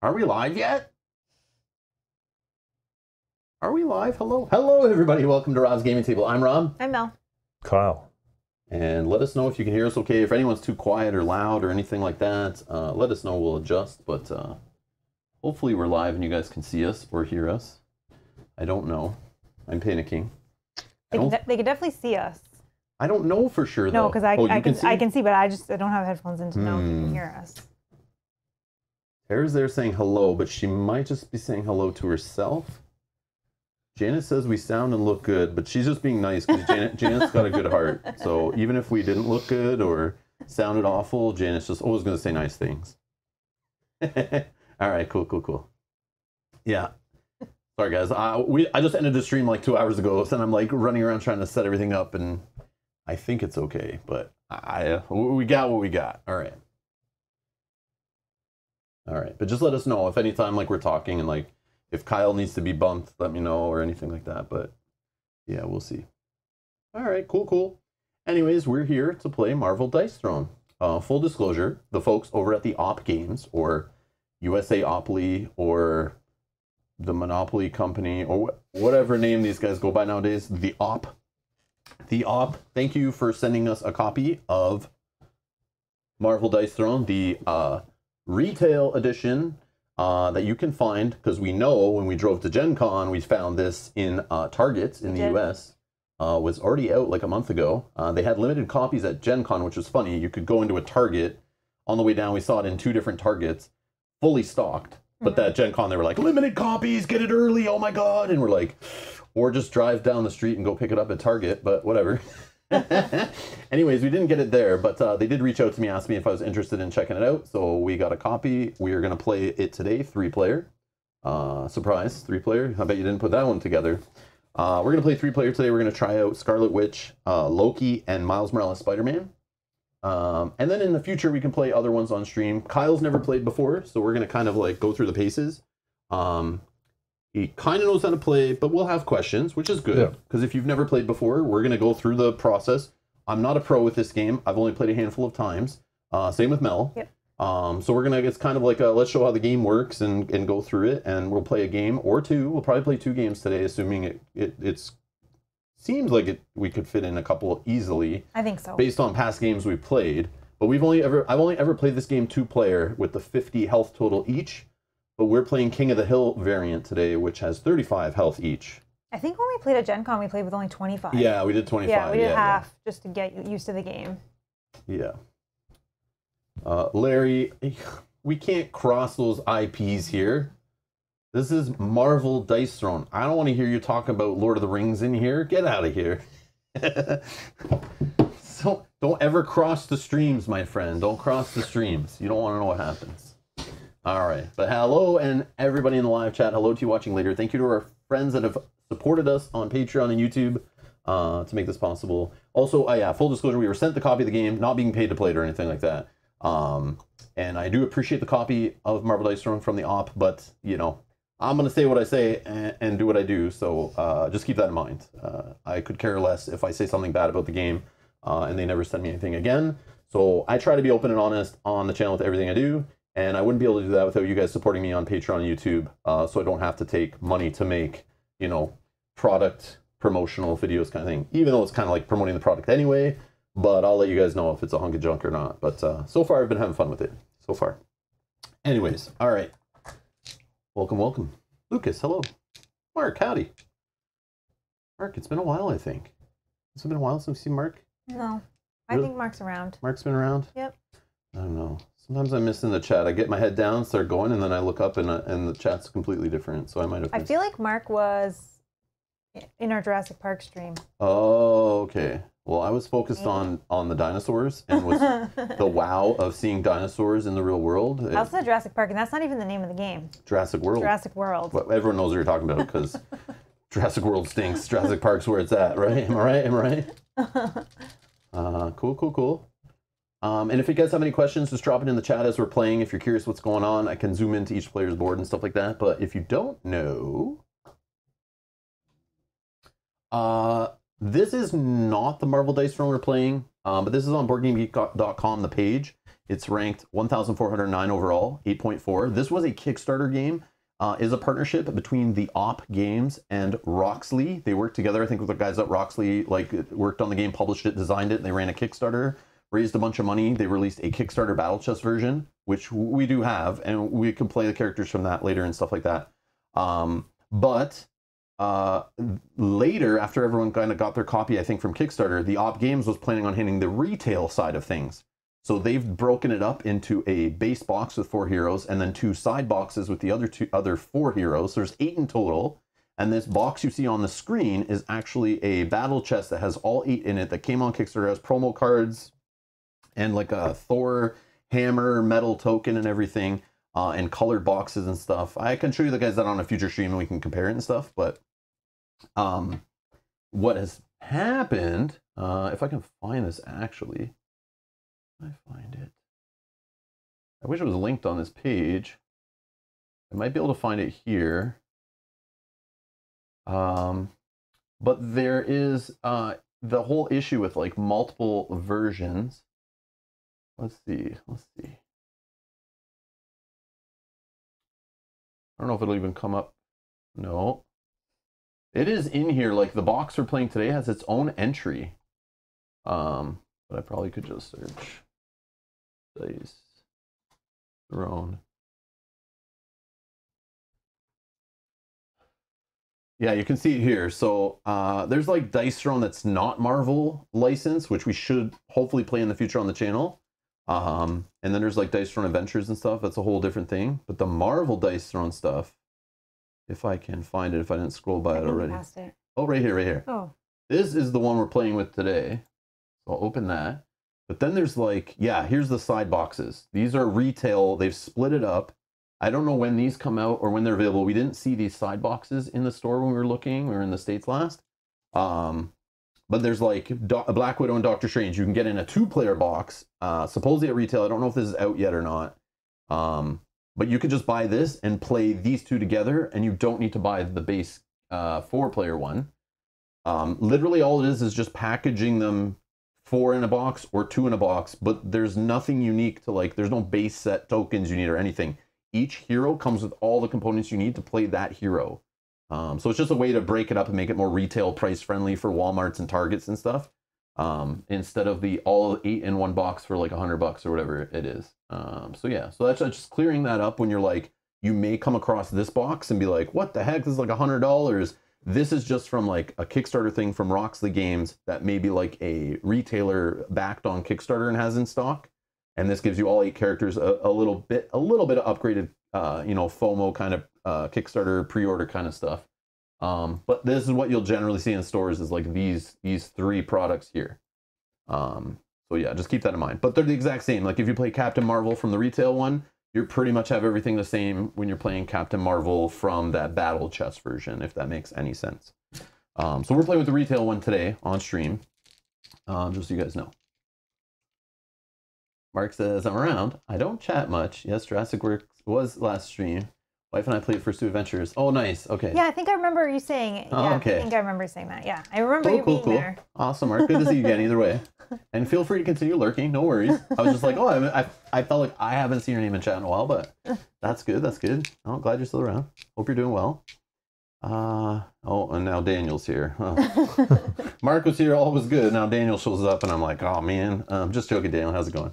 Are we live yet? Are we live? Hello. Hello, everybody. Welcome to Rob's Gaming Table. I'm Rob. I'm Mel. Kyle. And let us know if you can hear us okay. If anyone's too quiet or loud or anything like that, let us know. We'll adjust. But hopefully we're live and you guys can see us or hear us. I don't know. I'm panicking. They can definitely see us. I don't know for sure, though. No, because I can see, but I don't have headphones in to know if you can hear us. Tara's there saying hello, but she might just be saying hello to herself. Janice says we sound and look good, but she's just being nice because Janice's got a good heart. So even if we didn't look good or sounded awful, Janice just always going to say nice things. All right, cool. Yeah. Sorry, guys. I just ended the stream like 2 hours ago, and I'm like running around trying to set everything up, and I think it's okay, but we got what we got. All right. All right, but just let us know if anytime like we're talking and like if Kyle needs to be bumped, let me know or anything like that. But yeah, we'll see. All right, cool. Anyways, we're here to play Marvel Dice Throne. Full disclosure, the folks over at the Op Games or USAopoly or the Monopoly Company or whatever name these guys go by nowadays, the Op. Thank you for sending us a copy of Marvel Dice Throne, the retail edition that you can find, because we know when we drove to Gen Con, we found this in Target in the US. Was already out like a month ago. They had limited copies at Gen Con, which was funny. You could go into a Target. On the way down, we saw it in two different Targets, fully stocked. But that Gen Con, they were like, limited copies, get it early, oh my God. And we're like, or just drive down the street and go pick it up at Target, but whatever. Anyways, we didn't get it there, but they did reach out to me, asked me if I was interested in checking it out. So we got a copy. We are going to play it today, 3-player. Surprise, 3-player. I bet you didn't put that one together. We're going to play 3-player today. We're going to try out Scarlet Witch, Loki, and Miles Morales Spider-Man. And then in the future, we can play other ones on stream. Kyle's never played before, so we're going to kind of like go through the paces. He kind of knows how to play, but we'll have questions, which is good. Because if you've never played before, we're going to go through the process. I'm not a pro with this game. I've only played a handful of times. Same with Mel. Yep. So we're going to, it's kind of like, let's show how the game works and go through it. And we'll play a game or two. We'll probably play 2 games today, assuming it seems like we could fit in a couple easily. I think so. Based on past games we've played. But I've only ever played this game 2-player with the 50 health total each. But we're playing King of the Hill variant today, which has 35 health each. I think when we played at Gen Con, we played with only 25. Yeah, we did 25. Yeah, we did half just to get used to the game. Yeah. Larry, we can't cross those IPs here. This is Marvel Dice Throne. I don't want to hear you talk about Lord of the Rings in here. Get out of here. So don't ever cross the streams, my friend. Don't cross the streams. You don't want to know what happens. All right, but hello, and everybody in the live chat, hello to you watching later. Thank you to our friends that have supported us on Patreon and YouTube to make this possible. Also, yeah, full disclosure, we were sent the copy of the game, not being paid to play it or anything like that. And I do appreciate the copy of Marvel Dice Throne from the Op, but, you know, I'm going to say what I say and do what I do, so just keep that in mind. I could care less if I say something bad about the game and they never send me anything again. So I try to be open and honest on the channel with everything I do. And I wouldn't be able to do that without you guys supporting me on Patreon and YouTube, so I don't have to take money to make, you know, product promotional videos kind of thing. Even though it's kind of like promoting the product anyway, but I'll let you guys know if it's a hunk of junk or not. But so far, I've been having fun with it. So far. Anyways, all right. Welcome. Lucas, hello. Mark, howdy. Mark, it's been a while, I think. Has it been a while since we've seen Mark? No. I think Mark's around. Mark's been around? Yep. I don't know. Sometimes I miss in the chat. I get my head down, start going, and then I look up, and the chat's completely different. So I might have missed. I feel like Mark was in our Jurassic Park stream. Oh, okay. Well, I was focused on the dinosaurs and was the wow of seeing dinosaurs in the real world. I also said Jurassic Park, and that's not even the name of the game. Jurassic World. Jurassic World. Well, everyone knows what you're talking about because Jurassic World stinks. Jurassic Park's where it's at, right? Am I right? Cool. And if you guys have any questions, just drop it in the chat as we're playing. If you're curious what's going on, I can zoom into each player's board and stuff like that. But if you don't know, this is not the Marvel Dice Throne we're playing, but this is on BoardGameGeek.com, the page. It's ranked 1,409 overall, 8.4. This was a Kickstarter game. Is a partnership between the Op Games and Roxley. They worked together, I think, with the guys at Roxley, like, worked on the game, published it, designed it, and they ran a Kickstarter, raised a bunch of money. They released a Kickstarter battle chest version, which we do have, and we can play the characters from that later and stuff like that. Later, after everyone kind of got their copy, I think, from Kickstarter, the Op Games was planning on hitting the retail side of things. So they've broken it up into a base box with 4 heroes and then 2 side boxes with the other 4 heroes. So there's 8 in total. And this box you see on the screen is actually a battle chest that has all 8 in it that came on Kickstarter. It has promo cards and like a Thor hammer, metal token and everything, and colored boxes and stuff. I can show you the guys that on a future stream and we can compare it and stuff. But what has happened, if I can find this actually... I find it. I wish it was linked on this page. I might be able to find it here. But there is the whole issue with like multiple versions. Let's see. I don't know if it'll even come up. No. It is in here. Like the box we're playing today has its own entry. But I probably could just search. Dice Throne. Yeah, you can see it here. So there's like Dice Throne that's not Marvel licensed, which we should hopefully play in the future on the channel. And then there's like Dice Throne Adventures and stuff. That's a whole different thing. But the Marvel Dice Throne stuff, if I can find it, if I didn't scroll by it already. It. Oh, right here. Oh. This is the one we're playing with today. So I'll open that. But then there's like, yeah, here's the side boxes. These are retail. They've split it up. I don't know when these come out or when they're available. We didn't see these side boxes in the store when we were looking. We were in the States last. But there's like Black Widow and Doctor Strange. You can get in a 2-player box, supposedly at retail. I don't know if this is out yet or not. But you could just buy this and play these 2 together, and you don't need to buy the base 4-player one. Literally all it is just packaging them 4 in a box or 2 in a box, but there's nothing unique to like, there's no base set tokens you need or anything. Each hero comes with all the components you need to play that hero. So it's just a way to break it up and make it more retail price friendly for Walmarts and Targets and stuff. Instead of the all 8 in one box for like $100 or whatever it is. So yeah, so that's just clearing that up when you're like, you may come across this box and be like, what the heck, this is like $100. This is just from like a Kickstarter thing from Roxley Games that may be like a retailer backed on Kickstarter and has in stock. And this gives you all 8 characters a little bit of upgraded, you know, FOMO kind of Kickstarter pre-order kind of stuff. But this is what you'll generally see in stores is like these 3 products here. So yeah, just keep that in mind. But they're the exact same. Like if you play Captain Marvel from the retail one, you pretty much have everything the same when you're playing Captain Marvel from that battle chest version, if that makes any sense. So we're playing with the retail one today on stream, just so you guys know. Mark says, I'm around. I don't chat much. Yes, Jurassic World was last stream. Wife and I played First Two Adventures. Oh, nice. Okay. Yeah, I think I remember you saying it. Yeah, oh, okay. I think I remember saying that. Yeah, I remember you being there. Awesome, Mark. Good to see you again either way. And feel free to continue lurking. No worries. I was just like, oh, I felt like I haven't seen your name in chat in a while, but that's good. That's good. Oh, glad you're still around. Hope you're doing well. Oh, and now Daniel's here. Oh. Mark was here. All was good. Now Daniel shows up, and I'm like, oh, man. Just joking, Daniel. How's it going?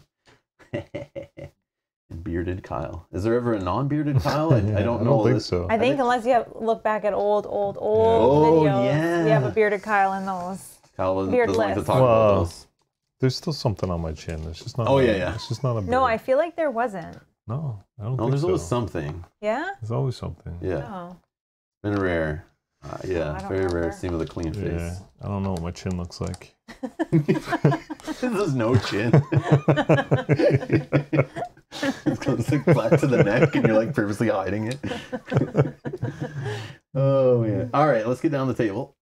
Bearded Kyle. Is there ever a non-bearded Kyle? I don't know. I don't think so. I think unless you look back at old videos, you have a bearded Kyle in those. Kyle doesn't like to talk about those. There's still something on my chin. It's just not. Oh yeah, yeah. It's just not a beard. No, I feel like there wasn't. No, I don't. No, there's always something. Yeah. There's always something. Yeah. Oh. Been rare. Yeah, no, very rare. Seen with a clean face. Yeah. I don't know what my chin looks like. There's no chin. It comes like flat to the neck, and you're like purposely hiding it. Oh man! All right, let's get down the table.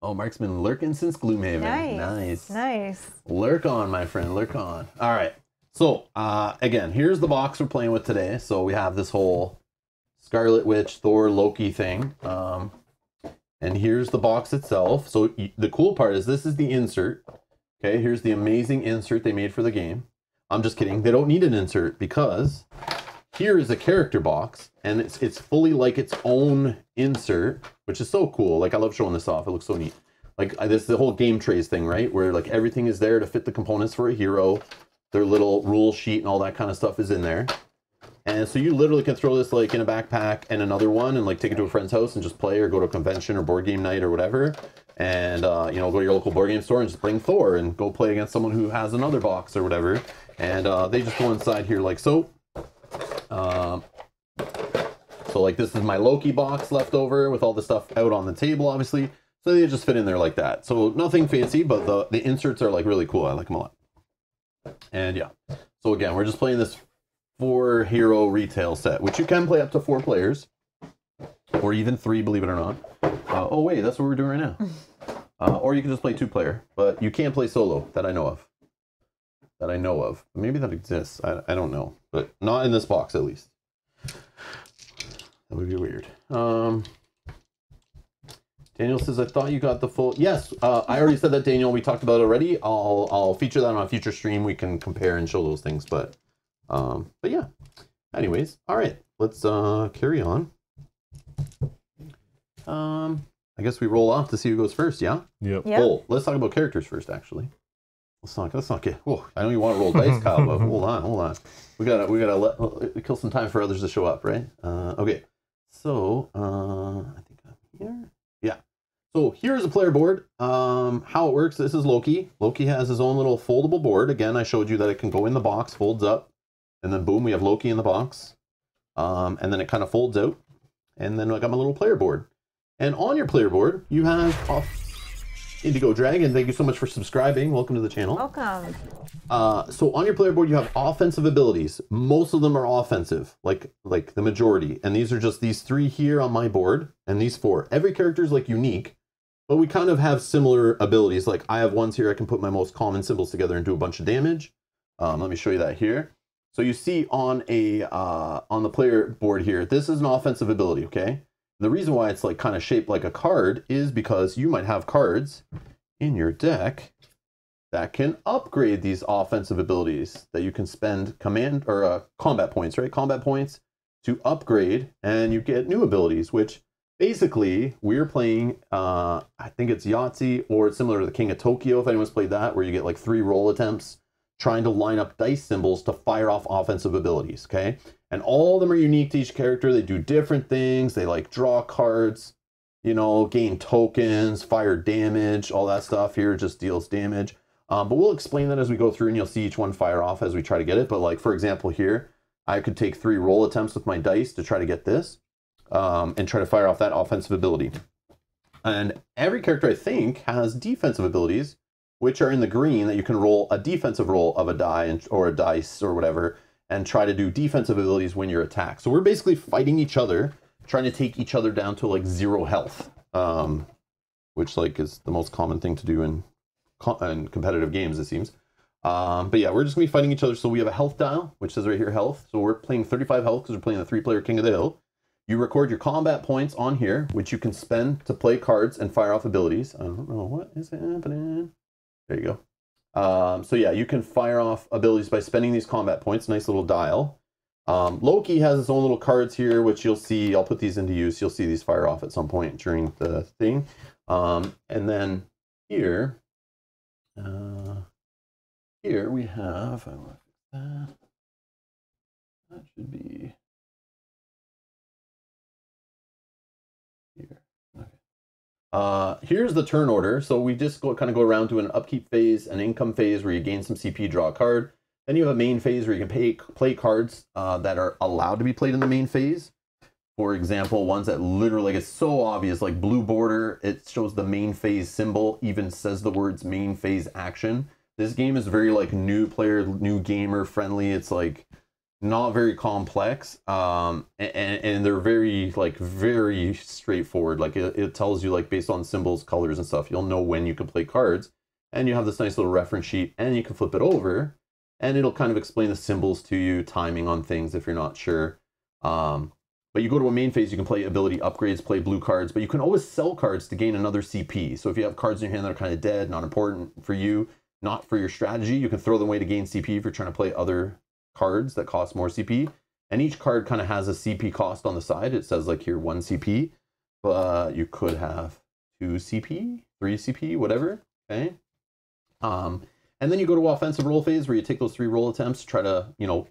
Oh, Mark's been lurking since Gloomhaven. Nice. Lurk on, my friend. Lurk on. All right. So again, here's the box we're playing with today. So we have this whole Scarlet Witch, Thor, Loki thing. And here's the box itself. So the cool part is this is the insert. Okay, here's the amazing insert they made for the game. I'm just kidding. They don't need an insert because here is a character box and it's fully like its own insert, which is so cool. Like I love showing this off. It looks so neat. Like this is the whole game trays thing, right? Where like everything is there to fit the components for a hero. Their little rule sheet and all that kind of stuff is in there. And so you literally can throw this like in a backpack and another one and like take it to a friend's house and just play or go to a convention or board game night or whatever. And, you know, go to your local board game store and just bring Thor and go play against someone who has another box or whatever. And they just go inside here like so. So like this is my Loki box left over with all the stuff out on the table, obviously. So they just fit in there like that. So nothing fancy, but the inserts are like really cool. I like them a lot. And yeah, so again, we're just playing this 4-hero retail set, which you can play up to 4 players or even 3, believe it or not. Oh wait, that's what we're doing right now. Or you can just play 2-player, but you can't play solo that I know of. Maybe that exists. I don't know, but not in this box at least. That would be weird. Daniel says, I thought you got the full... Yes, I already said that, Daniel. We talked about it already. I'll feature that on a future stream. We can compare and show those things, but yeah. Anyways, all right, let's carry on. I guess we roll off to see who goes first, yeah? Yep. Oh, let's talk about characters first, actually. Let's not get... Oh, I know you want to roll dice, Kyle, but hold on. We gotta kill some time for others to show up, right? Okay, so I think I'm here. So here's a player board. How it works, this is Loki. Loki has his own little foldable board. Again, I showed you that it can go in the box, folds up, and then boom, we have Loki in the box. And then it kind of folds out. And then I got my little player board. And on your player board, you have Indigo Dragon. Thank you so much for subscribing. Welcome to the channel. Welcome. So on your player board, you have offensive abilities. Most of them are offensive, like the majority. And these are just these 3 here on my board and these 4. Every character is like unique. But we kind of have similar abilities. Like I have ones here, I can put my most common symbols together and do a bunch of damage. Let me show you that here. So you see on a on the player board here, this is an offensive ability, okay? The reason why it's like kind of shaped like a card is because you might have cards in your deck that can upgrade these offensive abilities that you can spend command or combat points, right? Combat points to upgrade, and you get new abilities, which basically, we're playing, I think it's Yahtzee, or it's similar to the King of Tokyo, if anyone's played that, where you get like 3 roll attempts, trying to line up dice symbols to fire off offensive abilities, okay? And all of them are unique to each character. They do different things. They like draw cards, you know, gain tokens, fire damage, all that stuff. Here it just deals damage. But we'll explain that as we go through, and you'll see each one fire off as we try to get it. But like, for example, here, I could take 3 roll attempts with my dice to try to get this. And try to fire off that offensive ability. And every character, I think, has defensive abilities, which are in the green, that you can roll a defensive roll of a die and, or a dice or whatever, and try to do defensive abilities when you're attacked. So we're basically fighting each other, trying to take each other down to like 0 health, which like is the most common thing to do in competitive games, it seems. But yeah, we're just gonna be fighting each other. So we have a health dial, which says right here, health. So we're playing 35 health because we're playing the 3-player King of the Hill. You record your combat points on here, which you can spend to play cards and fire off abilities. I don't know what is happening. There you go. So yeah, you can fire off abilities by spending these combat points. Nice little dial. Loki has his own little cards here, which you'll see. I'll put these into use. You'll see these fire off at some point during the thing. And then here, here we have, I want to fix that. That should be... here's the turn order. So we just kind of go around to an upkeep phase, an income phase where you gain some CP, draw a card. Then you have a main phase where you can play cards that are allowed to be played in the main phase. For example, ones that literally, like, it's so obvious, like blue border, it shows the main phase symbol, even says the words main phase action. This game is very like new player, new gamer friendly. It's like not very complex, and they're very very straightforward. Like it tells you, like, based on symbols, colors and stuff, you'll know when you can play cards, and you have this nice little reference sheet, and you can flip it over and it'll kind of explain the symbols to you, timing on things if you're not sure. But you go to a main phase, you can play ability upgrades, play blue cards, but you can always sell cards to gain another CP. So if you have cards in your hand that are kind of dead, not important for you, not for your strategy. You can throw them away to gain CP if you're trying to play other cards that cost more CP. And each card kind of has a CP cost on the side. It says like here 1 CP, but you could have 2 CP, 3 CP, whatever. Okay. And then you go to offensive roll phase where you take those 3 roll attempts, try to, you know,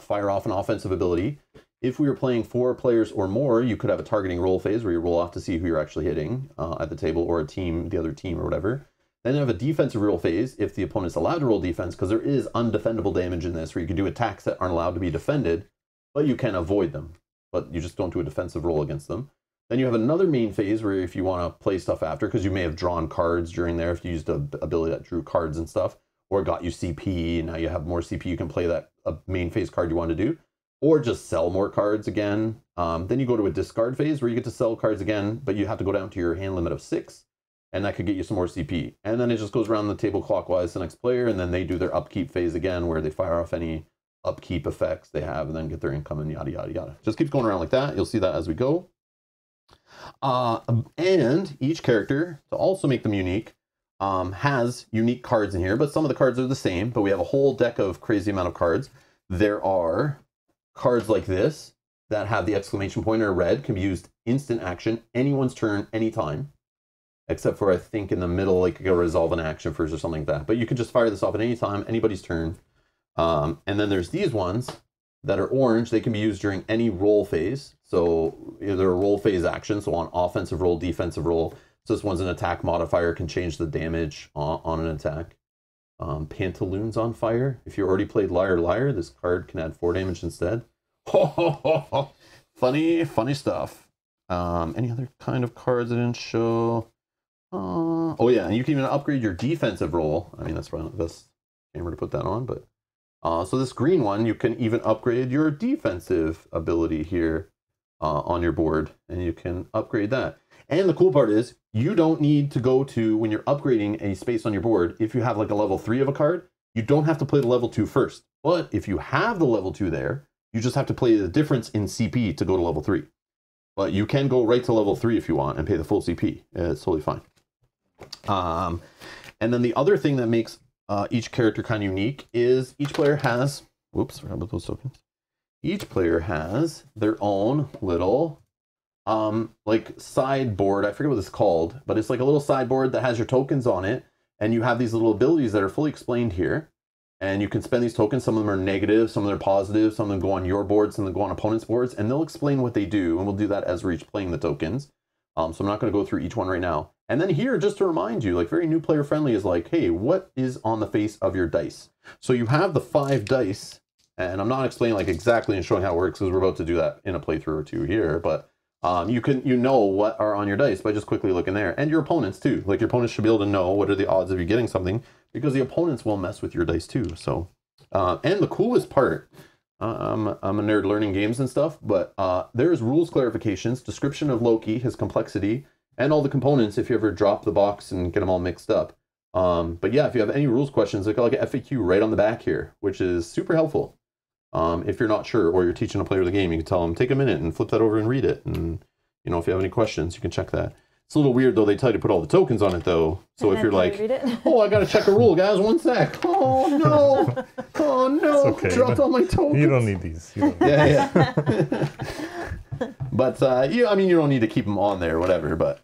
fire off an offensive ability. If we were playing 4 players or more, you could have a targeting roll phase where you roll off to see who you're actually hitting at the table, or a team, the other team or whatever. Then you have a defensive roll phase if the opponent's allowed to roll defense, because there is undefendable damage in this where you can do attacks that aren't allowed to be defended, but you can avoid them, but you just don't do a defensive roll against them. Then you have another main phase where if you want to play stuff after, because you may have drawn cards during there if you used an ability that drew cards and stuff, or got you CP, and now you have more CP, you can play that main phase card you want to do, or just sell more cards again. Then you go to a discard phase where you get to sell cards again, but you have to go down to your hand limit of 6, and that could get you some more CP. And then it just goes around the table clockwise to the next player, and then they do their upkeep phase again where they fire off any upkeep effects they have and then get their income and yada, yada, yada. Just keeps going around like that. You'll see that as we go. And each character, to also make them unique, has unique cards in here, but some of the cards are the same, but we have a whole deck of crazy amount of cards. There are cards like this that have the exclamation point or red, can be used instant action, anyone's turn, anytime, except for I think in the middle, like you go resolve an action first or something like that, but you can just fire this off at any time, anybody's turn. And then there's these ones that are orange. They can be used during any roll phase. So they're a roll phase action. So on offensive roll, defensive roll. So this one's an attack modifier, can change the damage on an attack. Pantaloons on fire. If you already played Liar Liar, this card can add 4 damage instead. Ho, ho, ho, ho. Funny, funny stuff. Any other kind of cards I didn't show? Oh yeah, and you can even upgrade your defensive roll. I mean, that's probably not the best camera to put that on, but... so this green one, you can even upgrade your defensive ability here on your board, and you can upgrade that. And the cool part is you don't need to go to, when you're upgrading a space on your board, if you have like a level 3 of a card, you don't have to play the level 2 first. But if you have the level 2 there, you just have to play the difference in CP to go to level 3. But you can go right to level 3 if you want and pay the full CP. It's totally fine. And then the other thing that makes each character kind of unique is each player has, whoops, forgot about those tokens. Each player has their own little like sideboard. I forget what it's called, but it's like a little sideboard that has your tokens on it, and you have these little abilities that are fully explained here, and you can spend these tokens. Some of them are negative, some of them are positive, some of them go on your board, some of them go on opponents' boards, and they'll explain what they do, and we'll do that as we're each playing the tokens. So I'm not going to go through each one right now. And then here, just to remind you, like very new player friendly, is like, hey, what is on the face of your dice? So you have the 5 dice, and I'm not explaining like exactly and showing how it works because we're about to do that in a playthrough or two here, but you can, you know what are on your dice by just quickly looking there. And your opponents too. Like your opponents should be able to know what are the odds of you getting something, because the opponents will mess with your dice too. So, and the coolest part, I'm a nerd learning games and stuff, but there's rules clarifications, description of Loki, his complexity, and all the components if you ever drop the box and get them all mixed up. But yeah, if you have any rules questions, they've got like an FAQ right on the back here, which is super helpful. If you're not sure or you're teaching a player the game, you can tell them, take a minute and flip that over and read it. And, you know, if you have any questions, you can check that. It's a little weird, though. They tell you to put all the tokens on it, though. So if you're like, oh, I got to check a rule, guys, one sec. Oh, no. Oh, no. Okay. Dropped all my tokens. You don't need these. Don't need yeah, yeah. But, yeah, I mean, you don't need to keep them on there, whatever. But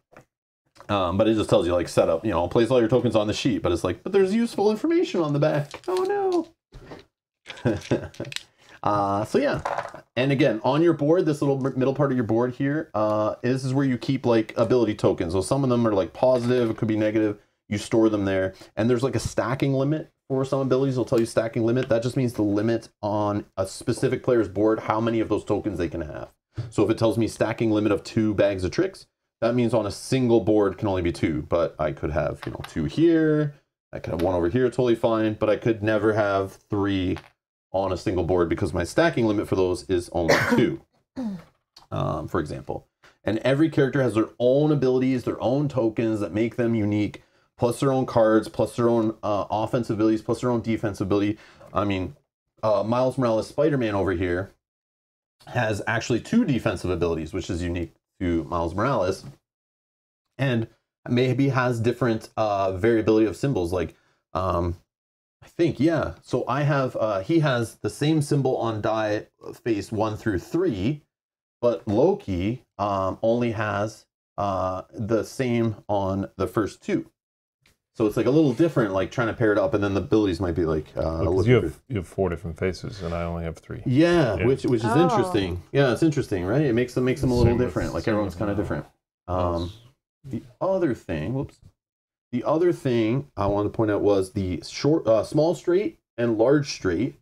it just tells you, like, set up, you know, place all your tokens on the sheet. But it's like, but there's useful information on the back. Oh, no. So yeah, and again, on your board, this little middle part of your board here, this is where you keep like ability tokens. So some of them are like positive, it could be negative. You store them there, and there's like a stacking limit for some abilities. It'll tell you stacking limit. That just means the limit on a specific player's board, how many of those tokens they can have. So if it tells me stacking limit of 2 bags of tricks, that means on a single board can only be 2, but I could have, you know, 2 here. I could have 1 over here, totally fine, but I could never have 3 on a single board because my stacking limit for those is only 2, for example. And every character has their own abilities, their own tokens that make them unique, plus their own cards, plus their own offensive abilities, plus their own defense ability. I mean, Miles Morales Spider-Man over here has actually 2 defensive abilities, which is unique to Miles Morales, and maybe has different variability of symbols, like I think, yeah. So I have, he has the same symbol on die face 1 through 3, but Loki only has the same on the first 2. So it's like a little different, like trying to pair it up, and then the abilities might be like. Because you have 4 different faces, and I only have 3. Yeah, yeah. which is interesting. Yeah, it's interesting, right? It makes them a little different. Like everyone's kind of different. The other thing, the other thing I wanted to point out was the small straight and large straight.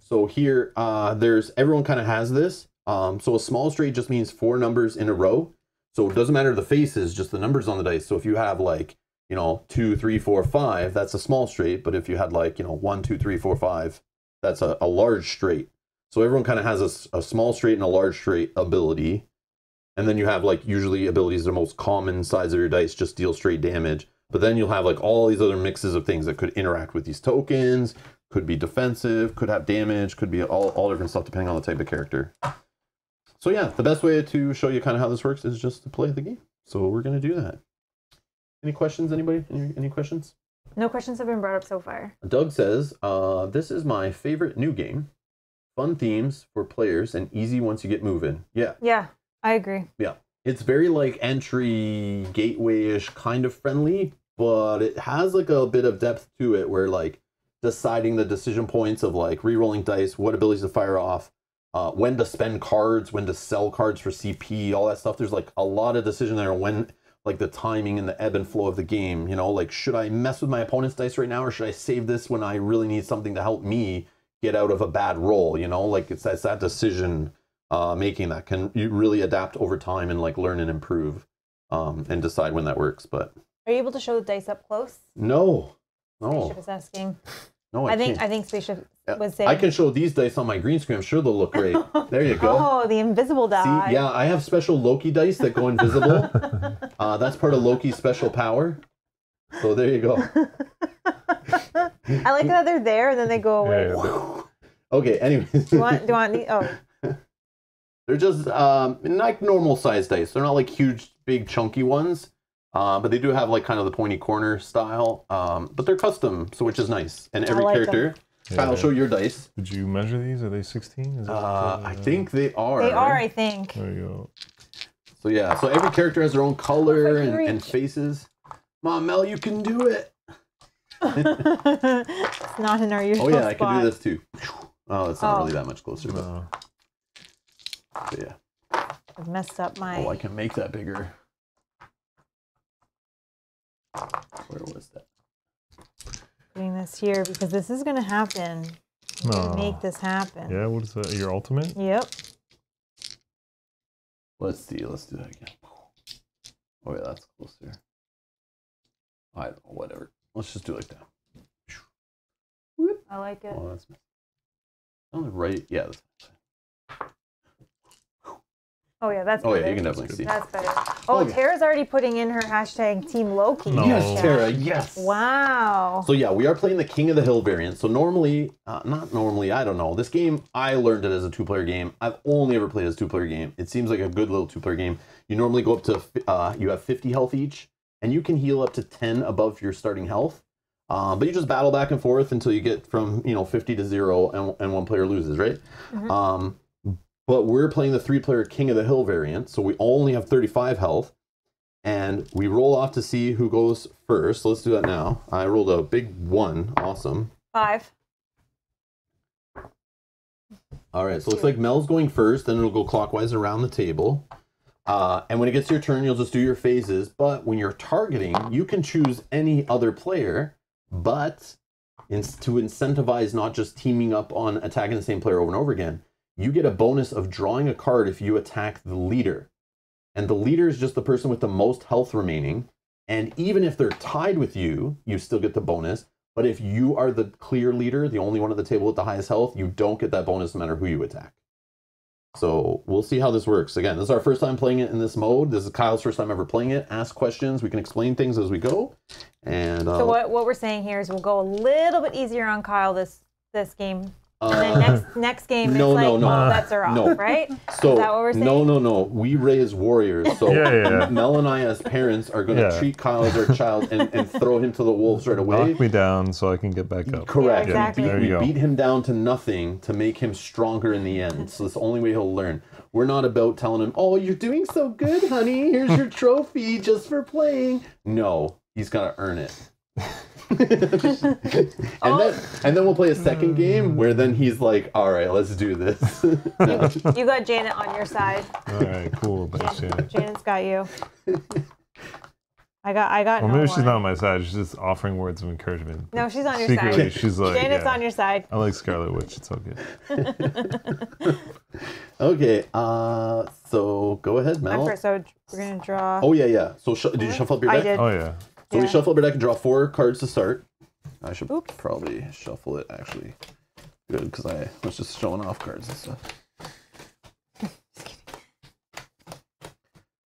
So here, everyone kind of has this. So a small straight just means 4 numbers in a row. So it doesn't matter the faces, just the numbers on the dice. So if you have like, you know, 2, 3, 4, 5, that's a small straight. But if you had like, you know, 1, 2, 3, 4, 5, that's a large straight. So everyone kind of has a small straight and a large straight ability. And then you have like usually abilities that are most common size of your dice, just deal straight damage. But then you'll have like all these other mixes of things that could interact with these tokens, could be defensive, could have damage, could be all different stuff depending on the type of character. So yeah, the best way to show you kind of how this works is just to play the game. So we're going to do that. Any questions, anybody? Any questions? No questions have been brought up so far. Doug says, this is my favorite new game. Fun themes for players and easy once you get moving. Yeah. Yeah, I agree. Yeah. It's very like entry, gateway-ish kind of friendly, but it has like a bit of depth to it where like deciding the decision points of like re-rolling dice, what abilities to fire off, when to spend cards, when to sell cards for CP, all that stuff. There's like a lot of decision there when... like the timing and the ebb and flow of the game, you know, like should I mess with my opponent's dice right now or should I save this when I really need something to help me get out of a bad roll, you know, like it's that decision making that can you really adapt over time and like learn and improve and decide when that works. But are you able to show the dice up close? No, no. Spaceship is asking. No, I think Spaceship was saying. I can show these dice on my green screen. I'm sure they'll look great. There you go. Oh, the invisible die. See, yeah, I have special Loki dice that go invisible. That's part of Loki's special power. So there you go. I like that they're there and then they go away. Yeah. Okay, anyways. Do you want the... Oh. They're just not normal size dice. They're not like huge, big, chunky ones. But they do have like kind of the pointy corner style, but they're custom, so which is nice. And every character, Kyle, show your dice. Did you measure these? Are they 16? Is that I think they are. They are, I think. There you go. So yeah, so every character has their own color and faces. Mom, Mel, you can do it. It's not in our usual spot. I can do this too. Oh, it's not really that much closer. No. But yeah. I've messed up my... Oh, I can make that bigger. Where was that? Putting this here because this is going to happen. Make this happen. Yeah, what is that? Your ultimate? Yep. Let's see. Let's do that again. Oh, yeah, that's closer. I don't know, whatever. Let's just do it like that. Whoop. I like it. Oh, that's right. Yeah. That's... Oh, yeah, that's better. Oh, yeah, you can definitely see. That's better. Oh, okay. Tara's already putting in her hashtag Team Loki. No. Yes, Tara, yes. Wow. So, yeah, we are playing the King of the Hill variant. So, normally, not normally, I don't know. This game, I learned it as a 2-player game. I've only ever played as a 2-player game. It seems like a good little 2-player game. You normally go up to, you have 50 health each, and you can heal up to 10 above your starting health. But you just battle back and forth until you get from, you know, 50 to 0, and one player loses, right? Mm-hmm. But we're playing the 3-player King of the Hill variant, so we only have 35 health. And we roll off to see who goes first. So let's do that now. I rolled a big 1. Awesome. 5. All right, so it looks like Mel's going first, then it'll go clockwise around the table. And when it gets to your turn, you'll just do your phases. But when you're targeting, you can choose any other player, but to incentivize not just teaming up on attacking the same player over and over again, you get a bonus of drawing a card if you attack the leader. And the leader is just the person with the most health remaining. And even if they're tied with you, you still get the bonus. But if you are the clear leader, the only one at the table with the highest health, you don't get that bonus no matter who you attack. So we'll see how this works. Again, this is our first time playing it in this mode. This is Kyle's first time ever playing it. Ask questions. We can explain things as we go. And so what we're saying here is we'll go a little bit easier on Kyle this game. And then next game, it's all bets are off, right? So, is that what we're saying? No. We raise warriors. So Mel and I, as parents, are going to treat Kyle as our child and throw him to the wolves right away. Knock me down so I can get back up. Correct. Yeah, exactly. We beat him down to nothing to make him stronger in the end. So that's the only way he'll learn. We're not about telling him, oh, you're doing so good, honey. Here's your trophy just for playing. No, he's got to earn it. and then we'll play a second game where then he's like, all right, let's do this. You got Janet on your side. All right, cool. Thanks, Janet. Janet's got you. I got. Well, maybe she's not on my side. She's just offering words of encouragement. No, she's on your side. She's like, Janet's on your side. I like Scarlet Witch. It's all good. Okay. So go ahead, Mel. My first, so we're gonna draw. Oh yeah. So did you shuffle up your deck? I did. Oh yeah. So we shuffle up our deck and draw 4 cards to start. I should probably shuffle it actually good because I was just showing off cards and stuff.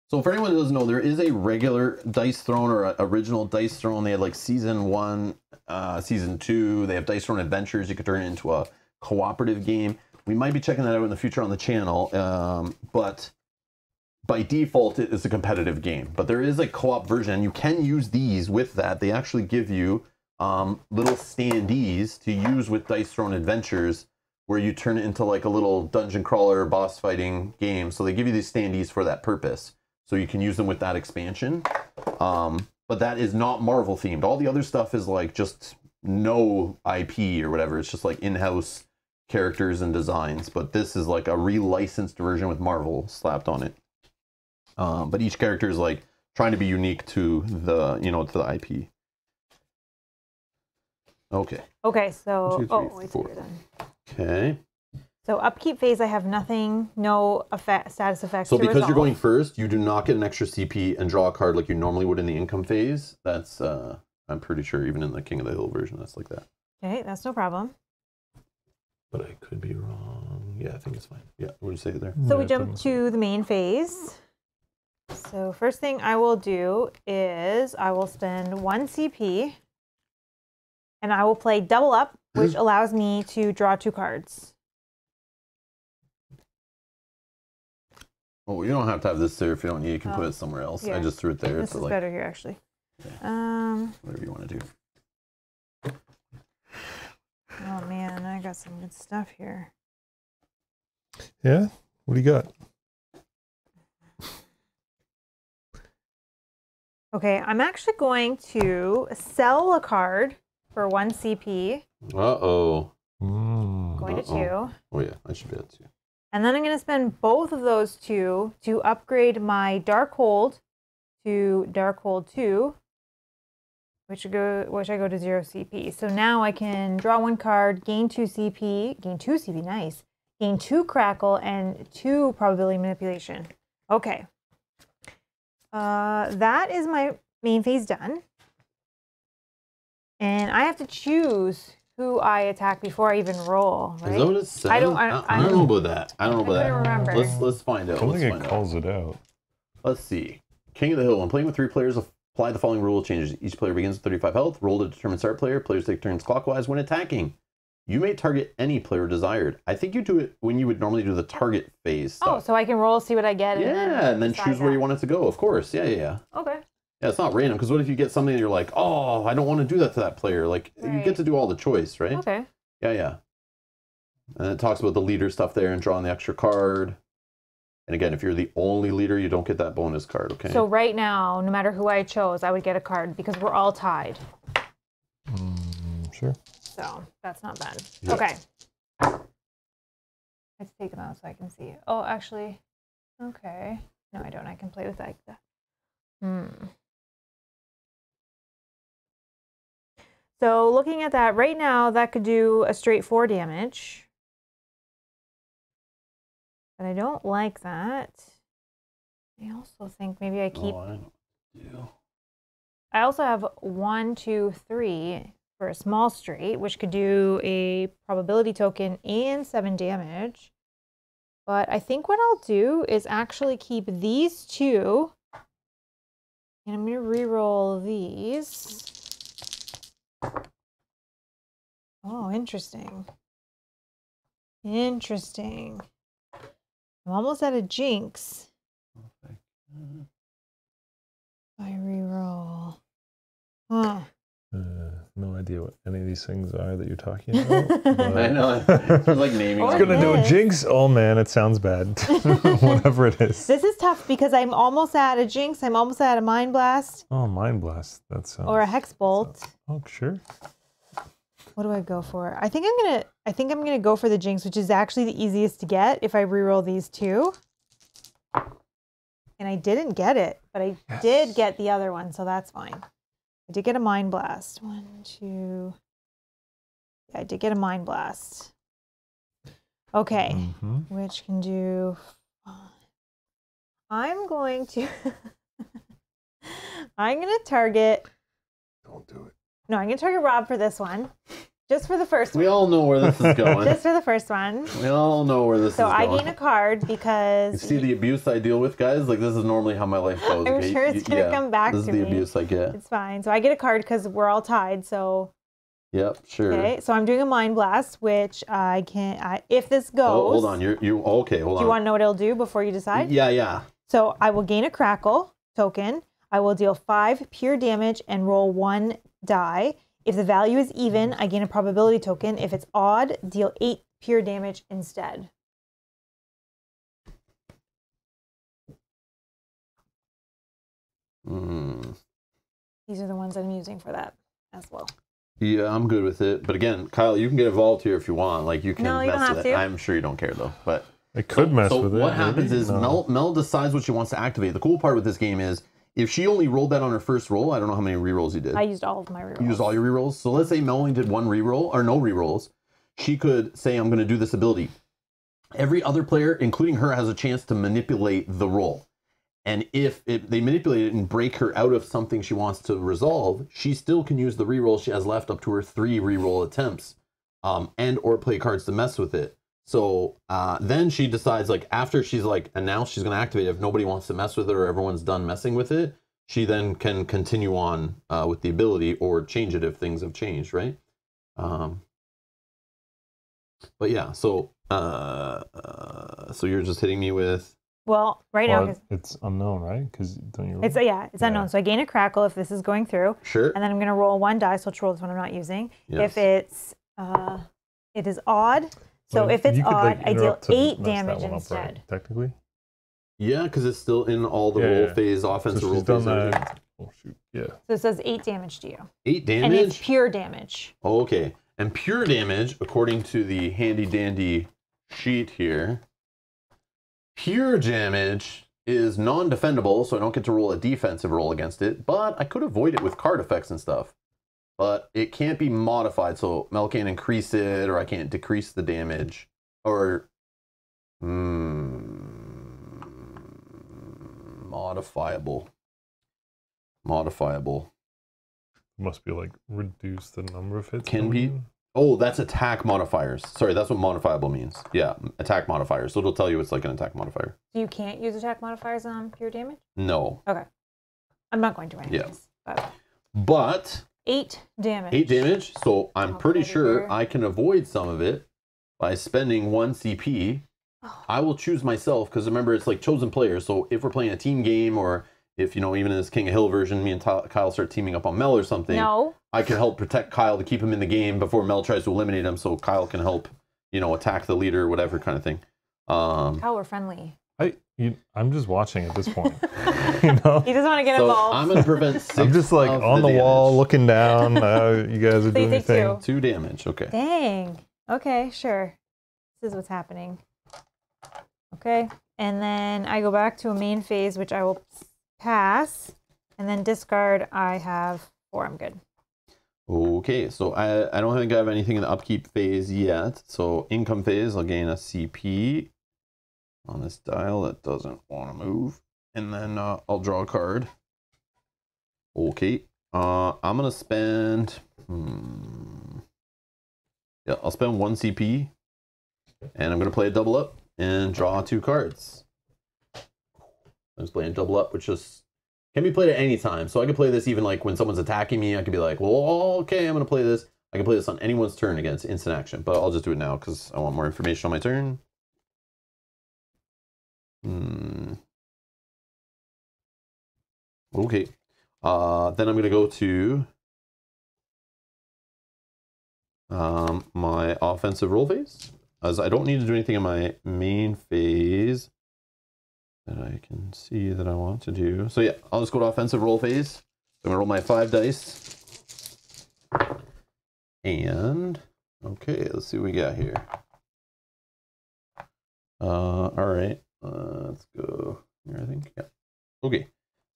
So for anyone who doesn't know, there is a regular Dice Throne or original Dice Throne. They had like Season 1, Season 2. They have Dice Throne Adventures. You could turn it into a cooperative game. We might be checking that out in the future on the channel, but by default, it is a competitive game, but there is a co-op version, and you can use these with that. They actually give you little standees to use with Dice Throne Adventures, where you turn it into like a little dungeon crawler boss fighting game. So they give you these standees for that purpose. So you can use them with that expansion. But that is not Marvel themed. All the other stuff is like just no IP or whatever. It's just like in-house characters and designs. But this is like a relicensed version with Marvel slapped on it. But each character is like trying to be unique to the, to the IP. Okay. Okay, so 1, 2, 3, 4. Okay. So upkeep phase, I have nothing, no effect, status effects. So because you're going first, you do not get an extra CP and draw a card like you normally would in the income phase. That's I'm pretty sure even in the King of the Hill version, that's like that. Okay, that's no problem. But I could be wrong. Yeah, I think it's fine. Yeah, we'll just say it there. So we jump to the main phase. So first thing I will do is I will spend 1 CP and I will play double up, which allows me to draw 2 cards. Oh, you don't have to have this there if you don't need it. You can put it somewhere else. Yeah. I just threw it there. This is like, better here, actually. Okay. Whatever you want to do. Oh, man, I got some good stuff here. Yeah? What do you got? Okay, I'm actually going to sell a card for 1 CP. Uh-oh. Going to 2. Oh, yeah, I should be at 2. And then I'm going to spend both of those 2 to upgrade my Darkhold to Darkhold 2, which I go to 0 CP. So now I can draw 1 card, gain 2 CP, nice. Gain 2 Crackle and 2 Probability Manipulation. Okay. That is my main phase done. And I have to choose who I attack before I even roll, right? Is that what it says? I don't know about that. I don't remember. Let's find out. I think it calls it out. Let's see. King of the Hill. When playing with 3 players, apply the following rule changes. Each player begins with 35 health. Roll to determine start player. Players take turns clockwise when attacking. You may target any player desired. I think you do it when you would normally do the target phase stuff. Oh, so I can roll, see what I get. Yeah, and then choose where you want it to go, of course. Yeah. Okay. Yeah, it's not random, because what if you get something and you're like, oh, I don't want to do that to that player. Like, you get to do all the choice, right? Okay. Yeah. And it talks about the leader stuff there and drawing the extra card. And again, if you're the only leader, you don't get that bonus card, okay? So right now, no matter who I chose, I would get a card, because we're all tied. Sure. So that's not bad. Yeah. Okay. Let's take them out so I can see. Oh, actually, okay. No, I don't. I can play with that. So looking at that right now, that could do a straight 4 damage. But I don't like that. I also think maybe I keep. I also have 1, 2, 3. For a small straight, which could do a probability token and 7 damage. But I think what I'll do is actually keep these 2. And I'm going to re-roll these. Oh, interesting. Interesting. I'm almost out of Jinx. I reroll. Huh. No idea what any of these things are that you're talking about. I know. It's like naming. It's gonna do a Jinx. Oh man, it sounds bad. Whatever it is. This is tough because I'm almost out of Jinx. I'm almost out of Mind Blast. Oh, Mind Blast. That sounds. Or a Hex Bolt. Oh sure. What do I go for? I think I'm gonna go for the Jinx, which is actually the easiest to get if I reroll these two. And I didn't get it, but I did get the other one, so that's fine. I did get a Mind Blast. One, two. Yeah, I did get a Mind Blast. Okay, which can do. I'm gonna target. Don't do it. No, I'm gonna target Rob for this one. Just for the first one. We all know where this is going. Just for the first one. We all know where this is going. So I gain a card because... You see the abuse I deal with, guys? Like, this is normally how my life goes. I'm sure it's going to come back to me. This is the abuse I get. It's fine. So I get a card because we're all tied, so... Yep, sure. Okay, so I'm doing a Mind Blast, which I can... if this goes... Oh, hold on. You're okay, hold on. Do you want to know what it'll do before you decide? Yeah, yeah. So I will gain a Crackle token. I will deal 5 pure damage and roll 1 die. If the value is even, I gain a probability token. If it's odd, deal 8 pure damage instead. These are the ones I'm using for that as well. Yeah, I'm good with it. But again, Kyle, you can get involved here if you want. Like you can mess with it. I'm sure you don't care though. But it could mess with it. So what happens is Mel decides what she wants to activate. The cool part with this game is if she only rolled that on her first roll, I don't know how many rerolls you did. I used all of my rerolls. You used all your rerolls? So let's say Mel only did 1 reroll, or no rerolls. She could say, I'm going to do this ability. Every other player, including her, has a chance to manipulate the roll. And if they manipulate it and break her out of something she wants to resolve, she still can use the reroll she has left up to her 3 reroll attempts and or play cards to mess with it. So then she decides, like, after she's like announced she's going to activate it, if nobody wants to mess with it or everyone's done messing with it, she then can continue on with the ability or change it if things have changed, right? But yeah, so so you're just hitting me with... Well, right now... It's unknown, right? Because don't you... It's unknown. So I gain a Crackle if this is going through. Sure. And then I'm going to roll 1 dice, which rolls one I'm not using. Yes. If it's... it is odd... So if it's odd, I deal 8 damage instead. Right, technically? Yeah, because it's still in all the roll phase, offensive roll phase. Oh, shoot. Yeah. So it says 8 damage to you. 8 damage? And it's pure damage. Oh, okay. And pure damage, according to the handy-dandy sheet here, pure damage is non-defendable, so I don't get to roll a defensive roll against it, but I could avoid it with card effects and stuff. But it can't be modified, so Mel can't increase it, or I can't decrease the damage, or modifiable. Must be like reduce the number of hits. Can be. Oh, that's attack modifiers. Sorry, that's what modifiable means. Yeah, attack modifiers. So it'll tell you it's like an attack modifier. You can't use attack modifiers on pure damage. No. Okay, I'm not going to anyways. Yeah. But 8 damage. 8 damage, so I'm pretty sure I can avoid some of it by spending 1 CP. Oh. I will choose myself, because remember, it's like chosen players, so if we're playing a team game, or if, you know, even in this King of Hill version, me and Kyle start teaming up on Mel or something, I can help protect Kyle to keep him in the game before Mel tries to eliminate him, so Kyle can help, you know, attack the leader, whatever kind of thing. Kyle, we're friendly. I'm just watching at this point. You know? He doesn't want to get involved. I'm going to prevent 6. I'm just like on the wall looking down. You guys are doing your thing. 2 damage. Okay. Dang. Okay, sure. This is what's happening. Okay. And then I go back to a main phase, which I will pass. And then discard. I have 4. I'm good. Okay. So I don't think I have anything in the upkeep phase yet. So income phase, I'll gain a CP. On this dial that doesn't want to move, and then I'll draw a card. Okay, I'm gonna spend I'll spend 1 CP, and I'm gonna play a double up and draw 2 cards. I'm just playing double up, which just can be played at any time, so I can play this even like when someone's attacking me. I could be like, well, okay, I'm gonna play this. I can play this on anyone's turn again. It's instant action, but I'll just do it now because I want more information on my turn. Okay. Then I'm going to go to my offensive roll phase, as I don't need to do anything in my main phase that I can see that I want to do. So yeah, I'll just go to offensive roll phase. I'm going to roll my 5 dice. And, okay, let's see what we got here. All right, let's go here, I think. Yeah. Okay,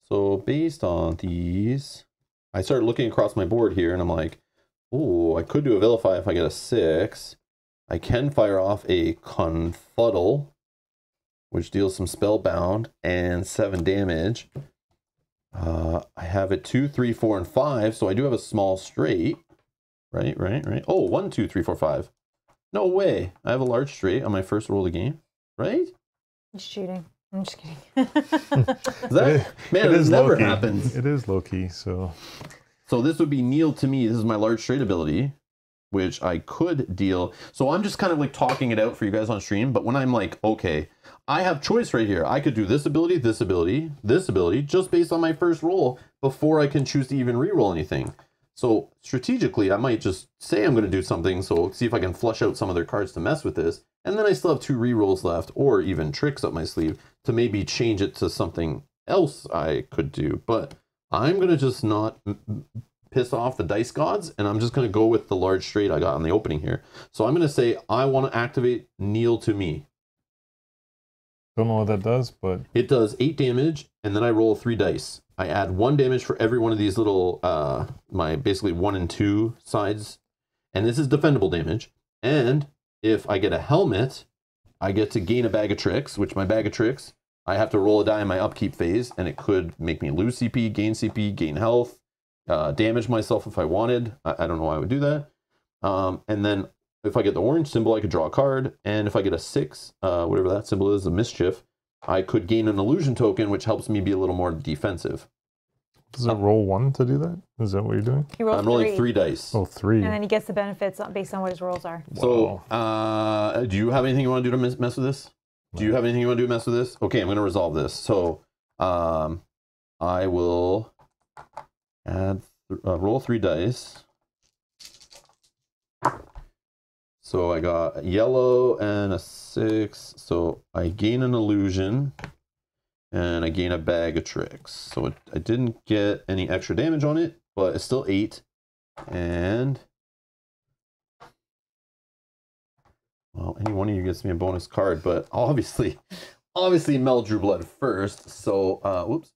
so based on these, I started looking across my board here, and I'm like, oh, I could do a vilify if I get a 6. I can fire off a confuddle, which deals some spellbound and 7 damage. I have a 2, 3, 4, and 5, so I do have a small straight. Right. Oh, 1, 2, 3, 4, 5. No way. I have a large straight on my first roll of the game. Right? It's cheating. I'm just kidding. It never happens. It is low-key, so this would be kneel to me. This is my large straight ability, which I could deal. So I'm just kind of like talking it out for you guys on stream, but when I'm like, okay, I have choice right here. I could do this ability, just based on my first roll before I can choose to even re-roll anything. So strategically, I might just say I'm going to do something, so see if I can flush out some other cards to mess with this, and then I still have 2 rerolls left, or even tricks up my sleeve, to maybe change it to something else I could do. But I'm going to just not piss off the dice gods, and I'm just going to go with the large straight I got on the opening here. So I'm going to say, I want to activate kneel to me. Don't know what that does, but... It does 8 damage, and then I roll 3 dice. I add 1 damage for every one of these little, my basically 1 and 2 sides. And this is defendable damage. And if I get a helmet, I get to gain a bag of tricks, which my bag of tricks, I have to roll a die in my upkeep phase, and it could make me lose CP, gain health, damage myself if I wanted. I don't know why I would do that. And then if I get the orange symbol, I could draw a card. And if I get a 6, whatever that symbol is, a mischief, I could gain an illusion token, which helps me be a little more defensive. Does it roll 1 to do that? Is that what you're doing? I'm rolling 3 dice. Oh, 3. And then he gets the benefits based on what his rolls are. So, do you have anything you want to do to mess with this? No. Do you have anything you want to do to mess with this? Okay, I'm going to resolve this. So, I will add roll 3 dice. So I got a yellow and a 6, so I gain an illusion, and I gain a bag of tricks. So I didn't get any extra damage on it, but it's still 8, and, well, any one of you gets me a bonus card, but obviously Mel drew blood first, so, whoops.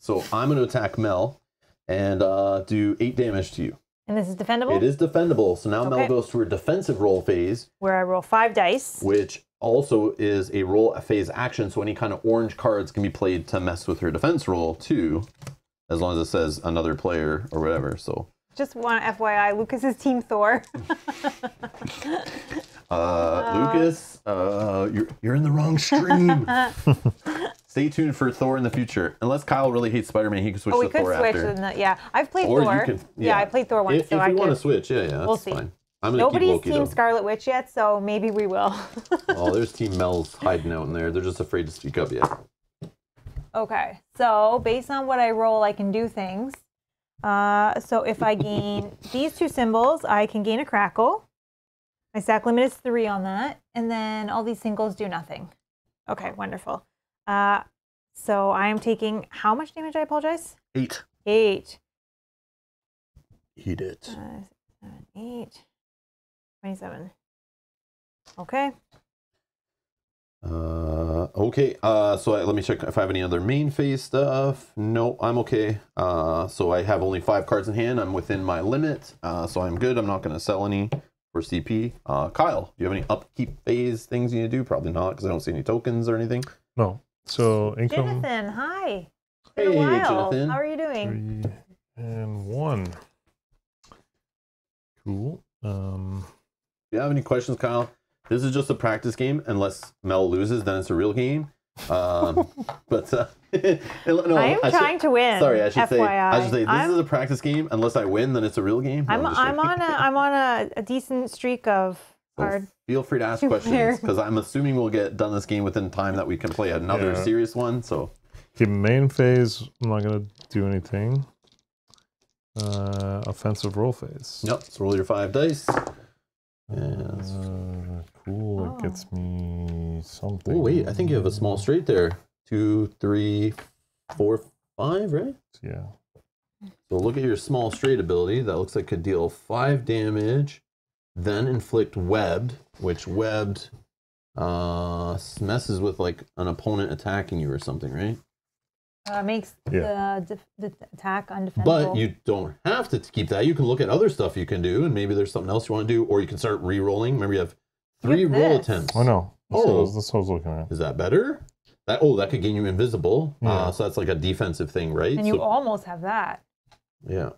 So I'm going to attack Mel, and do 8 damage to you. And this is defendable? It is defendable. So now Mel goes through a defensive roll phase. Where I roll 5 dice. Which also is a roll phase action, so any kind of orange cards can be played to mess with her defense roll, too. As long as it says another player or whatever, so. Just one FYI, Lucas is Team Thor. Lucas, you're in the wrong stream. Stay tuned for Thor in the future. Unless Kyle really hates Spider-Man, he can switch to Thor after. Oh, we could switch. Yeah, I've played Thor. Yeah, I played Thor once. If you want to switch, yeah, we'll see. Fine. Nobody's Team Scarlet Witch yet, so maybe we will. Oh, there's Team Mel's hiding out in there. They're just afraid to speak up yet. Okay, so based on what I roll, I can do things. So if I gain these 2 symbols, I can gain a crackle. My stack limit is 3 on that. And then all these singles do nothing. Okay, wonderful. So I am taking how much damage? I apologize. 8. Eat it. 7, 8. 27. Okay. So let me check if I have any other main phase stuff. No, I'm okay. So I have only 5 cards in hand. I'm within my limit. So I'm good. I'm not going to sell any for CP. Kyle, do you have any upkeep phase things you need to do? Probably not, because I don't see any tokens or anything. No. So income. Jonathan, hi. Hey, Jonathan. How are you doing? 3 and 1. Cool. Do you have any questions, Kyle? This is just a practice game. Unless Mel loses, then it's a real game. No, I am trying to win. Sorry, I should FYI. I should say this is a practice game. Unless I win, then it's a real game. I'm on a decent streak of hard. So feel free to ask questions because I'm assuming we'll get done this game within time that we can play another serious one. So the main phase, I'm not gonna do anything. Offensive roll phase. Yep. So roll your 5 dice. And cool. Oh. It gets me something. Oh wait, I think you have a small straight there. 2, 3, 4, 5, right? Yeah. So look at your small straight ability. That looks like could deal 5 damage, then inflict webbed, which webbed messes with like an opponent attacking you or something, right? Makes the attack undefendable. But you don't have to keep that. You can look at other stuff you can do, and maybe there's something else you want to do, or you can start re-rolling. Remember, you have 3 roll attempts. Oh, no. Oh, that's what I was looking at. Is that better? That, oh, that could gain you invisible. Yeah. So that's like a defensive thing, right? And you almost have that. Yeah.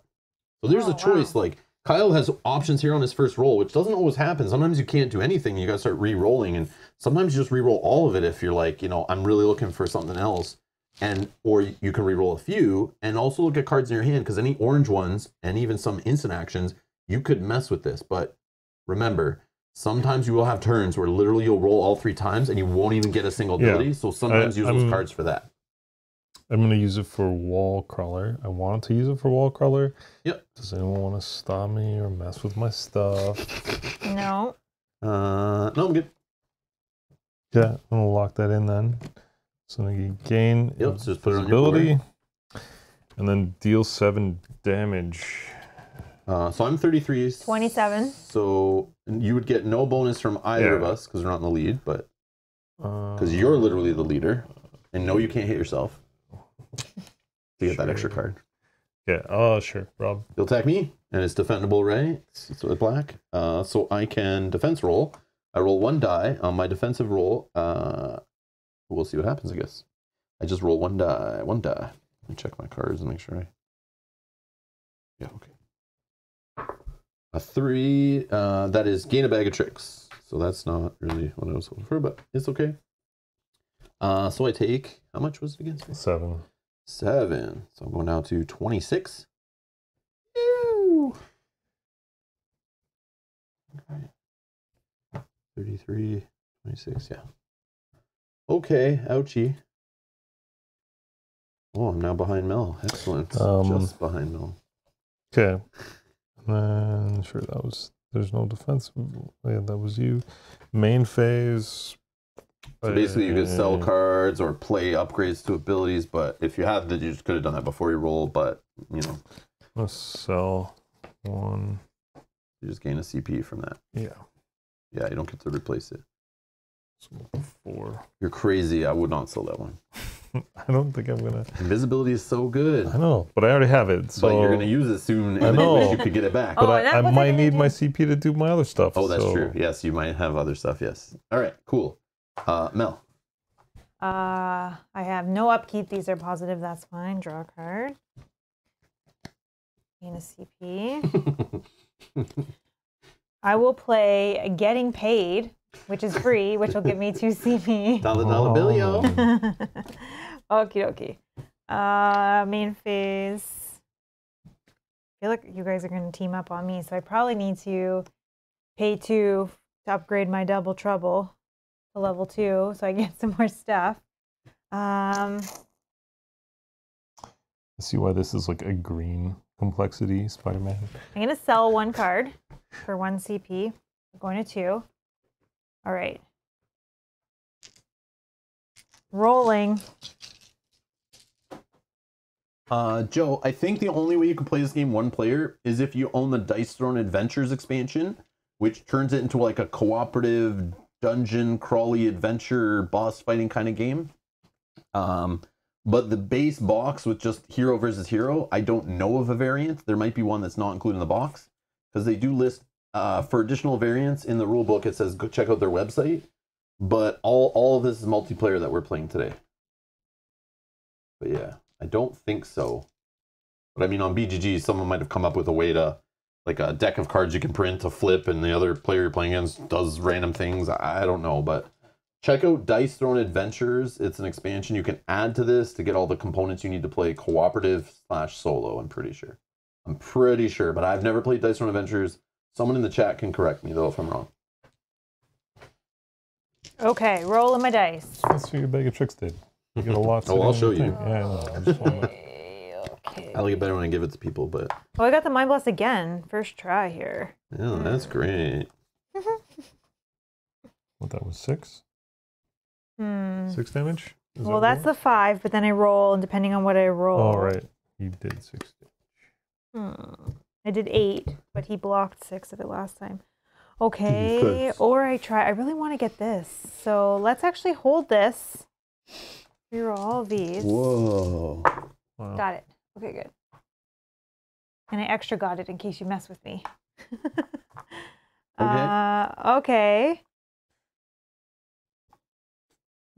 So there's a choice. Wow. Like, Kyle has options here on his first roll, which doesn't always happen. Sometimes you can't do anything. You got to start re-rolling, and sometimes you just re-roll all of it if you're like, you know, I'm really looking for something else. And or you can re-roll a few, and also look at cards in your hand, because any orange ones and even some instant actions, you could mess with this. But remember, sometimes you will have turns where literally you'll roll all 3 times and you won't even get a single ability. So sometimes use those cards for that. I'm going to use it for wall crawler. I wanted to use it for wall crawler. Yep. Does anyone want to stop me or mess with my stuff? No. No, I'm good. Yeah, I'm going to lock that in then. So now you gain invisibility, and then deal 7 damage. So I'm 33. 27. So you would get no bonus from either of us because we're not in the lead, but because you're literally the leader, and no, you can't hit yourself to get that extra card. Yeah. Oh, sure, Rob. You'll attack me, and it's defendable, right? So it's black. So I can defense roll. I roll 1 die on my defensive roll. We'll see what happens, I guess. I just roll 1 die, 1 die. Let me check my cards and make sure I... Yeah, okay. A 3, that is gain a bag of tricks. So that's not really what I was hoping for, but it's okay. So I take, how much was it against me? 7. 7. So I'm going down to 26. Ew! Okay. 33, 26, yeah. Okay, ouchie. Oh, I'm now behind Mel. Excellent. Just behind Mel. Okay. And sure, that was... There's no defense. Yeah, that was you. Main phase. So basically, you could sell cards or play upgrades to abilities, but if you have that, you just could have done that before you roll, but, you know. Let's sell 1. You just gain a CP from that. Yeah. Yeah, you don't get to replace it. So 4. You're crazy. I would not sell that one. I don't think I'm gonna. Invisibility is so good. I know, but I already have it. So but you're gonna use it soon, and then you could get it back. But I might need my CP to do my other stuff. Oh, that's true. Yes, you might have other stuff. Yes. All right. Cool. Mel. I have no upkeep. These are positive. That's fine. Draw a card. Gain a CP. I will play Getting Paid, which is free, which will give me 2 CP. Dollar billion. Okie dokie. Main phase. I feel like you guys are going to team up on me, so I probably need to pay 2 to upgrade my double trouble to level 2 so I get some more stuff. I see why this is like a green complexity Spider-Man. I'm going to sell 1 card for 1 CP. I'm going to 2. All right. Rolling. Joe, I think the only way you can play this game 1 player is if you own the Dice Throne Adventures expansion, which turns it into like a cooperative dungeon crawly adventure boss fighting kind of game. But the base box with just hero versus hero, I don't know of a variant. There might be one that's not included in the box because they do list for additional variants in the rulebook. It says go check out their website. But all of this is multiplayer that we're playing today. But yeah, I don't think so. But I mean, on BGG, someone might have come up with a way to, like a deck of cards you can print to flip, and the other player you're playing against does random things. I don't know, but Check out Dice Throne Adventures. It's an expansion you can add to this to get all the components you need to play cooperative/solo, I'm pretty sure. But I've never played Dice Throne Adventures. Someone in the chat can correct me, though, if I'm wrong. Okay, rolling my dice. Let's see your bag of tricks did. You get a lot. Oh, I'll show you. Okay. I like it better when I give it to people, but... Oh, I got the Mind Blast again. First try here. Yeah, that's great. What, that was six? Hmm. 6 damage? Is well, that's the 5, but then I roll, and depending on what I roll... All right. He did 6 damage. Hmm. I did 8, but he blocked 6 of it last time. Okay, defense. Or I try... I really want to get this, so let's actually hold this. Reroll all of these. Whoa. Wow. Got it. Okay, good. And I extra got it in case you mess with me. Okay. Okay.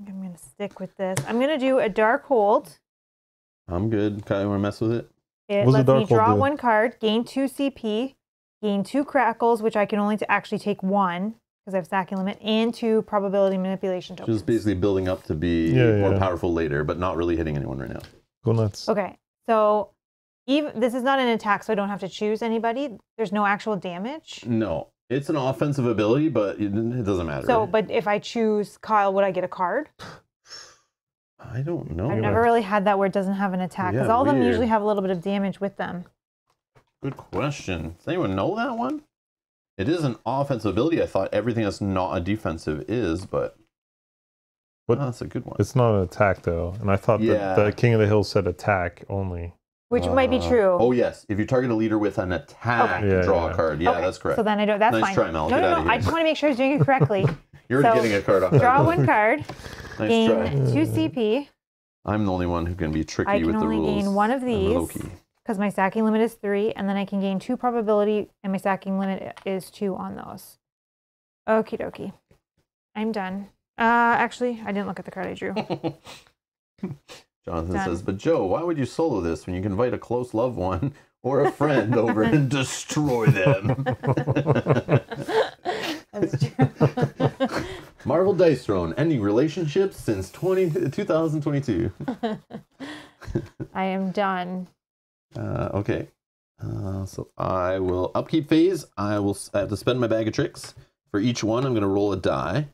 I'm going to stick with this. I'm going to do a dark hold. I'm good. Kyle, you want to mess with it? It lets me draw one card, gain 2 CP, gain 2 crackles, which I can only actually take 1 because I have stacking limit, and 2 probability manipulation tokens. Just basically building up to be more powerful later, but not really hitting anyone right now. Go nuts. Okay. So even this is not an attack, so I don't have to choose anybody. There's no actual damage. No. It's an offensive ability, but it doesn't matter. So, right? But if I choose Kyle, would I get a card? I don't know. I've never really had that where it doesn't have an attack, because all of them usually have a little bit of damage with them. Good question. Does anyone know that one? It is an offensive ability. I thought everything that's not a defensive is, but that's a good one. It's not an attack, though. And I thought that the King of the Hill said attack only. Which might be true. Oh, yes. If you target a leader with an attack, draw a card. Yeah, that's correct. So then I don't, that's fine. Nice try, Mel. No, I just want to make sure he's doing it correctly. You're getting a card off. Draw 1 card. Nice gain try. 2 CP. I'm the only one who can be tricky with the rules. I can only gain 1 of these, because my stacking limit is 3, and then I can gain 2 probability, and my stacking limit is 2 on those. Okie dokie. I'm done. Actually, I didn't look at the card I drew. Jonathan says, but Joe, why would you solo this when you can invite a close loved one or a friend over and destroy them? That's true. Marvel Dice Throne, ending relationships since 2022. I am done. Okay. So I will upkeep phase. I have to spend my bag of tricks. For each one, I'm going to roll a die.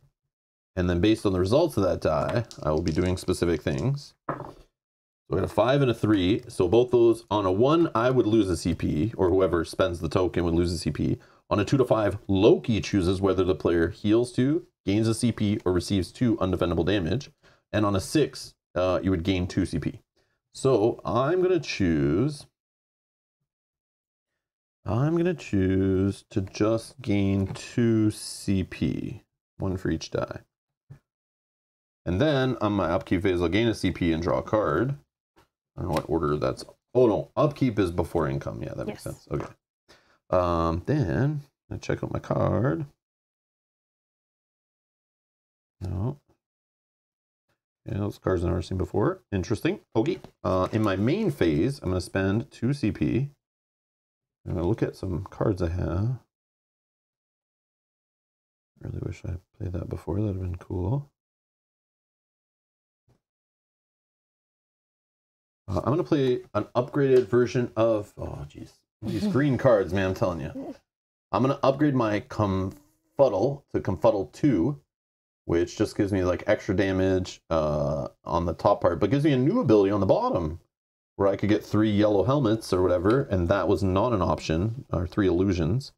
And then based on the results of that die, I will be doing specific things. So I got a 5 and a 3. So both those, on a 1, I would lose a CP, or whoever spends the token would lose a CP. On a 2 to 5, Loki chooses whether the player heals 2, gains a CP, or receives 2 undefendable damage. And on a 6, you would gain 2 CP. So I'm going to choose... to just gain 2 CP. 1 for each die. And then on my upkeep phase, I'll gain a CP and draw a card. I don't know what order that's... Oh, no. Upkeep is before income. Yeah, that makes sense. Okay. Then I check out my card. No. Yeah, those cards I've never seen before. Interesting. Okay. In my main phase, I'm going to spend 2 CP. I'm going to look at some cards I have. I really wish I had played that before. That would have been cool. I'm going to play an upgraded version of... Oh, jeez. These green cards, man, I'm telling you. I'm going to upgrade my Confuddle to Confuddle 2, which just gives me, like, extra damage on the top part, but gives me a new ability on the bottom, where I could get 3 yellow helmets or whatever, and that was not an option, or 3 illusions.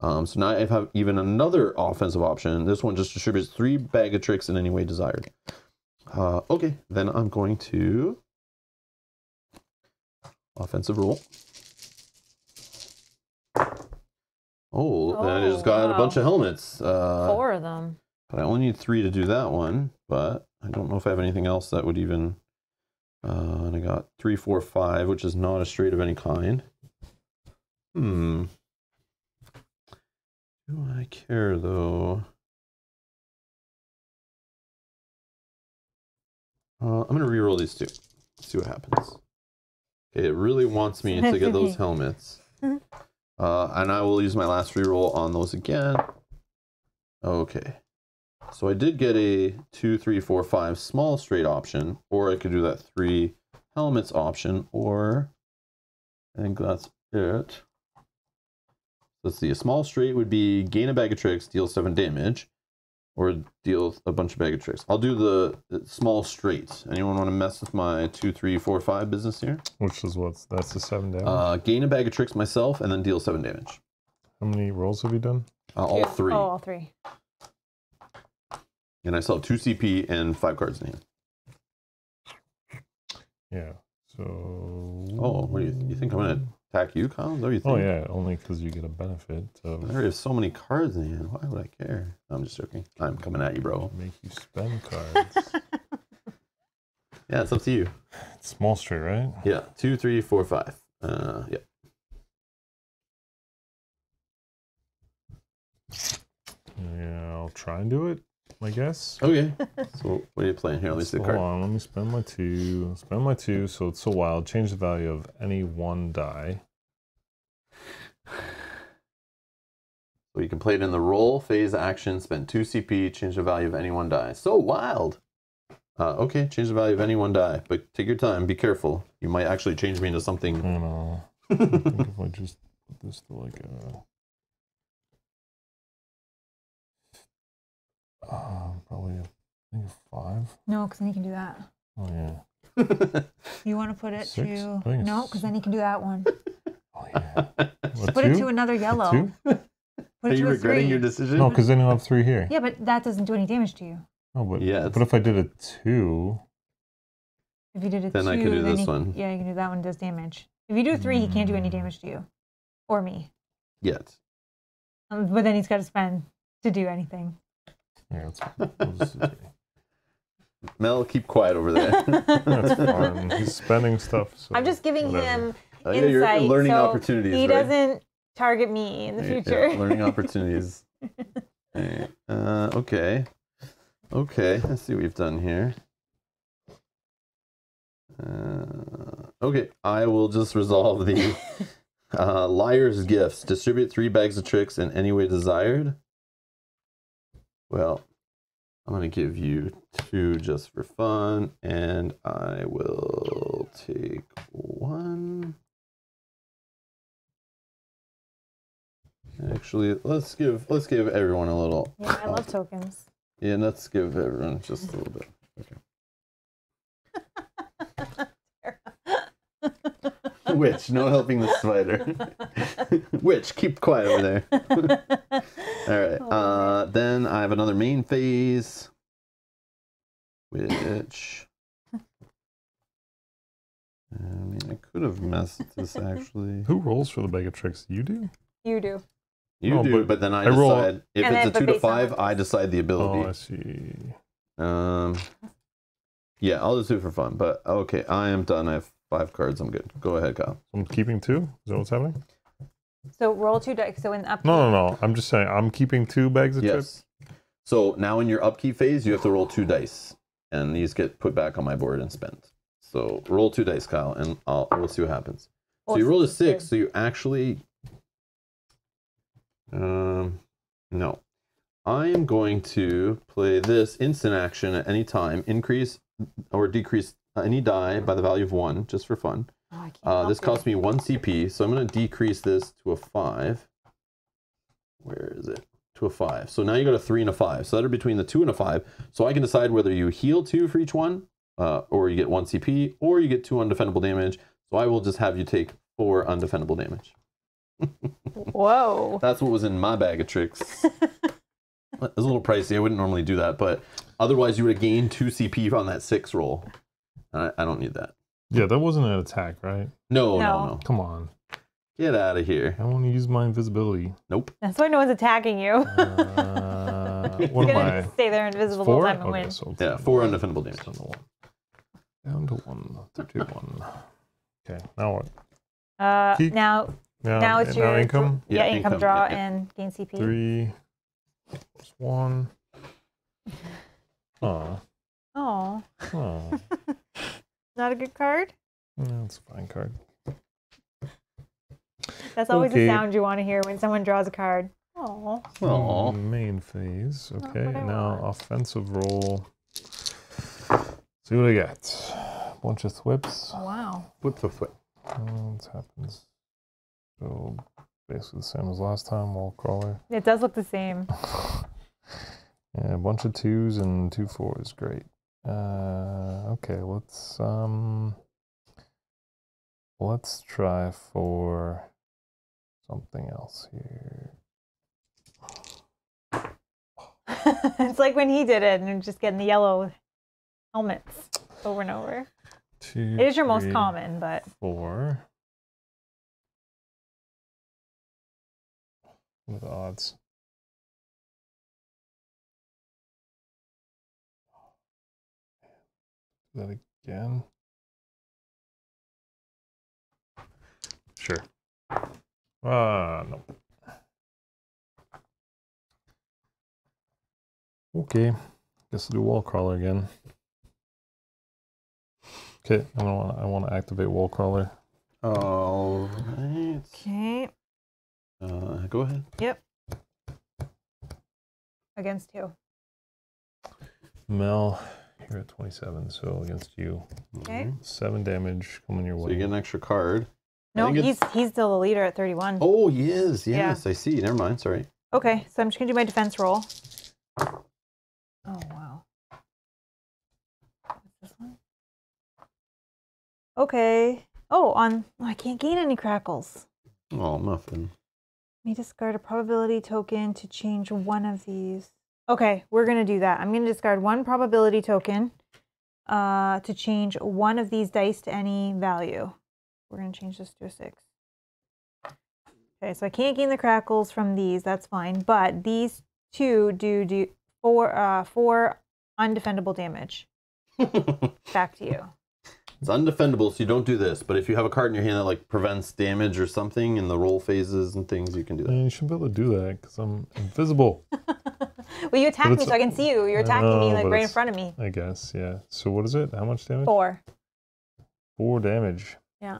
So now I have even another offensive option. This one just distributes 3 bag of tricks in any way desired. Okay, then I'm going to... Offensive roll. Oh, and I just got a bunch of helmets. 4 of them. But I only need 3 to do that one. But I don't know if I have anything else that would even... and I got 3, 4, 5, which is not a straight of any kind. Hmm. Do I care, though? I'm going to reroll these 2. See what happens. It really wants me to get those helmets. And I will use my last reroll on those again. Okay. So I did get a 2, 3, 4, 5 small straight option, or I could do that 3 helmets option, or I think that's it. Let's see, a small straight would be gain a bag of tricks, deal 7 damage, or deal a bunch of bag of tricks. I'll do the small straight. Anyone want to mess with my 2, 3, 4, 5 business here? Which is what's, that's the 7 damage? Gain a bag of tricks myself and then deal 7 damage. How many rolls have you done? All 3. Oh, all 3. And I still have 2 CP and 5 cards in hand. Yeah, so... Oh, what do you think I'm going to attack you, Kyle? Is that what you think? Oh yeah, only because you get a benefit. So. I already have so many cards in hand. Why would I care? No, I'm just joking. I'm coming at you, bro. Make you spend cards. Yeah, it's up to you. It's small straight, right? Yeah, 2, 3, 4, 5. Yeah. Yeah, I'll try and do it, I guess. Okay. So what are you playing here? Let me see the card. Hold on, let me spend my 2. Spend my 2, so it's so wild. Change the value of any 1 die. So you can play it in the roll phase action, spend 2 CP, change the value of any 1 die. So wild. Okay, change the value of any 1 die, but take your time, be careful. You might actually change me into something. I know. I think if I just put this to like a... probably a 5. No, because then you can do that. Oh yeah. You want to put it 6? To no, because then you can do that one. Oh yeah. What, put 2? It to another yellow. 2? Put it. Are you regretting 3. Your decision? No, because then you'll have 3 here. Yeah, but that doesn't do any damage to you. No, but yeah. But if I did a 2, if you did a then 2, I could do this one. Yeah, you can do that one. Does damage. If you do 3, he can't do any damage to you, or me. Yet. But then he's got to spend to do anything. Yeah, that's Mel, keep quiet over there. That's fine. He's spending stuff. So I'm just giving whatever. Him insight. Yeah, you're learning so opportunities. He doesn't target me in the future. Yeah, learning opportunities. Right. Okay. Okay. Let's see what we've done here. Okay. I will just resolve the liar's gifts. Distribute 3 bags of tricks in any way desired. Well, I'm going to give you 2 just for fun, and I will take 1. Actually, let's give everyone a little. Yeah, I love tokens. Yeah, let's give everyone just a little bit. Okay. Witch, no helping the spider. Witch, keep quiet over there. Alright, then I have another main phase. Which... I mean, I could have messed this, actually. Who rolls for the bag of tricks? You do? You do. You do, but then I decide. Roll. If and it's a 2 to 5, I decide the ability. Oh, I see. Yeah, I'll just do it for fun, but okay, I am done. I have 5 cards, I'm good. Go ahead, Kyle. I'm keeping 2? Is that what's happening? So roll 2 dice. So in the upkeep... No. I'm just saying I'm keeping 2 bags of chips. So now in your upkeep phase, you have to roll 2 dice. And these get put back on my board and spent. So roll 2 dice, Kyle, and we'll see what happens. So you rolled a 6, so you actually... No. I am going to play this instant action at any time. Increase or decrease any die by the value of 1, just for fun. Oh, this cost me 1 CP, so I'm going to decrease this to a 5. Where is it? To a 5. So now you got a 3 and a 5. So that are between the 2 and a 5. So I can decide whether you heal 2 for each one, or you get 1 CP, or you get 2 undefendable damage. So I will just have you take 4 undefendable damage. Whoa. That's what was in my bag of tricks. It was a little pricey. I wouldn't normally do that, but otherwise you would have gained 2 CP on that 6 roll. I don't need that. Yeah, that wasn't an attack, right? No. Come on. Get out of here. I want to use my invisibility. Nope. That's why no one's attacking you. What am I? Stay there invisible the whole time and win. So yeah, 4 undefendable damage. Down to 1. 31. Okay, now what? Now it's your income. Yeah, income draw and gain CP. 3. Plus 1. Oh. Not a good card? No, it's a fine card. That's always the sound you want to hear when someone draws a card. Aww. Aww. Main phase. Okay, now offensive roll. See what I got. Bunch of thwips. Oh, wow. What's a thwip? This happens. So basically the same as last time, wall crawler. It does look the same. Yeah, a bunch of 2s and 2 4s. Great. Okay, let's try for something else here. It's like when he did it, and just getting the yellow helmets over and over. 2, it is your most common, but 4. What are the odds? Do that again. Sure. No. Okay, guess I'll do wall crawler again. Okay, I want to activate wall crawler. All right. Okay. Go ahead. Yep. Against you. Mel, you're at 27, so against you. Okay. 7 damage coming your way. So you get an extra card. No, he's still the leader at 31. Oh, he is. Yes, yeah. I see. Never mind. Sorry. Okay, so I'm just gonna do my defense roll. Oh, wow. What's this one? Okay. Oh, I can't gain any crackles. Oh, muffin. Let me discard a probability token to change one of these. Okay, we're going to do that. I'm going to discard one probability token to change one of these dice to any value. We're going to change this to a 6. Okay, so I can't gain the crackles from these. That's fine. But these two do 4 undefendable damage. Back to you. It's undefendable, so you don't do this. But if you have a card in your hand that like prevents damage or something in the roll phases and things, you can do that. You shouldn't be able to do that because I'm invisible. Well, you attacked me, so I can see you. You're attacking me like right in front of me. I guess, yeah. So what is it? How much damage? 4. 4 damage. Yeah.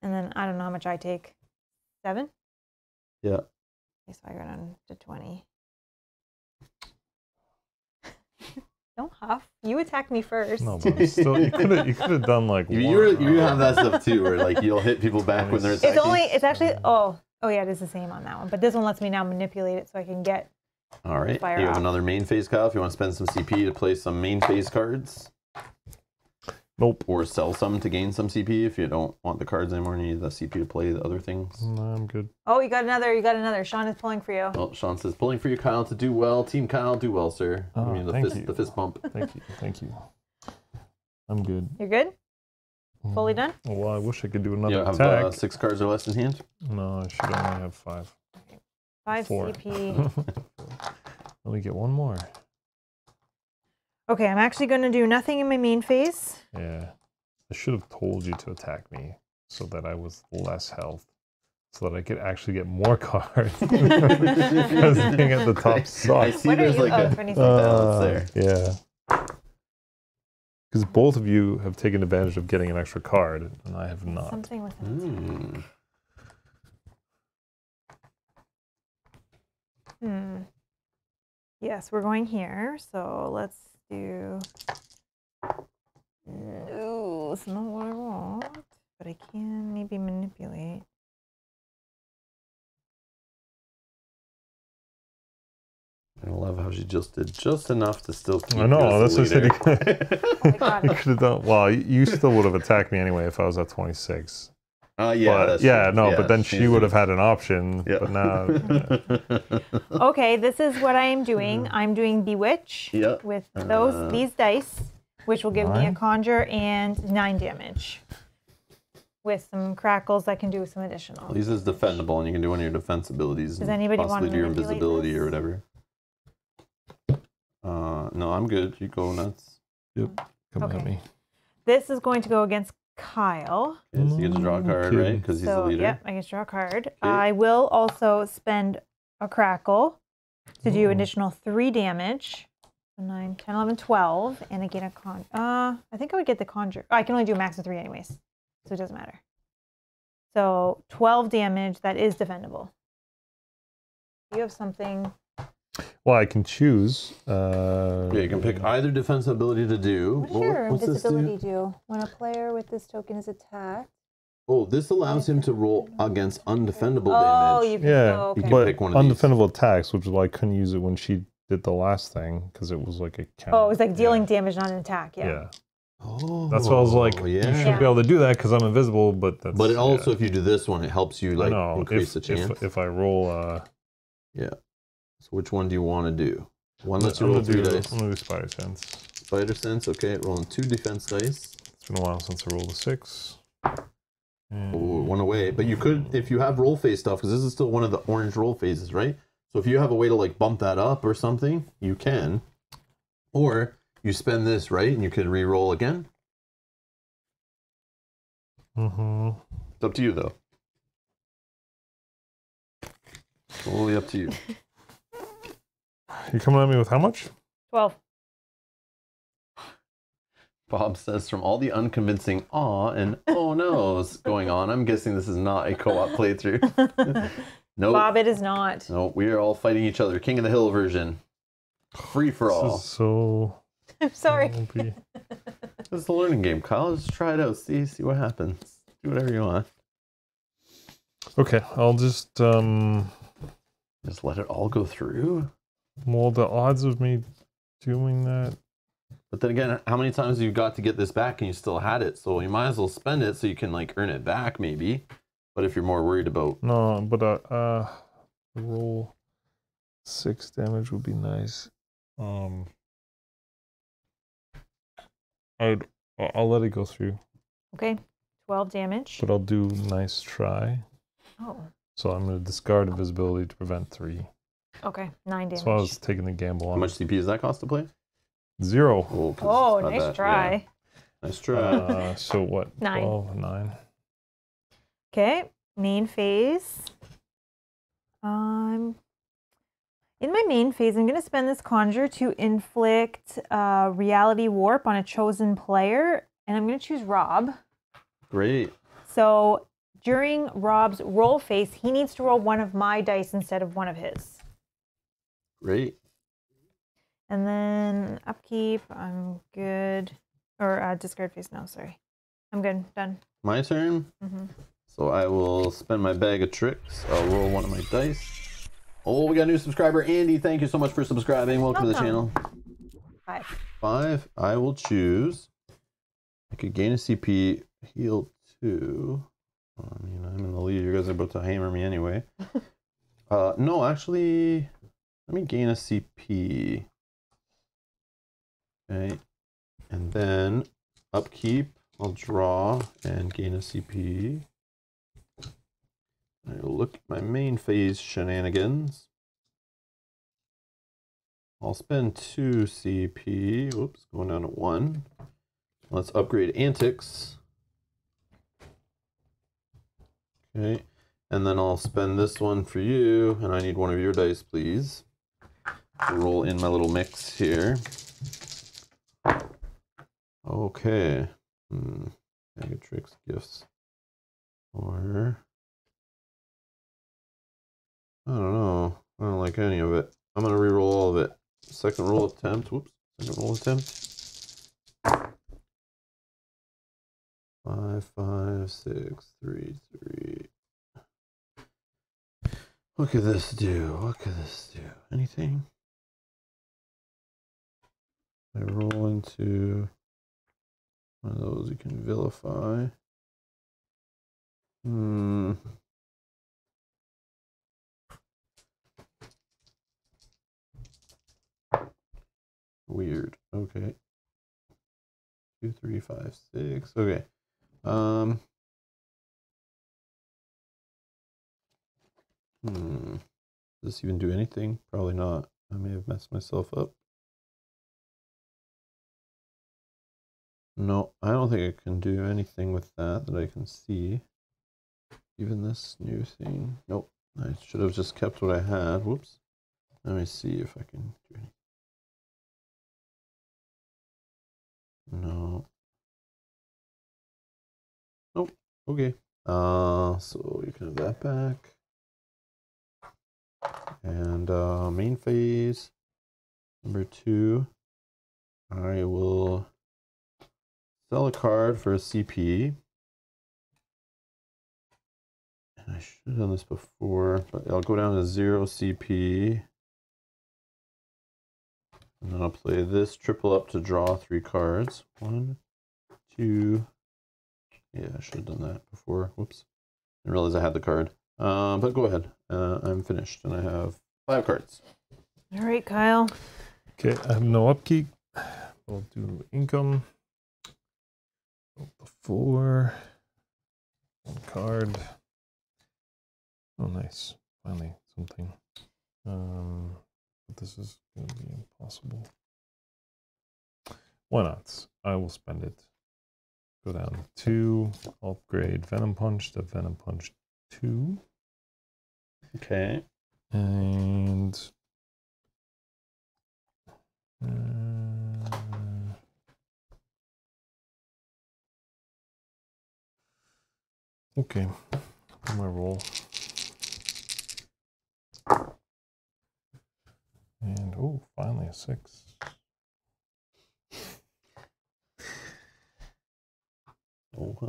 And then I don't know how much I take. 7? Yeah. Okay, so I got on to 20. Don't huff. You attacked me first. No, but still, you could have done like one. You have that stuff too, where like you'll hit people back when they're attacking. It's actually yeah, it is the same on that one. But this one lets me now manipulate it so I can get. All right, fire you have off. Another main phase, Kyle. If you want to spend some CP to play some main phase cards. Nope. Or sell some to gain some CP if you don't want the cards anymore and you need the CP to play the other things. No, I'm good. Oh, you got another. Sean is pulling for you. Well, Sean says, pulling for you, Kyle, to do well. Team Kyle, do well, sir. Oh, I mean, the fist bump. Thank you. I'm good. You're good? Fully done? Well, I wish I could do another attack. You have 6 cards or less in hand? No, I should only have 5. Okay. 5 CP. Let me get one more. Okay, I'm actually going to do nothing in my main phase. Yeah. I should have told you to attack me so that I was less health, so that I could actually get more cards. Because being at the top sucks. I see there's like a balance there. Yeah. Because both of you have taken advantage of getting an extra card, and I have not. Something with that. Yes, we're going here, so let's do. No, it's not what I want, but I can maybe manipulate. I love how she just did just enough to still keep. I know, that's what I said. You could have done. Well, you still would have attacked me anyway if I was at 26. But then she would have had an option. Yeah. But now. Okay, this is what I am doing. I'm doing Bewitch with these dice, which will give me a conjure and 9 damage. With some crackles, I can do some additional. Well, this is defendable, and you can do one of your defense abilities. Does anybody want to do your invisibility or whatever? No, I'm good. You go nuts. Yep. Come at me. This is going to go against Kyle. Okay, so you get to draw a card, right? Because he's the leader. Yep, I get to draw a card. Okay. I will also spend a crackle to do additional 3 damage. 9, 10, 11, 12. And I get a con. I think I would get the conjure. Oh, I can only do a max of 3 anyways, so it doesn't matter. So 12 damage, that is defendable. You have something. Well, I can choose. Yeah, you can pick either defense ability to do. What's this ability do? When a player with this token is attacked. Oh, this allows him to roll against undefendable damage. You can, you can pick one of undefendable these. Attacks, which is why I couldn't use it when she did the last thing, because it was like a counter. Oh, it was like dealing damage, not an attack. Yeah. Oh, that's why I was like, you should be able to do that because I'm invisible, but that's... But it also, if you do this one, it helps you like increase the chance. If I roll... Yeah. So which one do you want to do? One lets you roll three dice. I'm going to do Spider Sense. Spider Sense, okay. Rolling 2 defense dice. It's been a while since I rolled a 6. And... Ooh, one away. But you could, if you have roll phase stuff, because this is still one of the orange roll phases, right? So if you have a way to like bump that up or something, you can. Or you spend this, right? And you could re-roll again. Mm-hmm. It's up to you, though. Totally up to you. You're coming at me with how much? 12. Bob says, from all the unconvincing awe and oh no's going on, I'm guessing this is not a co-op playthrough. No, Bob, it is not. No, we are all fighting each other. King of the Hill version. Free for all. This is so... I'm sorry. This is the learning game, Kyle. Just try it out. See what happens. Do whatever you want. Okay, I'll just let it all go through. Well, the odds of me doing that. But then again, how many times have you got to get this back and you still had it? So you might as well spend it so you can like earn it back, maybe. But if you're more worried about... No, but roll 6 damage would be nice. I'll let it go through. Okay, 12 damage. But I'll do nice try. Oh. So I'm going to discard invisibility to prevent 3. Okay, 9 damage. So I was taking the gamble on. How much CP does that cost to play? 0. Oh, nice try. Yeah. Nice try. So what? 9. 12, 9. Okay, main phase. In my main phase, I'm going to spend this conjure to inflict reality warp on a chosen player, and I'm going to choose Rob. Great. So during Rob's roll phase, he needs to roll one of my dice instead of one of his. Great. And then upkeep, I'm good. Or discard phase, no, sorry. I'm good, done. My turn? Mm-hmm. So I will spend my bag of tricks. I'll roll one of my dice. Oh, we got a new subscriber. Andy, thank you so much for subscribing. Welcome to the channel. 5. 5, I will choose. I could gain a CP, heal 2. I mean, I'm in the lead. You guys are about to hammer me anyway. No, actually... Let me gain a CP. Okay. And then upkeep, I'll draw and gain a CP. I'll look at my main phase shenanigans. I'll spend 2 CP. Oops, going down to 1. Let's upgrade antics. Okay. And then I'll spend this one for you. And I need one of your dice, please. Roll in my little mix here. Okay. Bag of tricks, gifts, or I don't know. I don't like any of it. I'm gonna reroll all of it. Second roll attempt. Whoops. Second roll attempt. 5, 5, 6, 3, 3. What could this do? What could this do? Anything? I roll into one of those you can vilify. Weird. Okay. 2, 3, 5, 6. Okay. Does this even do anything? Probably not. I may have messed myself up. No, I don't think I can do anything with that that I can see. Even this new thing. Nope. I should have just kept what I had. Whoops. Let me see if I can do anything. No. Nope. Okay. So you can have that back. And main phase number 2, I will sell a card for a CP. And I should have done this before, but I'll go down to 0 CP. And then I'll play this triple up to draw 3 cards. 1, 2. Yeah, I should have done that before. Whoops. I didn't realize I had the card. But go ahead. I'm finished, and I have 5 cards. All right, Kyle. Okay, I have no upkeep. We'll do income. Before. 1 card. Oh, nice. Finally, something. But this is going to be impossible. Why not? I will spend it. Go down to upgrade Venom Punch to Venom Punch 2. Okay. And okay, my roll. And oh, finally a 6. What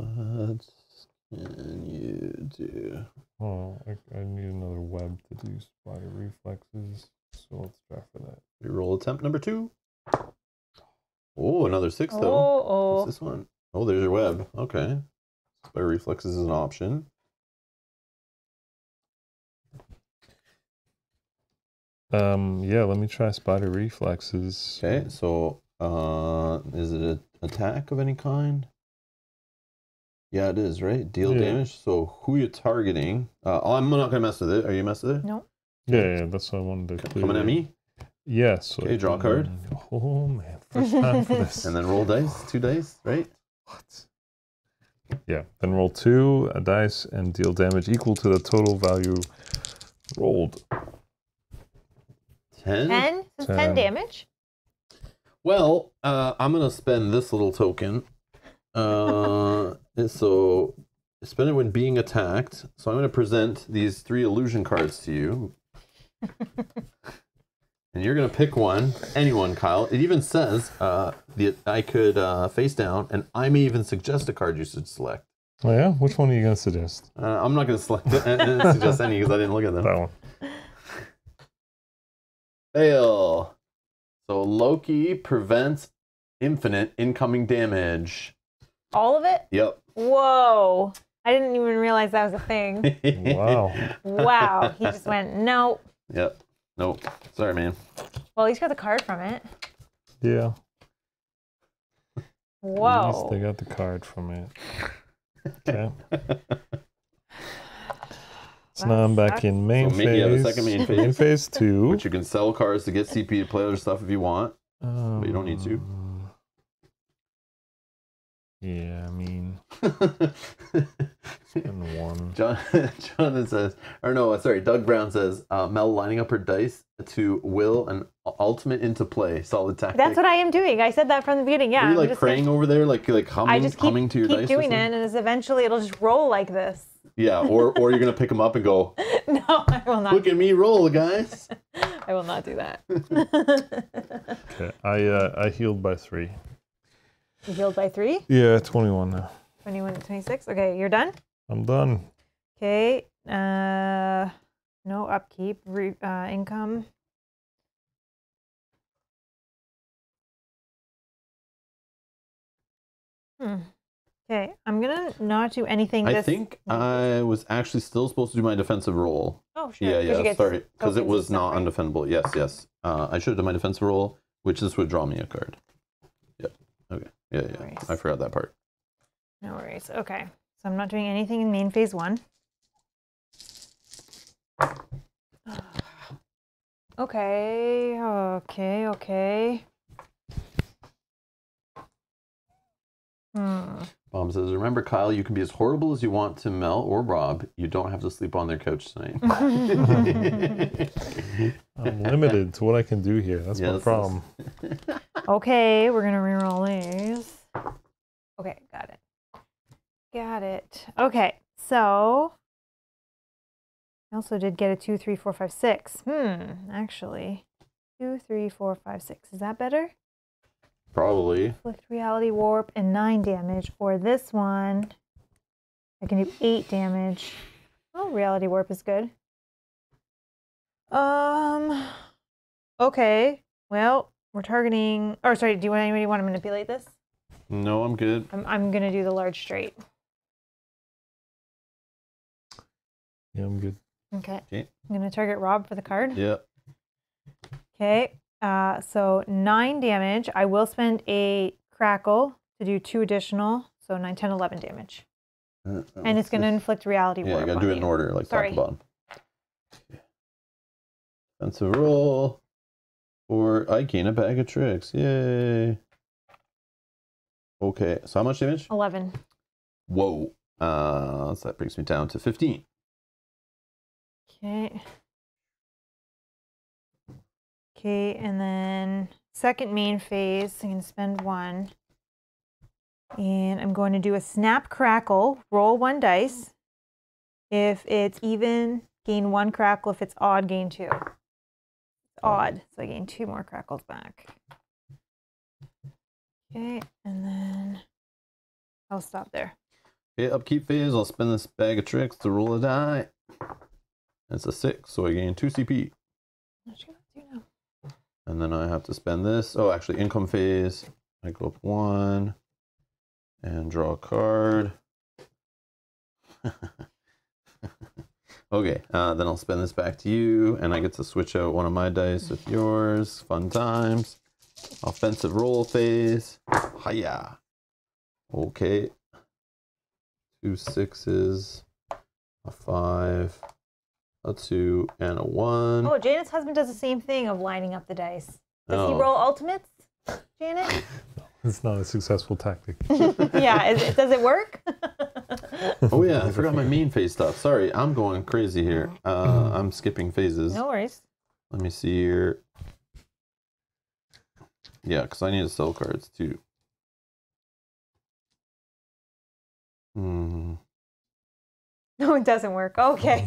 can you do? Oh, I need another web to do spider reflexes, so let's try for that. Reroll attempt number 2. Oh, another 6 though. Oh. What's this one? Oh, there's your web. Okay. Spider reflexes is an option. Yeah, let me try spider reflexes. Okay, so is it an attack of any kind? Yeah, it is, right? Deal damage. So who you're targeting? I'm not gonna mess with it. Are you messing with it? No. Yeah, that's what I wanted to clear. Coming at me? Yes. Yeah, so okay, draw a card. Oh man, first time for this. And then roll dice, 2 dice, right? What? Yeah. Then roll 2 dice and deal damage equal to the total value rolled. 10. 10. So 10 damage. Well, I'm gonna spend this little token. So spend it when being attacked. So I'm going to present these 3 illusion cards to you. And you're going to pick one, anyone, Kyle. It even says I could face down, and I may even suggest a card you should select. Oh yeah? Which one are you going to suggest? I'm not going to select suggest any because I didn't look at them. That one. Fail. So Loki prevents infinite incoming damage. All of it? Yep. Whoa. I didn't even realize that was a thing. Wow. Wow. He just went, nope. Yep. Nope. Sorry, man. Well, he's got the card from it. Yeah. Whoa. At least they got the card from it. Okay. So now I'm back in main phase. Yeah, the second main phase. Main phase 2. Which you can sell cards to get CP to play other stuff if you want. But you don't need to. Yeah, I mean, it's been one. Jonathan says, or no, sorry, Doug Brown says, Mel lining up her dice to will an ultimate into play. Solid tactic. That's what I am doing. I said that from the beginning. Yeah. Are you like just praying over there, like humming, I just keep, humming to your dice? I keep doing it, and eventually it'll just roll like this. Yeah, or you're gonna pick them up and go. No, I will not. Look at me roll, guys. I will not do that. Okay, I healed by 3. You healed by 3? Yeah, 21 now. 21 to 26? Okay, you're done? I'm done. Okay. No upkeep. Income. Okay, I'm going to not do anything. I think I was actually still supposed to do my defensive roll. Oh, sure. Yeah, yeah, sorry. Because it was not right? Undefendable. Yes, yes. I should have done my defensive roll, which this would draw me a card. Yep. Okay. Yeah, yeah. No, I forgot that part. No worries. Okay. So I'm not doing anything in main phase 1. Okay. Okay. Okay. Mom says, remember, Kyle, you can be as horrible as you want to Mel or Rob. You don't have to sleep on their couch tonight. I'm limited to what I can do here. That's my problem. Okay, we're going to re-roll these. Okay, got it. Got it. Okay, so I also did get a 2, 3, 4, 5, 6. Actually. 2, 3, 4, 5, 6. Is that better? Probably. Conflict, reality warp, and 9 damage. Or this one, I can do 8 damage. Oh, reality warp is good. Okay. Well, we're targeting... Oh, sorry. Do you want anybody want to manipulate this? No, I'm good. I'm going to do the large straight. Yeah, I'm good. Okay. I'm going to target Rob for the card. Yep. Okay. So 9 damage. I will spend a crackle to do 2 additional. So 9, 10, 11 damage. And it's going to inflict reality warp. Yeah, I got to do it in order, like top to bottom. That's a roll. Or I gain a bag of tricks. Yay. Okay. So how much damage? 11. Whoa. So that brings me down to 15. Okay. Okay, and then second main phase, I'm going to spend 1. And I'm going to do a snap crackle, roll 1 dice. If it's even, gain 1 crackle. If it's odd, gain 2. It's odd, so I gain 2 more crackles back. Okay, and then I'll stop there. Okay, upkeep phase, I'll spend this bag of tricks to roll a die. That's a 6, so I gain 2 CP. What you gonna do now? And then I have to spend this. Oh, actually, income phase. I go up 1 and draw a card. Okay, then I'll spend this back to you, and I get to switch out one of my dice with yours. Fun times. Offensive roll phase. Hiya. Okay. 2 6s, a 5. A 2 and a 1. Oh, Janet's husband does the same thing of lining up the dice. Does he roll ultimates, Janet? It's not a successful tactic. Yeah, does it work? Oh yeah, I forgot my main phase stuff. Sorry, I'm going crazy here. I'm skipping phases. No worries. Let me see here. Yeah, because I need to sell cards too. No, it doesn't work. Okay.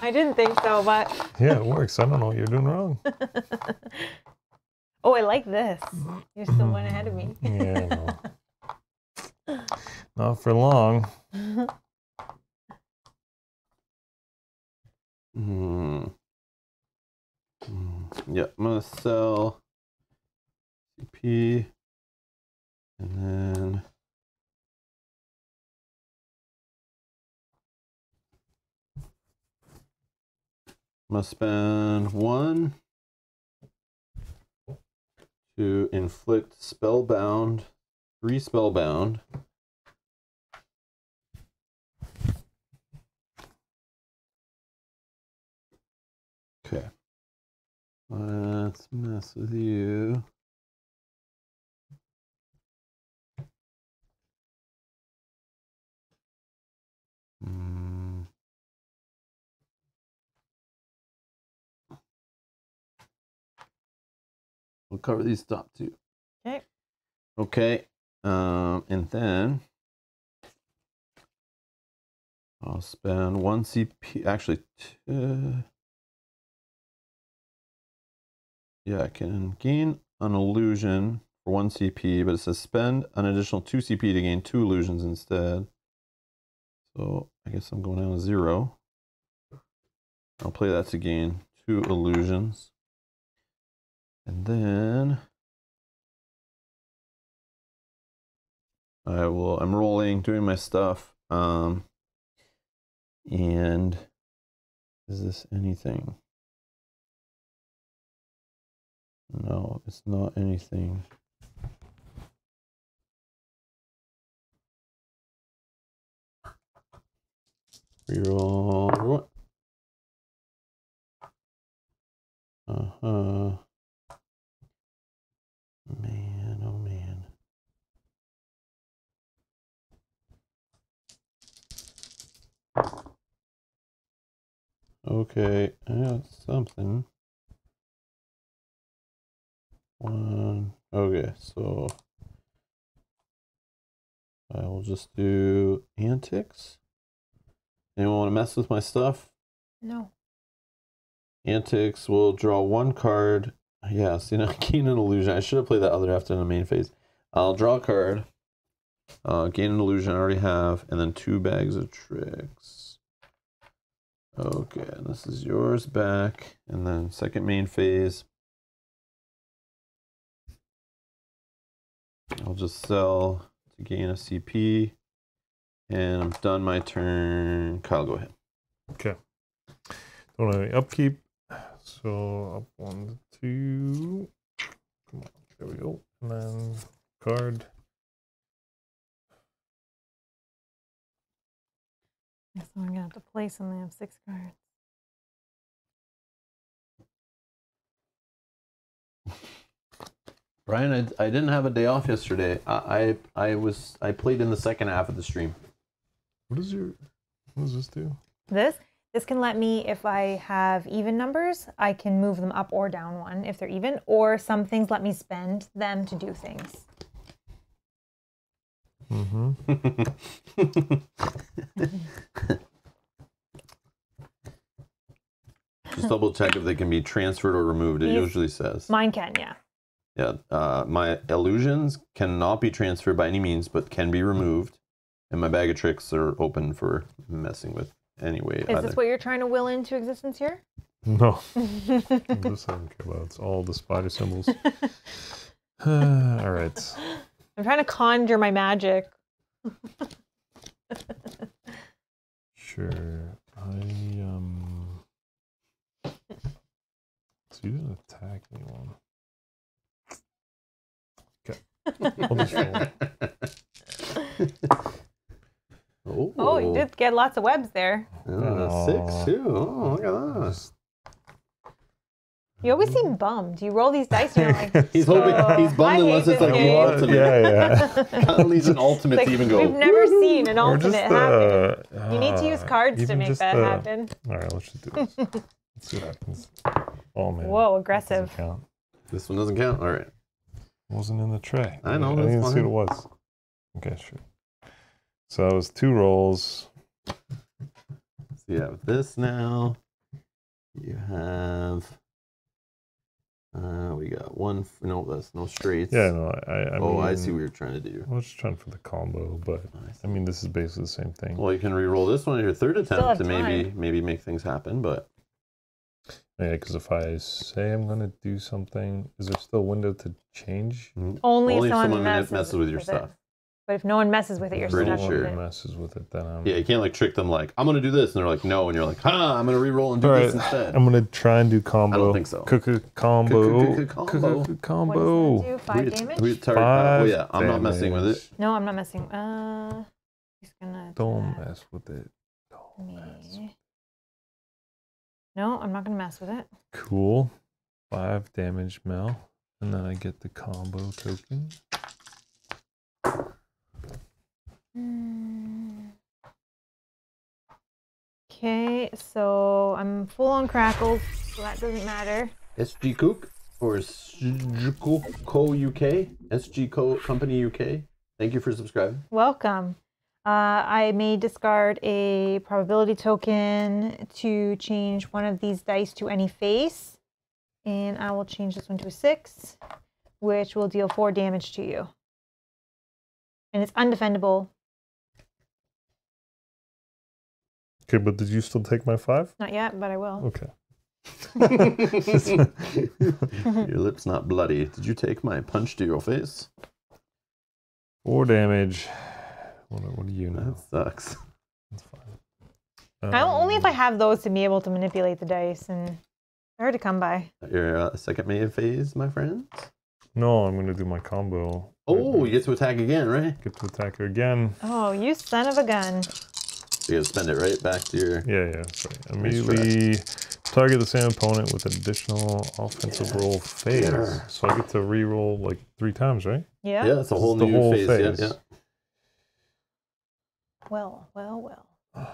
I didn't think so, but... Yeah, it works. I don't know what you're doing wrong. Oh, I like this. You're still one ahead of me. Yeah, I know. Not for long. Yeah, I'm going to sell CP and then... I'm going to spend 1 to inflict spellbound, 3 spellbound. Okay. Let's mess with you. We'll cover these top 2. Okay. Okay. And then I'll spend 1 CP. Actually, 2. Yeah, I can gain an illusion for 1 CP, but it says spend an additional 2 CP to gain 2 illusions instead. So I guess I'm going down to 0. I'll play that to gain 2 illusions. And then I'm rolling, doing my stuff. And is this anything? No, it's not anything. Reroll. Man, oh man. Okay, I got something. 1. Okay, so I will just do antics. Anyone want to mess with my stuff? No. Antics will draw one card. Yes, you know, gain an illusion. I should have played that other after in the main phase. I'll draw a card. Gain an illusion I already have. And then two bags of tricks. Okay, and this is yours back. And then second main phase. I'll just sell to gain a CP. And I'm done my turn. Kyle, go ahead. Okay. Don't have any upkeep. So up one, two. Come on, there we go. And then card. I guess I'm going to have to play some. They have 6 cards. Brian, I didn't have a day off yesterday. I played in the second half of the stream. What does this do? This can let me, if I have even numbers, I can move them up or down one if they're even, or some things let me spend them to do things. Mm-hmm. Just double check if they can be transferred or removed. It usually says. Mine can, yeah. Yeah, my illusions cannot be transferred by any means, but can be removed. And my bag of tricks are open for messing with anyway. Is this what you're trying to will into existence here? No. This I don't care about. It's all the spider symbols. All right. I'm trying to conjure my magic. Sure. So you didn't attack anyone. Oh, you did get lots of webs there. Oh, 6 too. Oh, look at that. You always seem bummed. You roll these dice and you're like, he's bummed unless it's like the ultimate. Yeah, yeah. Kyle needs an ultimate like, to even go. We've never seen an ultimate happen. You need to use cards to make that happen. All right, let's just do this. Let's see what happens. Oh, man. Whoa, aggressive. This one doesn't count. All right. Wasn't in the tray. I know. I didn't even see what it was. Okay, sure. So it was 2 rolls. So you have this now. You have. We got one. No, that's no straights. Yeah, no. I mean, I see what you're trying to do. I was just trying for the combo, but I mean, this is basically the same thing. Well, you can re-roll this one in your third attempt to maybe make things happen, but. Yeah, because if I say I'm going to do something, is there still a window to change? Only if someone messes with your stuff. But if no one messes with it, you're pretty sure. If no one messes with it, then I'm... Yeah, you can't like trick them like, I'm going to do this, and they're like, no, and you're like, ha, I'm going to re-roll and do this instead. I'm going to try and do combo. I don't think so. Combo. What does that do? 5 damage? Oh, yeah, I'm not messing with it. No, I'm not messing. He's going to... Don't mess with it. Don't mess with it. No, I'm not going to mess with it. Cool. 5 damage, Mel. And then I get the combo token. Okay, so I'm full on crackles, so that doesn't matter. SG Cook or SG Co UK? SG Co Company UK. Thank you for subscribing. Welcome. I may discard a probability token to change one of these dice to any face. And I will change this one to a 6, which will deal 4 damage to you. And it's undefendable. Okay, but did you still take my 5? Not yet, but I will. Okay. Your lip's not bloody. Did you take my punch to your face? 4 damage. What do you know? That sucks. That's fine. Only if I have those to be able to manipulate the dice, and hard to come by. Your second main phase, my friends? No, I'm going to do my combo. Oh, you get to attack again, right? Get to attack her again. Oh, you son of a gun. So you got to spend it right back to your... Yeah, yeah, that's right. Immediately target the same opponent with an additional offensive roll phase. Yeah. So I get to re-roll like 3 times, right? Yeah. Yeah, that's a whole new phase. Yeah. Well, well, well.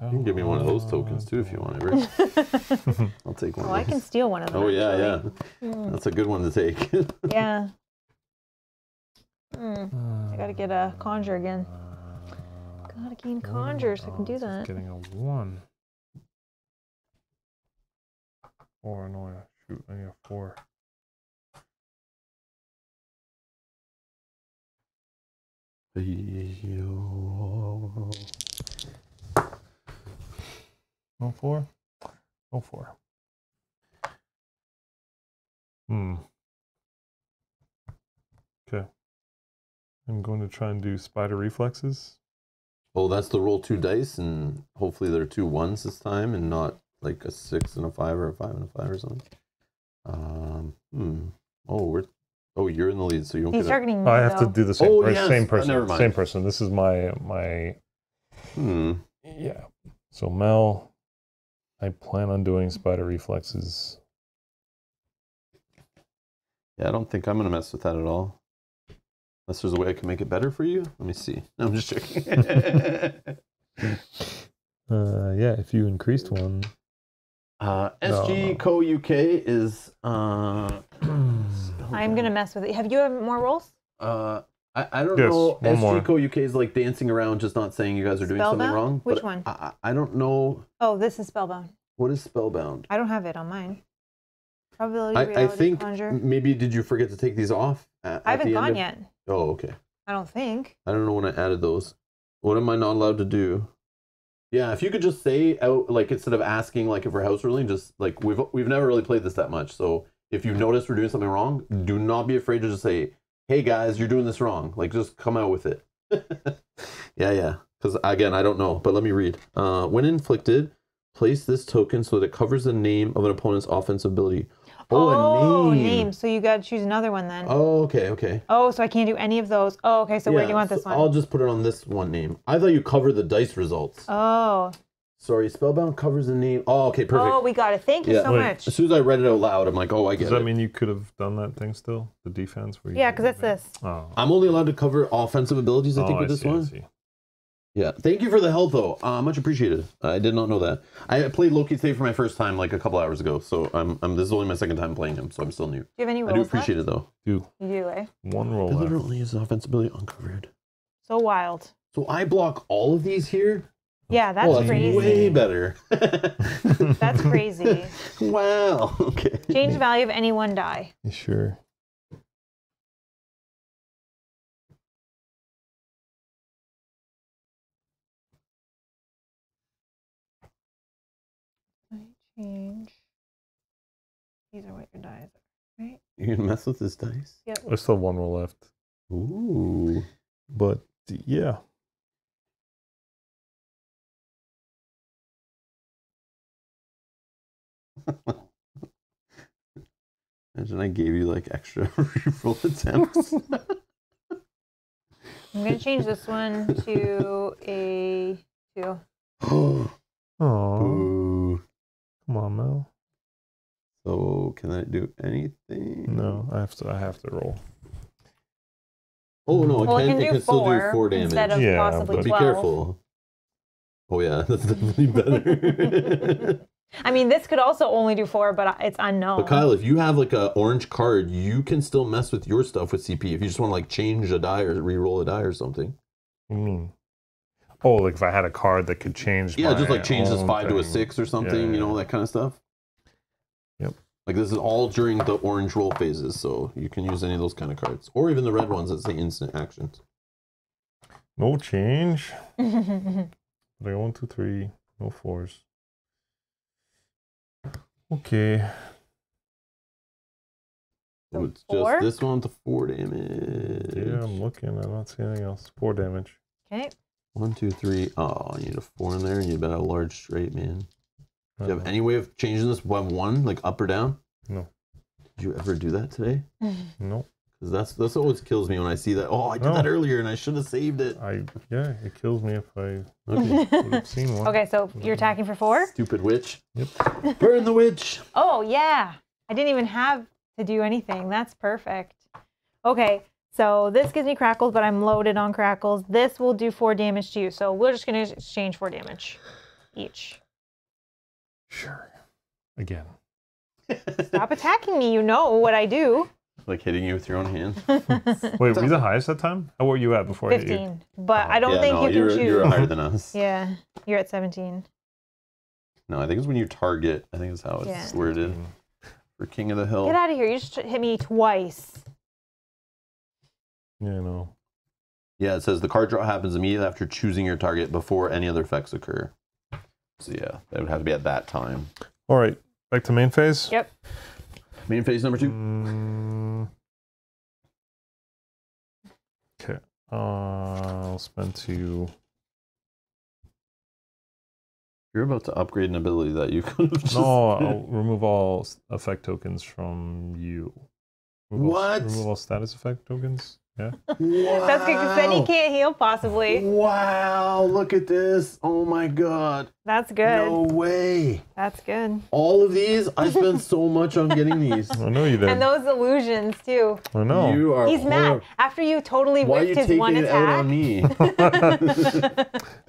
You can give me one of those tokens too if you want, Avery. I'll take one. Oh, I can steal one of them. Oh yeah, actually. Yeah. Mm. That's a good one to take. Yeah. Mm. I gotta get a conjure again. Gotta gain conjure so I can do that. Getting a 1. Four annoying. Shoot, I need a four. No four? No four. Okay. I'm going to try and do spider reflexes. Oh, that's the roll two dice, and hopefully there are 2 1s this time and not like a 6 and a 5 or a 5 and a 5 or something. Oh, you're in the lead, so you don't He's get it. I have to do the same, same person. Never mind. Same person. This is my Yeah. So Mel, I plan on doing spider reflexes. Yeah, I don't think I'm gonna mess with that at all. Unless there's a way I can make it better for you. Let me see. No, I'm just joking. Yeah, if you increased one. SG Co UK is I'm gonna mess with it. Have you more rolls? I don't know. SG Co UK is like dancing around, just not saying you guys are doing something wrong. Which one? I don't know. Oh, this is Spellbound. What is Spellbound? I don't have it on mine. Probability, reality, I think conjure. Maybe did you forget to take these off? I haven't gone yet. Oh, okay. I don't think. I don't know when I added those. What am I not allowed to do? Yeah, if you could just say out, like, instead of asking, like, if we're house ruling, just like we've never really played this that much. So if you notice we're doing something wrong, do not be afraid to just say, "Hey guys, you're doing this wrong." Like, just come out with it. Yeah. Because again, I don't know, but let me read. When inflicted, place this token so that it covers the name of an opponent's offensive ability. Oh, a name. So you got to choose another one then. Oh, okay. Oh, so I can't do any of those. Oh, okay, so where do you want this one? I'll just put it on this one name. I thought you covered the dice results. Oh. Sorry, Spellbound covers the name. Oh, okay, perfect. Oh, we got it. Thank you so much. As soon as I read it out loud, I'm like, oh, I get it. Does that mean you could have done that thing still? The defense? Where you because that's this. Oh. I'm only allowed to cover offensive abilities, I think, with this one. Yeah, thank you for the help, though. Much appreciated. I did not know that. I played Loki today for my first time, like, a couple hours ago. So this is only my second time playing him, so I'm still new. Do you have any rolls? I do appreciate it, though. You do, eh? One roll. Literally is offensibility uncovered. So wild. So I block all of these here? Yeah, that's crazy. Way better. That's crazy. Wow. Okay. Change value of any one die. Sure. Change. These are what your dice are, right? You can mess with this dice? Yep. There's still one roll left. Ooh. But, yeah. Imagine I gave you, like, extra reroll attempts. I'm going to change this one to a 2. Oh. Ooh. Come on, Mel. So can I do anything? No, I have to roll. Oh no, it can still do 4 damage. Instead of possibly 12. Be careful. Oh yeah, that's definitely better. I mean, this could also only do 4, but it's unknown. But Kyle, if you have like an orange card, you can still mess with your stuff with CP. If you just want to like change a die or reroll a die or something. What do you mean? Oh, like if I had a card that could change. Yeah, just like change this 5 to a 6 or something, you know, that kind of stuff. Yep. Like this is all during the orange roll phases, so you can use any of those kind of cards. Or even the red ones that say instant actions. No change. Like 1, 2, 3, no 4s. Okay. So it's 4? Just this one to 4 damage. Yeah, I'm looking. I don't see anything else. 4 damage. Okay. 1, 2, 3. Oh, you need a 4 in there, and you bet a large straight, man. Do you have any way of changing this by 1, like up or down? No. Did you ever do that today? No. Because that's always kills me when I see that. Oh, I did that earlier, and I should have saved it. Yeah, it kills me if I would have seen one. Okay, so you're attacking for 4? Stupid witch. Yep. Burn the witch. Oh yeah, I didn't even have to do anything. That's perfect. Okay. So this gives me crackles, but I'm loaded on crackles. This will do 4 damage to you. So we're just going to exchange 4 damage each. Sure. Again. Stop attacking me. You know what I do. Like hitting you with your own hand. Wait, were you the highest that time? How were you at before? 15. I hit you? But I don't think you can choose. You're higher than us. Yeah. You're at 17. No, I think it's when you target. I think that's how it's worded. For King of the Hill. Get out of here. You just hit me twice. Yeah, no. Yeah, it says the card draw happens immediately after choosing your target before any other effects occur. So yeah, that would have to be at that time. All right, back to main phase? Yep. Main phase number 2. Okay, I'll spend 2. You're about to upgrade an ability that you could have just... No, I'll remove all effect tokens from you. Remove what? Remove all status effect tokens? Yeah. Wow. That's good because then he can't heal possibly. Wow, look at this. Oh my god. That's good. No way. That's good. All of these, I spent so much on getting these. I know you did. And those illusions too. I know. You are He's mad. After you totally whipped his one attack. Why are you taking it out on me?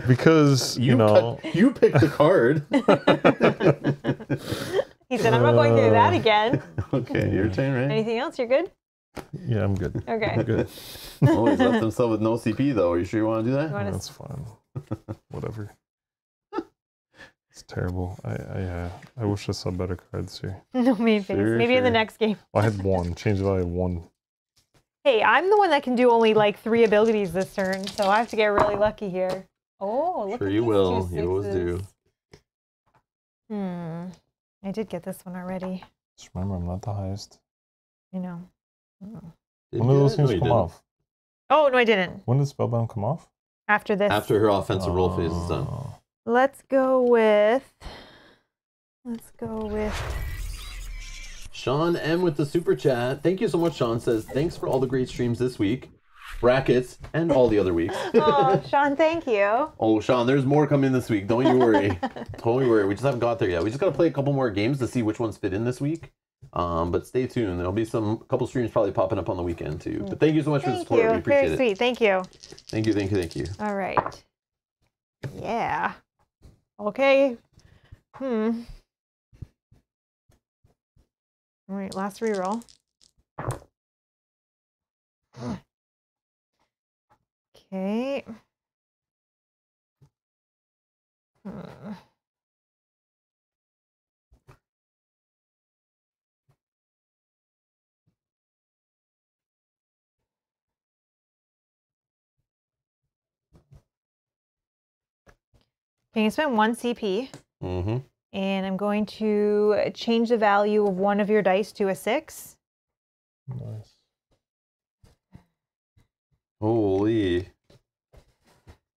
Because, you know. You picked the card. He said, I'm not going through that again. Okay, your turn, right? Anything else? You're good? Yeah, I'm good. Okay. I'm good. Always left himself with no CP, though. Are you sure you want to do that? No, that's fine. Whatever. It's terrible. I wish I saw better cards here. No, maybe. Sure, maybe in the next game. Well, I had 1. Change value 1. Hey, I'm the one that can do only like 3 abilities this turn, so I have to get really lucky here. Oh, look at these 2 sixes. You always do. Hmm. I did get this one already. Just remember, I'm not the highest. You know. When did those things come off? Oh, no, I didn't. When did Spellbound come off? After this. After her offensive roll phase is done. Let's go with... Sean M with the super chat. Thank you so much, Sean. Says, thanks for all the great streams this week. Brackets and all the other weeks. Oh, Sean, thank you. Oh, Sean, there's more coming this week. Don't you worry. Don't you worry. We just haven't got there yet. We just got to play a couple more games to see which ones fit in this week. But stay tuned. There'll be a couple streams probably popping up on the weekend too. But thank you so much for the support. We appreciate it. Very sweet. Thank you. Thank you. Thank you. Thank you. All right. Yeah. Okay. All right. Last reroll. Okay. Okay, I spent 1 CP, and I'm going to change the value of one of your dice to a 6. Nice. Holy.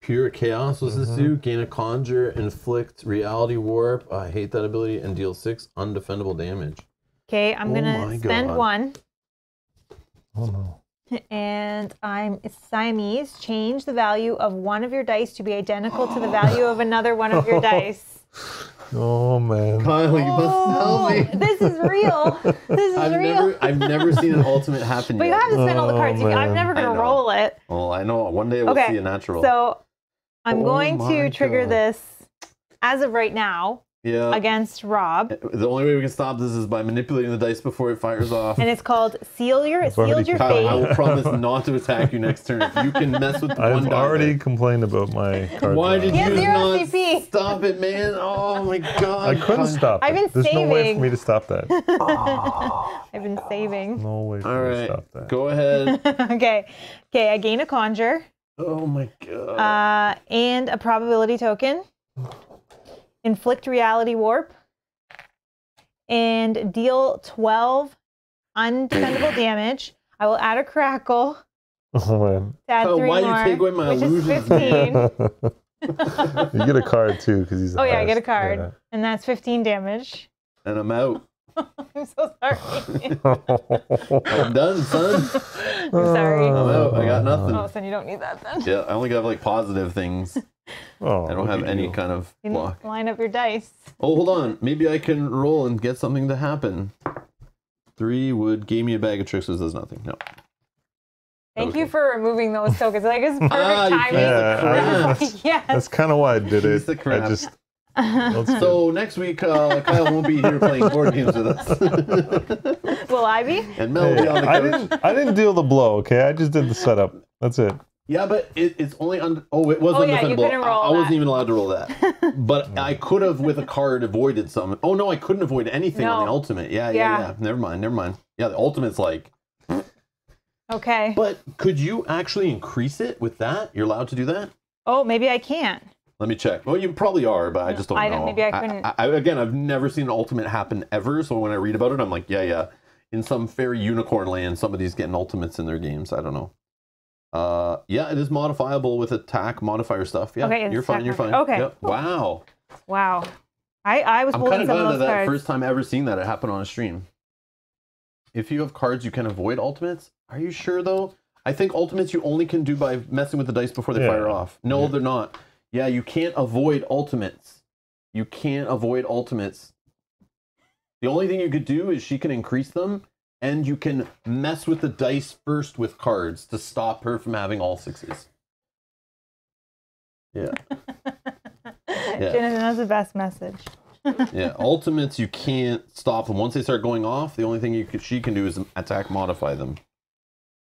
Pure Chaos was this dude. Gain a Conjure, Inflict, Reality Warp. I hate that ability, and deal 6 undefendable damage. Okay, I'm going to spend 1. Oh, no. And I'm Siamese. Change the value of one of your dice to be identical to the value of another one of your dice. Oh man, Kyle, you must help me. This is real. This is I've never seen an ultimate happen. But you have to spend all the cards. I'm never going to roll it. Oh, I know. One day we'll see a natural. So I'm going to trigger this as of right now. Yeah. Against Rob. The only way we can stop this is by manipulating the dice before it fires off. And it's called Sealed Your Fate. I will promise not to attack you next turn if you can mess with the one. I've already complained about my card. Why did you not CP. Stop it, man? Oh my god. I couldn't stop it. There's no way for me to stop that. I've been saving. No way for me to stop that. Go ahead. Okay, I gain a Conjure. Oh my god. And a probability token. Inflict Reality Warp, and deal 12 undefendable damage. I will add a crackle. Oh man! Add 3 why more, you take away my illusions? 15. You get a card too, because he's. I get a card, and that's 15 damage. And I'm out. I'm so sorry. I'm done, son. I'm sorry. I'm out. I got nothing. Oh, son, you don't need that then. Yeah, I only got like positive things. Oh, I don't have any kind of block. Line up your dice. Oh, hold on. Maybe I can roll and get something to happen. 3 would give me a bag of tricks, which does nothing. No. Thank you for removing those tokens. Like it's perfect timing. Yeah, that's kind of why I did it. So next week, Kyle won't be here playing board games with us. Will I be? And Mel will be on the couch. I didn't deal the blow. Okay, I just did the setup. That's it. Yeah, but it's only under... Oh, it was undefendable. I wasn't even allowed to roll that. But I could have, with a card, avoided some... Oh, no, I couldn't avoid anything on the ultimate. Yeah. Never mind. Yeah, the ultimate's like... Okay. But could you actually increase it with that? You're allowed to do that? Oh, maybe I can't. Let me check. Well, you probably are, but I just don't know. Maybe I couldn't... Again, I've never seen an ultimate happen ever, so when I read about it, I'm like, yeah. In some fairy unicorn land, somebody's getting ultimates in their games. I don't know. Yeah, it is modifiable with attack modifier stuff. Yeah, okay, you're fine. Okay. Yep. Cool. Wow. I was holding some of those cards. I'm kind of glad that first time ever seeing that it happened on a stream. If you have cards, you can avoid ultimates. Are you sure, though? I think ultimates you only can do by messing with the dice before they fire off. No, they're not. Yeah, you can't avoid ultimates. The only thing you could do is she can increase them, and you can mess with the dice first with cards to stop her from having all sixes. Yeah. Jenna, that's the best message. Yeah, ultimates, you can't stop them. Once they start going off, the only thing she can do is attack modify them.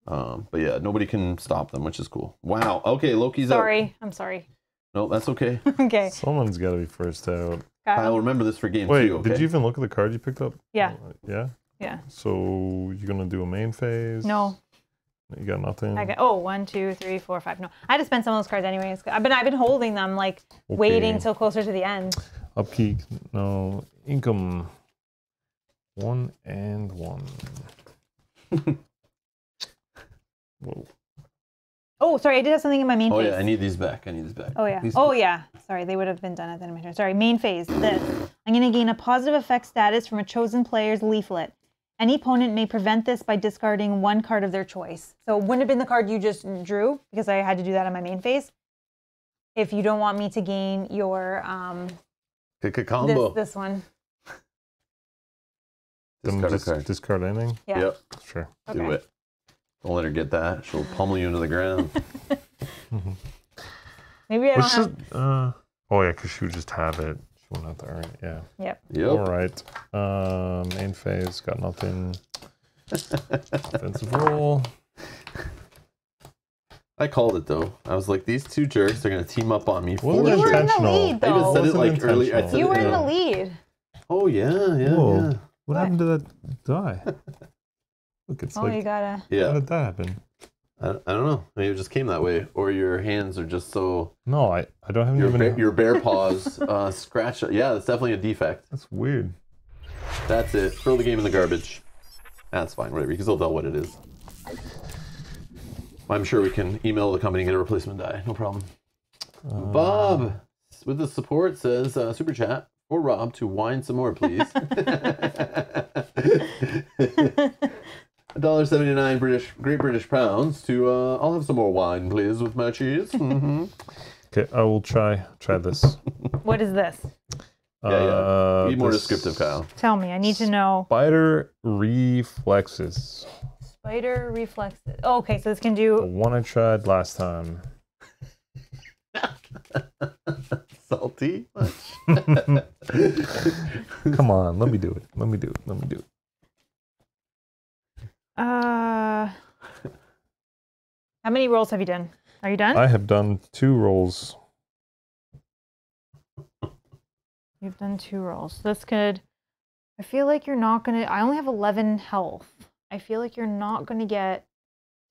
But yeah, nobody can stop them, which is cool. Wow, okay, Loki's out. I'm sorry. No, that's okay. Okay. Someone's got to be first out. I'll remember this for game two, okay? Did you even look at the card you picked up? Yeah. Yeah? Yeah. So you're gonna do a main phase? No. You got nothing. I got 1, 2, 3, 4, 5. No, I had to spend some of those cards anyways. I've been holding them, like waiting till closer to the end. Upkeep. No income. 1 and 1. Whoa. Oh, sorry. I did have something in my main phase. Oh yeah, I need these back. Oh yeah. Sorry, they would have been done at the end of my turn. Sorry, main phase. This. I'm going to gain a positive effect status from a chosen player's leaflet. Any opponent may prevent this by discarding one card of their choice. So it wouldn't have been the card you just drew, because I had to do that on my main phase. If you don't want me to gain your combo. This one. Discard anything? Yeah. Yep. Sure. Okay. Do it. Don't let her get that. She'll pummel you into the ground. Maybe I don't have... oh, yeah, because she would just have it. She wouldn't have to earn it, yeah. Yep. All right. Main phase, got nothing. Offensive roll. I called it, though. I was like, these two jerks are going to team up on me. You were in the lead, though. I even said it like earlier. You were in the lead. Oh, yeah. What happened to that die? Look, it's like, you gotta... Yeah. How did that happen? I don't know. Maybe it just came that way, or your hands are just so... No, I don't have any... Your bare paws scratch... Yeah, that's definitely a defect. That's weird. That's it. Throw the game in the garbage. That's fine, whatever. You can still tell what it is. I'm sure we can email the company and get a replacement die. No problem. Bob, with the support, says, Super Chat, for Rob to whine some more, please. $1.79 Great British pounds to I'll have some more wine, please, with my cheese. Okay, I will try this. What is this? Yeah. Be more descriptive, Kyle. Tell me, I need to know. Spider reflexes. Spider reflexes. Oh, okay, so this can do the one I tried last time. Salty? Come on, let me do it. How many rolls have you done? Are you done? I have done 2 rolls. You've done 2 rolls. This could... I feel like you're not going to... I only have 11 health. I feel like you're not going to get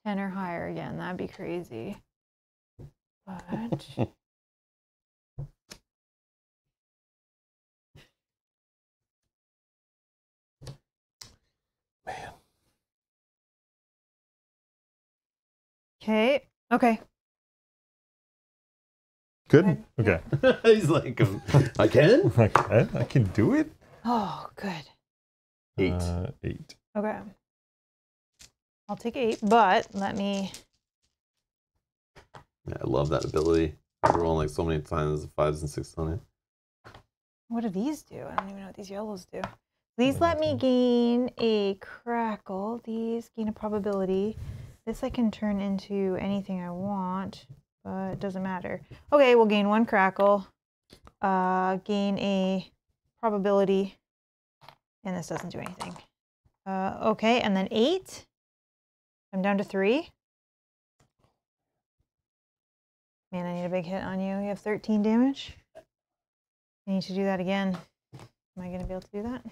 10 or higher again. That'd be crazy. But... Man. Okay. Good? Okay. He's like, I can do it? Oh, good. 8. Okay. I'll take 8, but let me... Yeah, I love that ability. We're rolling like so many times, the 5s and 6s on it. What do these do? I don't even know what these yellows do. These let me gain a crackle. These gain a probability. This I can turn into anything I want, but it doesn't matter. Okay, we'll gain 1 crackle, gain a probability, and this doesn't do anything. Okay, and then 8. I'm down to 3. Man, I need a big hit on you. You have 13 damage. I need to do that again. Am I going to be able to do that?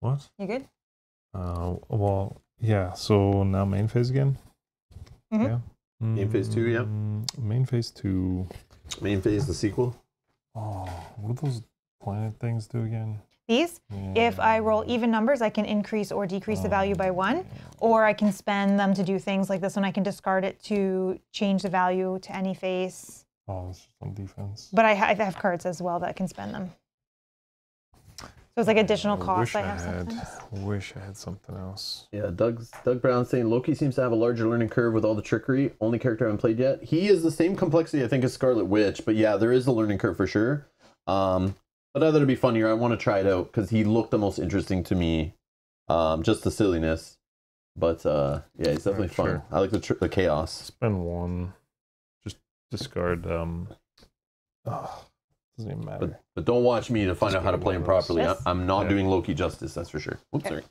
What? You good? Well, yeah. So now main phase again? Mm-hmm. Yeah. Main phase 2, yeah. Main phase 2. Main phase, the sequel. Oh, what do those planet things do again? These? Yeah. If I roll even numbers, I can increase or decrease the value by 1, or I can spend them to do things like this one. I can discard it to change the value to any phase. Oh, this is on defense. But I have cards as well that can spend them. So it's like additional cost. I wish I had something else. Yeah, Doug Brown saying Loki seems to have a larger learning curve with all the trickery. Only character I haven't played yet. He is the same complexity I think as Scarlet Witch, but yeah, there is a learning curve for sure. But I thought it'd be funnier. I want to try it out because he looked the most interesting to me. Just the silliness, but yeah, it's definitely fun. Sure. I like the chaos. Spend 1, just discard. Doesn't even matter. But don't watch me to find out how to play him properly. Yes. I'm not doing Loki justice, that's for sure. Oops, sorry.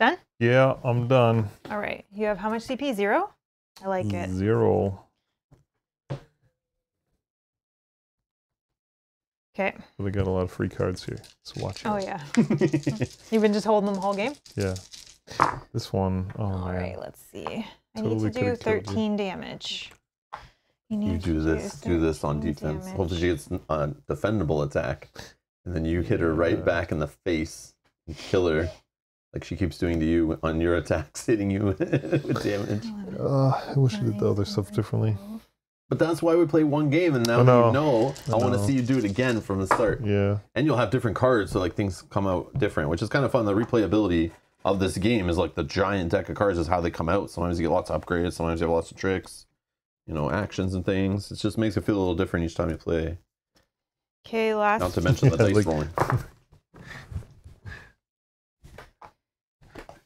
Done? Yeah, I'm done. All right. You have how much CP? 0? I like it. 0. Okay. We got a lot of free cards here, so watch out. Oh, yeah. You've been just holding them the whole game? Yeah. This one. Oh, all right, let's see. I need to do 13 damage. You do this. Do this on defense. Damage. Hopefully she gets a defendable attack, and then you hit her right back in the face and kill her, like she keeps doing to you on your attacks, hitting you with damage. I wish I did the other stuff differently. But that's why we play one game, and now you know. I want to see you do it again from the start. Yeah. And you'll have different cards, so like things come out different, which is kind of fun. The replayability of this game is like the giant deck of cards is how they come out. Sometimes you get lots of upgrades. Sometimes you have lots of tricks. You know, actions and things. It just makes it feel a little different each time you play. Okay, last. Not to mention the dice rolling.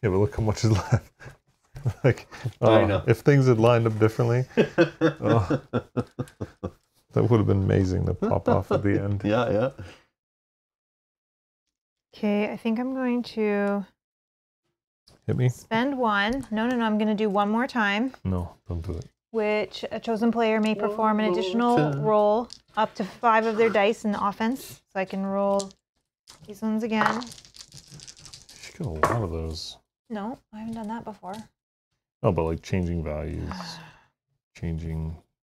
Yeah, but look how much is left. Like, I know. If things had lined up differently, that would have been amazing to pop off at the end. Yeah, yeah. Okay, I think I'm going to. Hit me. Spend 1. No. I'm going to do 1 more time. No, don't do it. Which a chosen player may perform an additional roll up to 5 of their dice in the offense. So I can roll these ones again. She got a lot of those. No, I haven't done that before. Oh, but like changing values, changing,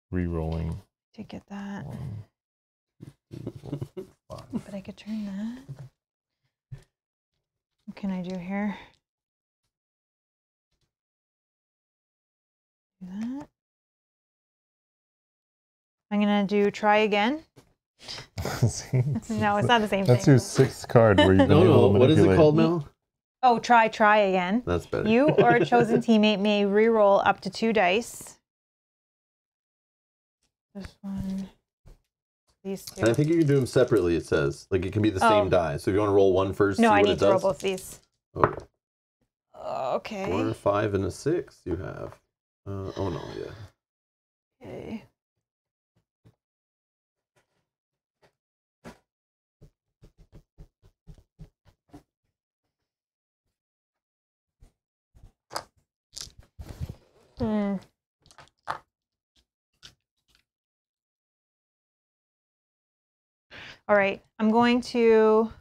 re-rolling. To get that. 1, 2, 3, 4, 5. But I could turn that. What can I do here? Do that. I'm gonna do try again. No, it's not the same thing. That's your 6th card where you no, what is it called now? Oh, try again. That's better. You or a chosen teammate may re-roll up to 2 dice. This one. These 2. And I think you can do them separately, it says. Like it can be the same die. So if you want to roll 1 first, see what it does. No, I need to roll both these. Oh. Okay. 4, 5, and a 6 you have. Yeah. Okay. All right, I'm going to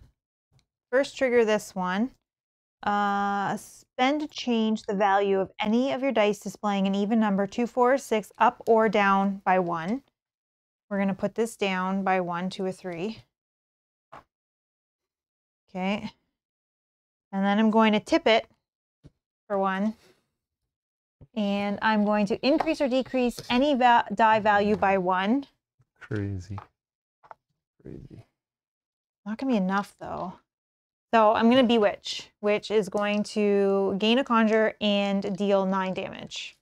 first trigger this one. Spend to change the value of any of your dice displaying an even number 2, 4, or 6 up or down by 1. We're going to put this down by 1, 2, or 3. Okay. And then I'm going to tip it for 1. And I'm going to increase or decrease any die value by 1. Crazy. Not going to be enough though. So I'm going to Bewitch, which is going to gain a conjure and deal 9 damage.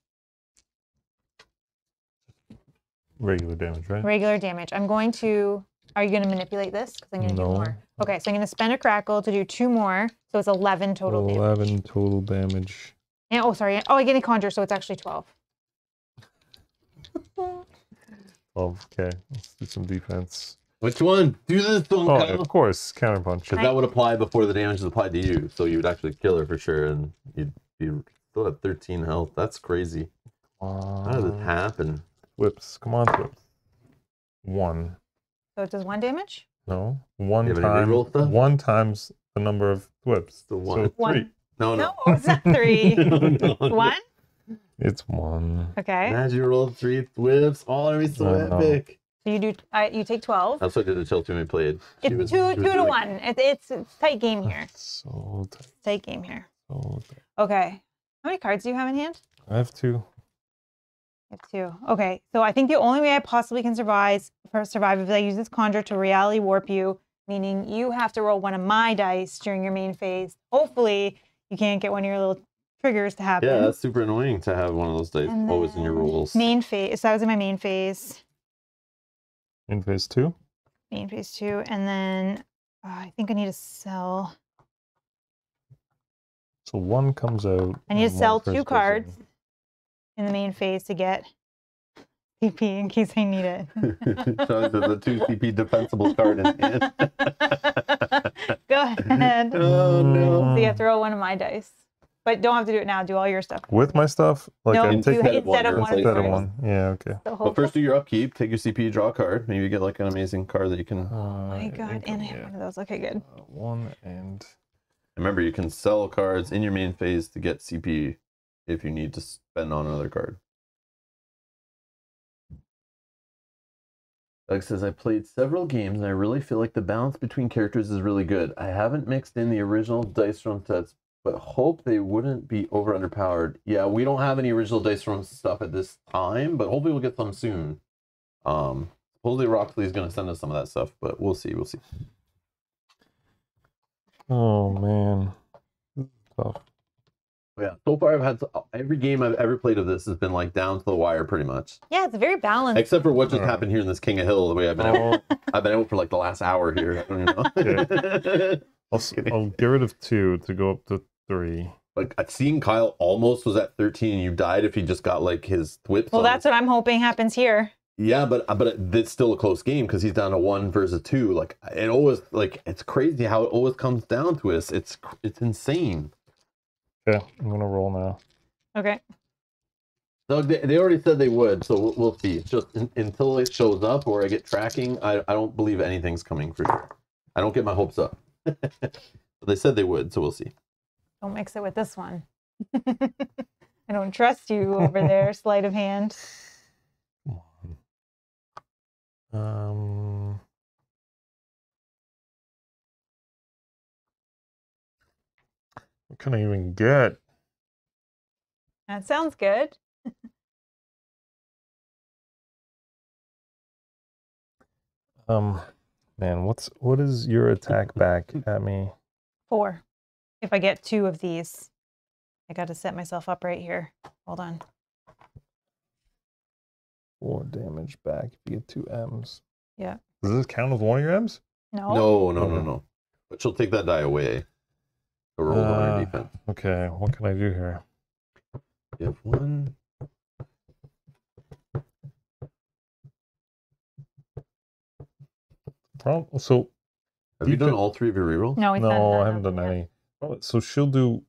Regular damage, right? Regular damage. I'm going to... Are you going to manipulate this? Because I'm going to do more. Okay, so I'm going to spend a crackle to do 2 more. So it's 11 total damage. 11 total damage. And, oh, sorry. Oh, I gain a conjure, so it's actually 12. 12, okay. Let's do some defense. Which one? Do this one, Kyle. Of course, counterpunch. Because that would apply before the damage is applied to you, so you would actually kill her for sure, and you'd still have 13 health. That's crazy. How did this happen? Whips. Come on, whips. One. So it does one damage? No. One time. One times the number of whips. So one. So three. One. No. No, it's not three. No. One? It's one. Okay. Imagine you roll three whips. Oh, that'd be so epic. So you do. You take 12. That's what I did until too many played. It's was, two to one. It's tight game here. That's so tight. Tight game here. So tight. Okay. How many cards do you have in hand? I have two. I have two. Okay. So I think the only way I possibly can survive is if I use this conjure to reality warp you, meaning you have to roll one of my dice during your main phase. Hopefully, you can't get one of your little triggers to happen. Yeah, that's super annoying to have one of those dice always in your rolls. Main phase. So I was in my main phase. In phase two? Main phase two. And then I think I need to sell. So one comes out. I need to sell two cards in the main phase to get CP in case I need it. So there's a 2 CP defensible card in hand. Go ahead. Oh, no. So you have to roll one of my dice. But don't have to do it now. Do all your stuff. With my stuff? Like, no, I'm taking instead of one. Instead of one. Yeah, okay. Well, first do your upkeep. Take your CP, draw a card. Maybe you get like an amazing card that you can... Oh my god, and I have one of those. Okay, good. One and... Remember, you can sell cards in your main phase to get CP if you need to spend on another card. Doug says, I played several games and I really feel like the balance between characters is really good. I haven't mixed in the original Dice Throne sets, but hope they wouldn't be over underpowered. Yeah, we don't have any original Dice Throne stuff at this time, but hopefully we'll get some soon. Supposedly Roxley is going to send us some of that stuff, but we'll see, we'll see. Oh, man. Oh. Yeah, so far I've had every game I've ever played of this has been like down to the wire pretty much. Yeah, it's very balanced. Except for what just happened here in this King of Hill, the way I've been out. I've been out for like the last hour here. I don't even know. I'll get rid of two to go up to three. Like, I've seen Kyle almost was at 13 and you died if he just got like his whips. Well, that's what I'm hoping happens here. Yeah, but it's still a close game because he's down to 1 versus 2. Like, it always, like, it's crazy how it always comes down to us. It's insane. Yeah, I'm gonna roll now. Okay. Doug, they already said they would, so we'll see. It's just until it shows up or I get tracking, I don't believe anything's coming for sure. I don't get my hopes up. They said they would, so we'll see. Don't mix it with this one. I don't trust you over there, sleight of hand. What can I even get? That sounds good. Man, what is your attack back at me? 4. If I get 2 of these, I got to set myself up right here. Hold on. 4 damage back if you get 2 Ms. Yeah. Does this count as one of your Ms? No. No. But she'll take that die away. The roll on your defense. Okay, what can I do here? You have 1. So, have you done all 3 of your rerolls? No, I haven't done any. So she'll do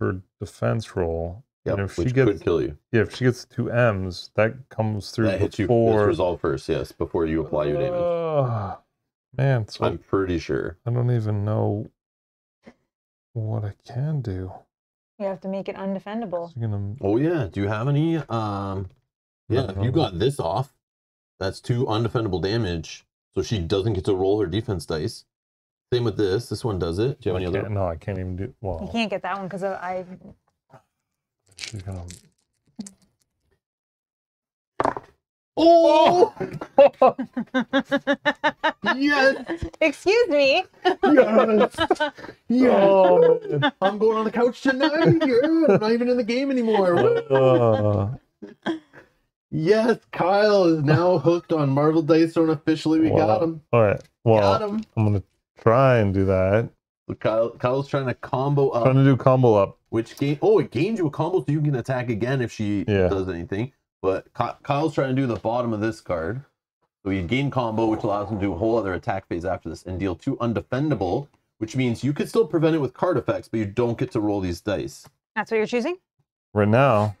her defense roll. Yeah, which could kill you. Yeah, if she gets 2 Ms, that comes through. That hits you. It's resolved first, yes, before you apply your damage. Man, so I'm pretty sure. I don't even know what I can do. You have to make it undefendable. Oh yeah. Do you have any? Yeah, if you got this off, that's 2 undefendable damage. So she doesn't get to roll her defense dice. Same with this. This one does it. Do you have any other? No, I can't even do. Well, you can't get that one because I. She's gonna. Oh! Yes. Excuse me. Yes. Yes. Oh, I'm going on the couch tonight. I'm not even in the game anymore. Yes, Kyle is now hooked on Marvel Dice Throne officially. We got him. All right. Well, got him. I'm gonna try and do that. Kyle's trying to combo up. Trying to do combo up. Which game? Oh, it gains you a combo, so you can attack again if she does anything. But Kyle's trying to do the bottom of this card, so you gain combo, which allows him to do a whole other attack phase after this and deal 2 undefendable, which means you could still prevent it with card effects, but you don't get to roll these dice. That's what you're choosing? Right now.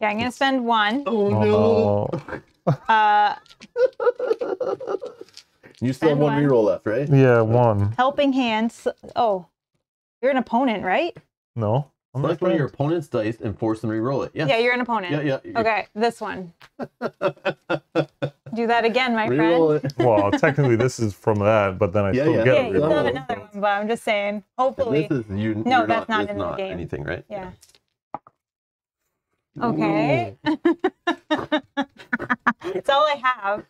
Okay, I'm gonna spend one. Oh no. You still have one reroll left, right? Yeah, one. Helping hands. Oh, you're an opponent, right? No. Select one of your opponent's dice and force them to re-roll it. Yeah. Yeah, you're an opponent. Yeah, yeah. Okay, this one. Do that again, my friend. Well, technically this is from that, but then I still get it. Yeah, you have another one, but I'm just saying, hopefully. This is you, no, that's not in the game. Anything, right? Yeah. Okay. It's all I have.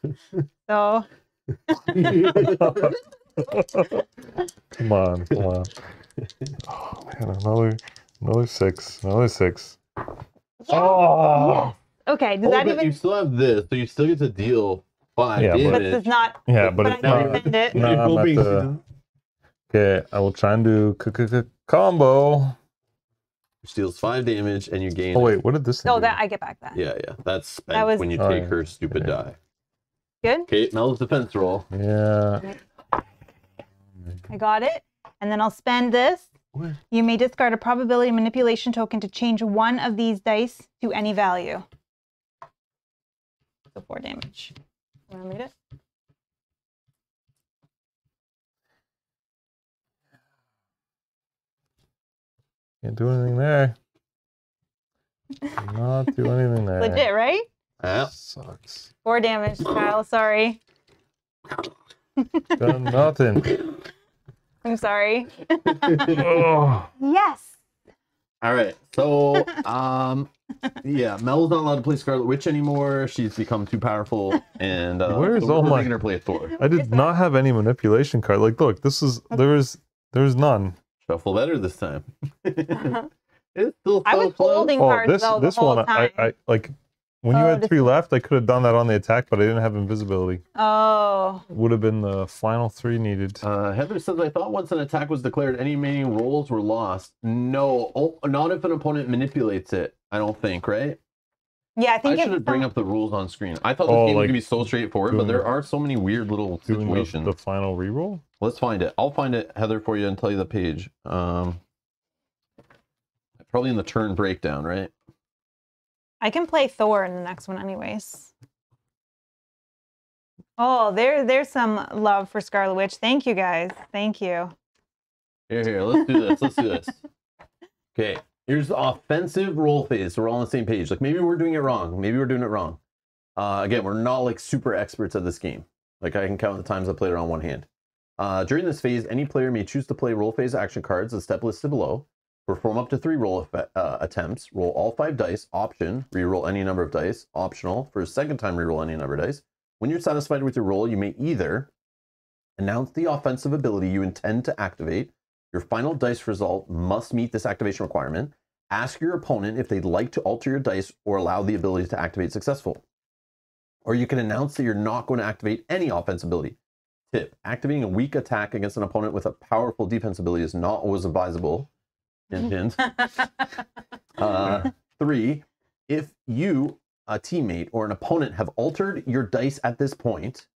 So. Come on, come on. Oh, man, another six. Another six. Yes. Oh! Yes. Okay, does that even... You still have this, so you still get to deal 5 damage. Yeah, but it's not... Yeah, but it's not... It. No, I'm the... Okay, I will try and do combo. Steals 5 damage, and you gain... Oh, wait, what did this thing do? That I get back that. Yeah, yeah, that's spanked that was... when you take her stupid die. Good? Okay, now let's defense roll. Yeah. I got it. And then I'll spend this. What? You may discard a probability manipulation token to change one of these dice to any value. So 4 damage. You want to read it? Can't do anything there. Not do anything there. Legit, right? That sucks. 4 damage, Kyle. Sorry. Done nothing. I'm sorry. Yes. All right. So, yeah, Mel's not allowed to play Scarlet Witch anymore. She's become too powerful, and where's all my? Her play Thor. I did not have any manipulation card. Like, look, this is there's none. Shuffle better this time. It's still so I was close. Holding cards though the whole time. I like. When you had 3 left, I could have done that on the attack, but I didn't have invisibility. Oh. Would have been the final 3 needed. Heather says, I thought once an attack was declared, any remaining rolls were lost. No, not if an opponent manipulates it, I don't think, right? Yeah, I think I should bring up the rules on screen. I thought this game was going to be so straightforward, but there are so many weird little situations. The final reroll? Let's find it. I'll find it, Heather, for you and tell you the page. Probably in the turn breakdown, right? I can play Thor in the next one anyways. Oh, there's some love for Scarlet Witch. Thank you, guys. Thank you. Here, here. Let's do this. Let's do this. Okay. Here's the offensive roll phase. So we're all on the same page. Like, maybe we're doing it wrong. Maybe we're doing it wrong. Again, we're not, like, super experts at this game. Like, I can count the times I played it on one hand. During this phase, any player may choose to play roll phase action cards, the step listed below. Perform up to 3 roll attempts, roll all 5 dice, option, re-roll any number of dice, optional, for a second time re-roll any number of dice. When you're satisfied with your roll, you may either announce the offensive ability you intend to activate, your final dice result must meet this activation requirement, ask your opponent if they'd like to alter your dice or allow the ability to activate successful. Or you can announce that you're not going to activate any offense ability. Tip, activating a weak attack against an opponent with a powerful defense ability is not always advisable. Three, if you, a teammate or an opponent, have altered your dice at this point,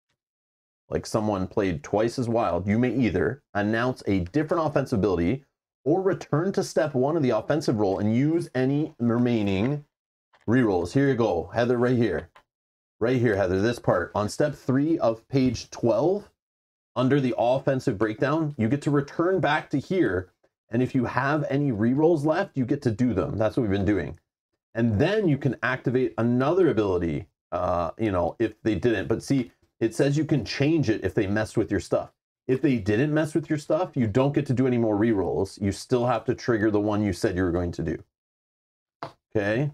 like someone played twice as wild, you may either announce a different offensive ability or return to step 1 of the offensive roll and use any remaining rerolls. Here you go, Heather, right here. Right here, Heather, this part. On step 3 of page 12, under the offensive breakdown, you get to return back to here. And if you have any rerolls left, you get to do them. That's what we've been doing. And then you can activate another ability, you know, if they didn't. But see, it says you can change it if they messed with your stuff. If they didn't mess with your stuff, you don't get to do any more rerolls. You still have to trigger the one you said you were going to do. Okay?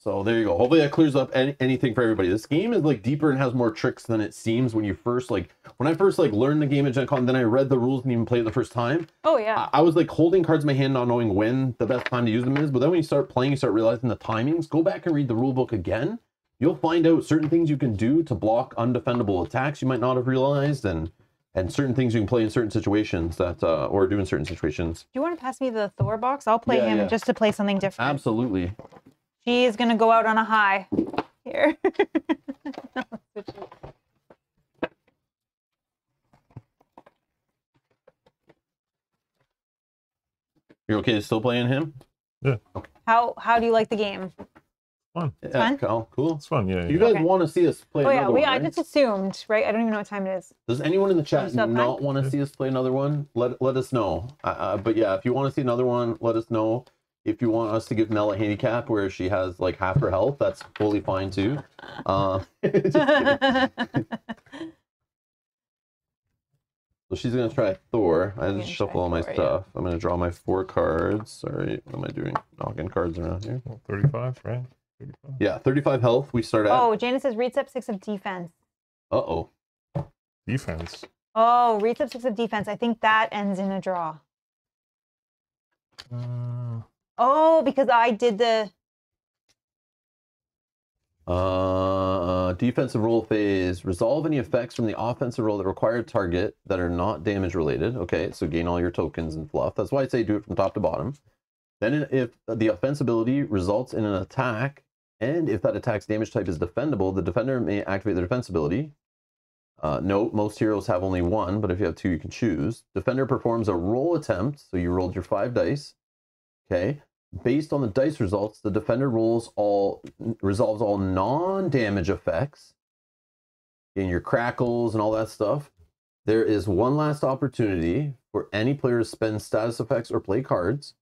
So there you go. Hopefully that clears up anything for everybody. This game is, like, deeper and has more tricks than it seems when you first, like... When I first, like, learned the game at Gen Con, then I read the rules and even played it the first time. Oh, yeah. I was, like, holding cards in my hand, not knowing when the best time to use them is. But then when you start playing, you start realizing the timings. Go back and read the rule book again. You'll find out certain things you can do to block undefendable attacks you might not have realized. And certain things you can play in certain situations that, or do in certain situations. Do you want to pass me the Thor box? I'll play him just to play something different. Absolutely. She is going to go out on a high here. You're okay to still playing him? Yeah. Okay. How do you like the game? Fun. It's fun? Cool. It's fun, yeah. You guys want to see us play another one, right? I just assumed, right? I don't even know what time it is. Does anyone in the chat not want to see us play another one? Let us know. But yeah, if you want to see another one, let us know. If you want us to give Nell a handicap where she has like half her health, that's totally fine too. Just kidding. So she's going to try Thor. I just shuffle all my stuff. I'm going to draw my 4 cards. Sorry, what am I doing? Knocking cards around here. 35, right? 35. Yeah, 35 health. We start at... Oh, Janice says reads up 6 of defense. Uh-oh. Defense? Oh, reads up 6 of defense. I think that ends in a draw. Oh, because I did the... defensive roll phase. Resolve any effects from the offensive roll that require target that are not damage related. Okay, so gain all your tokens and fluff. That's why I say do it from top to bottom. Then if the offense ability results in an attack, and if that attack's damage type is defendable, the defender may activate their defense ability. Note, most heroes have only 1, but if you have 2, you can choose. Defender performs a roll attempt, so you rolled your 5 dice. Okay. Based on the dice results, the defender rolls all resolves all non-damage effects in your crackles and all that stuff. There is one last opportunity for any player to spend status effects or play cards.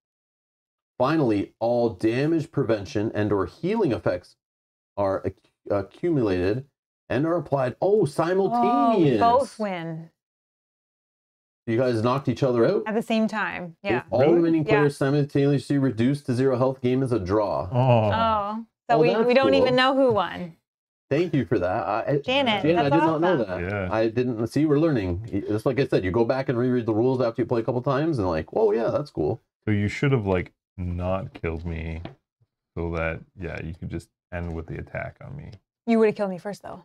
Finally, all damage prevention and or healing effects are accumulated and are applied. Oh, simultaneous. Oh, both win. You guys knocked each other out? At the same time, yeah. If all remaining players simultaneously reduced to 0 health, game is a draw. Oh. So we don't even know who won. Thank you for that. Janet, I did not know that. Yeah. I didn't see. We're learning. Just like I said, you go back and reread the rules after you play a couple times and like, oh yeah, that's cool. So you should have like not killed me so that, yeah, you could just end with the attack on me. You would have killed me first though.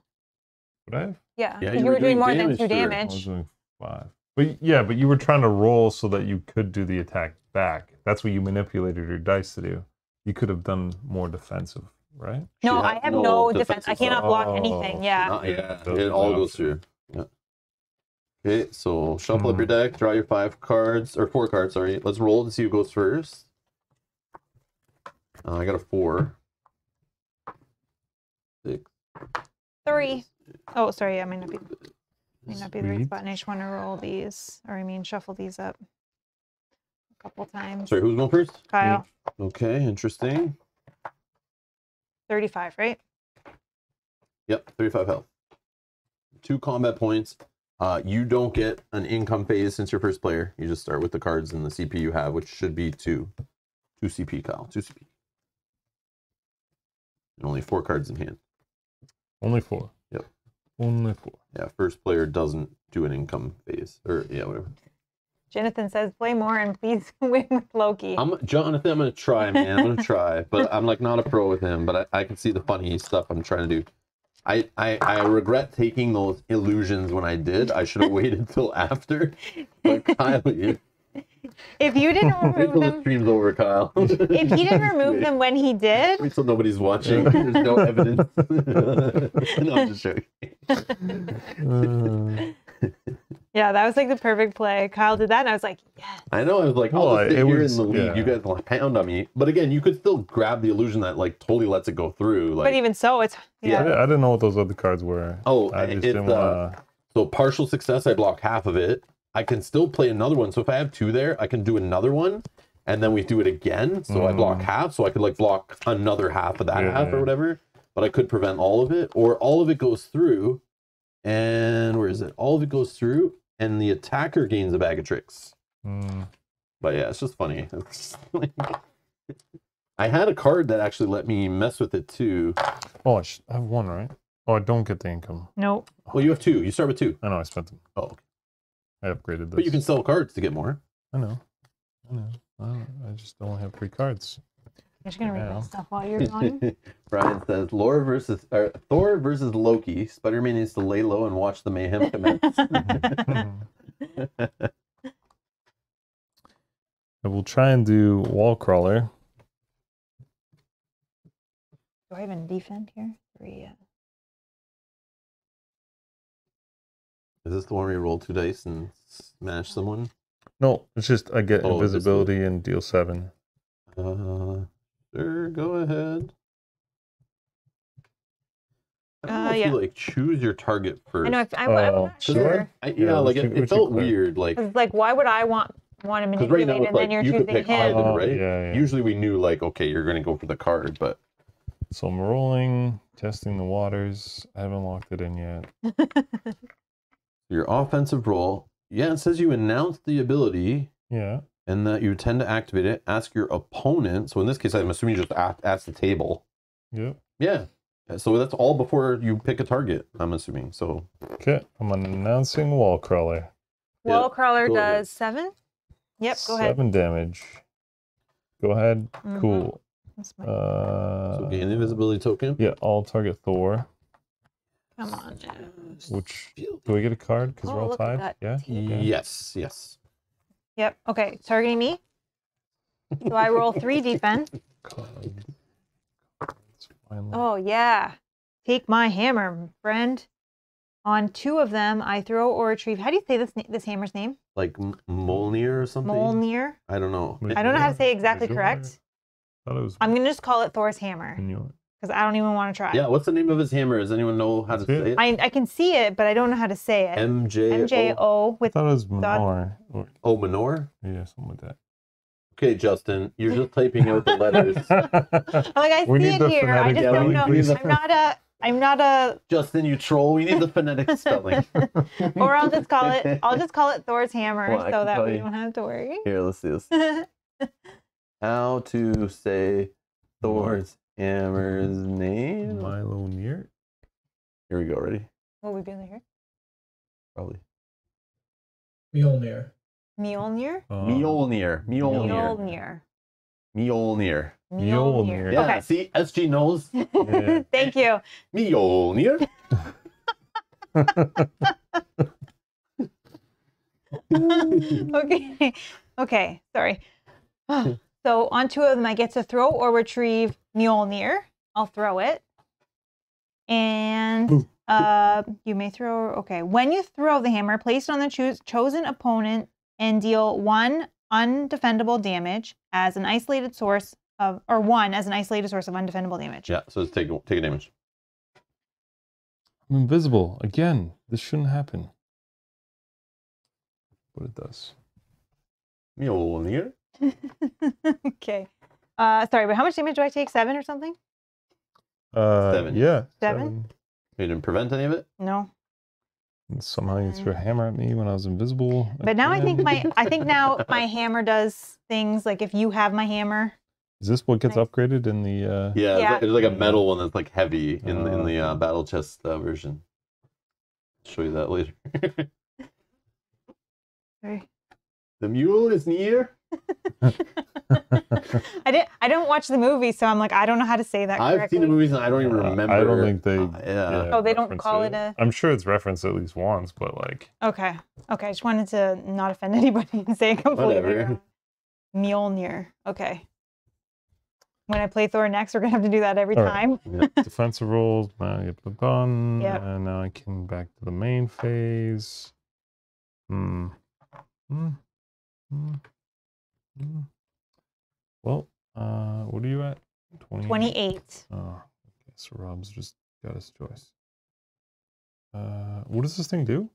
Would I have? Yeah, because you were doing more than 2 damage. I was doing 5. But yeah, but you were trying to roll so that you could do the attack back. That's what you manipulated your dice to do. You could have done more defensive, right? No, I have no defense. I cannot block anything. Yeah. Yeah, it all goes through. Yeah. Okay, so shuffle up your deck, draw your 4 cards, sorry. Let's roll to see who goes first. I got a 4. 6. 3. Oh, sorry, I might not be... May not be the right spot, and I just want to roll these, or I mean shuffle these up a couple times. Sorry, who's going first? Kyle. Okay, interesting. 35, right? Yep, 35 health. 2 combat points. You don't get an income phase since you're first player. You just start with the cards and the CP you have, which should be 2. 2 CP, Kyle. 2 CP. And only 4 cards in hand. Only 4. Yep. Only 4. Yeah, first player doesn't do an income phase. Or, yeah, whatever. Jonathan says, play more and please win with Loki. Jonathan, I'm going to try, man. I'm going to try. But I'm, like, not a pro with him. But I can see the funny stuff I'm trying to do. I regret taking those illusions when I did. I should have waited until after. But Kyle, if you didn't remove them... Wait till the stream's over, Kyle. If he didn't remove them when he did... Wait till nobody's watching. There's no evidence. No, I'm just joking. Yeah, that was like the perfect play. Kyle did that and I was like, yes. I know, I was like, oh, it was in the lead. Yeah. You guys will pound on me. But again, you could still grab the illusion that like totally lets it go through. Like, but even so, it's... Yeah. I didn't know what those other cards were. Oh, I just didn't wanna... So partial success, I block half of it. I can still play another one. So if I have 2 there, I can do another one, and then we do it again. So I block half, so I could like block another half of that half or whatever. But I could prevent all of it, or all of it goes through, and where is it? All of it goes through, and the attacker gains a bag of tricks. But yeah, it's just funny. I had a card that actually let me mess with it too. Oh, I have 1, right? Oh, I don't get the income. Nope. Well, you have 2. You start with 2. I know. I spent them. Oh, okay. I upgraded this. But you can sell cards to get more. I know. I know. I just don't have free cards. I'm just going to read that stuff while you're on. Brian says, Thor versus Loki. Spider-Man needs to lay low and watch the mayhem commence. I will try and do wall crawler. Do I even defend here? 3, yeah. Is this the one where you roll 2 dice and smash someone? No, it's just I get invisibility and deal 7. Sure, go ahead. I don't know if you like choose your target first. I'm not sure. It felt weird. Like, why would I want to manipulate right now, and then you're choosing pick him? Right? Yeah, yeah. Usually we knew, like, okay, you're going to go for the card, but... So I'm rolling, testing the waters. I haven't locked it in yet. Your offensive roll. Yeah, it says you announce the ability. Yeah. And that you tend to activate it. Ask your opponent. So in this case, I'm assuming you just ask the table. Yep. Yeah. So that's all before you pick a target, I'm assuming. So okay, I'm announcing wall crawler. Wall crawler does 7. Yep, go ahead. 7 damage. Go ahead. Mm-hmm. Cool. That's my... so gain invisibility token. Yeah, I'll target Thor. Come on. Which do we get a card? Because we're all tied. Yeah. Okay. Yes. Yes. Yep. Okay. Targeting me. So I roll 3 defense. God. Oh, yeah. Take my hammer, friend. On 2 of them, I throw or retrieve. How do you say this hammer's name? Like Mjolnir or something? Mjolnir? I don't know. I don't know how to say exactly correct. I'm going to just call it Thor's hammer. Because I don't even want to try. Yeah, what's the name of his hammer? Does anyone know how to say it? I can see it, but I don't know how to say it. MJO with... I thought it was Mjolnir. Oh, Mjolnir? Yeah, something like that. Okay, Justin, you're just typing out the letters. I see it here. I just don't know. I'm not a Justin, you troll. We need the phonetic spelling. Or I'll just call it Thor's hammer, so that we don't have to worry. Here, let's see this. How to say Thor's hammer's name? Mjolnir. Here we go. Ready? Will we be able to hear? Probably. Mjolnir. Mjolnir? Mjolnir. Mjolnir. Mjolnir. Mjolnir. Yeah, okay. See, SG knows. Yeah. Thank you. Mjolnir. Okay. Okay, sorry. So on 2 of them, I get to throw or retrieve Mjolnir. I'll throw it. And you may throw... Okay. When you throw the hammer, place it on the chosen opponent and deal 1 undefendable damage as an isolated source of, or 1 as an isolated source of undefendable damage. Yeah, so it's take a damage. I'm invisible. Again, this shouldn't happen. But it does. Mjolnir. Okay. Sorry, but how much damage do I take? 7 or something? 7. Yeah. 7? You didn't prevent any of it? No. Somehow you threw a hammer at me when I was invisible. But now I think now my hammer does things like if you have my hammer. Is this what gets upgraded in the? Yeah, there's like a metal one that's like heavy in the battle chest version. I'll show you that later. Sorry. The mule is near. I don't watch the movie, so I'm like, I don't know how to say that correctly. I've seen the movies and I don't even remember. I don't think they they don't call it a... I'm sure it's referenced at least once, but like... Okay, I just wanted to not offend anybody and say it completely wrong. Mjolnir. Okay. When I play Thor next, we're going to have to do that every time. Right. Yep. Defensive rolls, now you put on, and now I came back to the main phase. Well, what are you at? 28. 28. Oh, okay, so Rob's just got his choice. What does this thing do?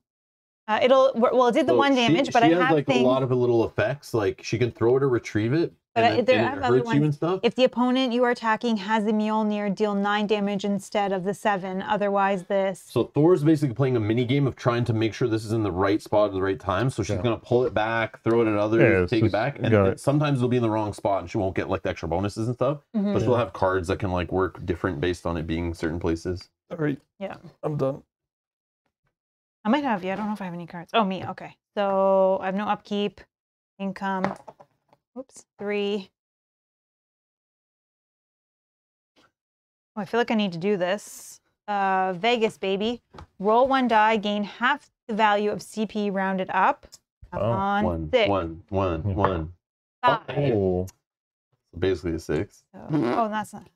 Well, it did the 1 damage, but I have like a lot of little effects. Like she can throw it or retrieve it, and it hurts you and stuff. If the opponent you are attacking has the Mjolnir, deal 9 damage instead of the 7. Otherwise, this. So Thor's basically playing a mini game of trying to make sure this is in the right spot at the right time. So she's gonna pull it back, throw it at others, take it back, and sometimes it'll be in the wrong spot, and she won't get like the extra bonuses and stuff. Mm-hmm. But she'll have cards that can like work different based on it being certain places. All right. Yeah. I'm done. I might have, I don't know if I have any cards. Oh, me, okay. So I have no upkeep, income, oops, 3. Oh, I feel like I need to do this. Vegas, baby. Roll 1 die, gain half the value of CP rounded up. On 6. 5. Oh. So basically a 6. So, that's not.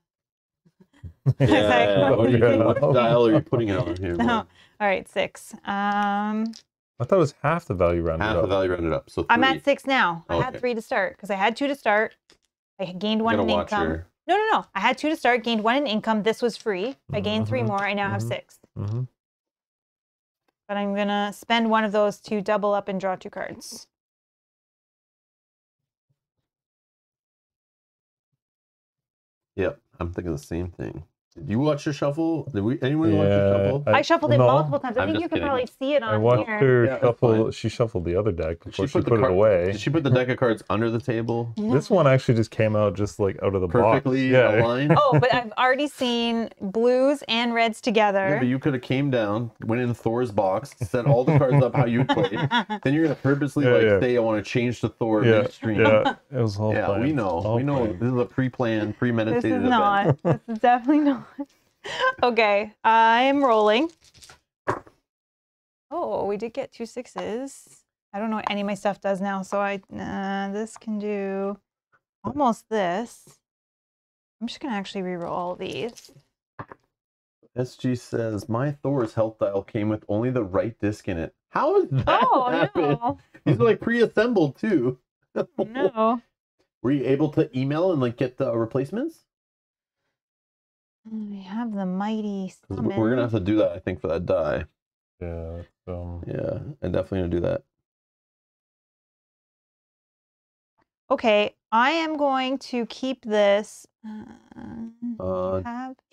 Yeah. What dial are you putting it on here? No. All right, 6. I thought it was half the value rounded up. Half the value rounded up. So 3. I'm at 6 now. I had 3 to start because I had 2 to start. I gained 1 in income. No. I had two to start, gained one in income. This was free. I gained three more. I now have six. But I'm going to spend one of those to double up and draw two cards. Yep, I'm thinking the same thing. Did you watch your shuffle? Did we? Anyone watch your shuffle? I shuffled it multiple times. I think you can probably see it on here. I watched her shuffle. She shuffled the other deck before she put it away. Did she put the deck of cards under the table? Yeah. This one actually just came out just like out of the box. Perfectly aligned. Oh, but I've already seen blues and reds together. Yeah, but you could have came down, went in Thor's box, set all the cards up how you played. Then you're going to purposely say, I want to change to Thor midstream. Yeah, it was all planned. We know. We know. This is a pre-planned, premeditated event. This is not. This is definitely not. Okay, I am rolling. Oh, we did get two sixes. I don't know what any of my stuff does now, so I this can do almost this. I'm just gonna actually reroll all these. SG says my Thor's health dial came with only the right disc in it. How is that? Oh no! These are like pre-assembled too. No. Were you able to email and like get the replacements? We have the mighty summon. We're gonna have to do that, I think, for that die. Yeah. Yeah, I'm definitely gonna do that. Okay, I am going to keep this.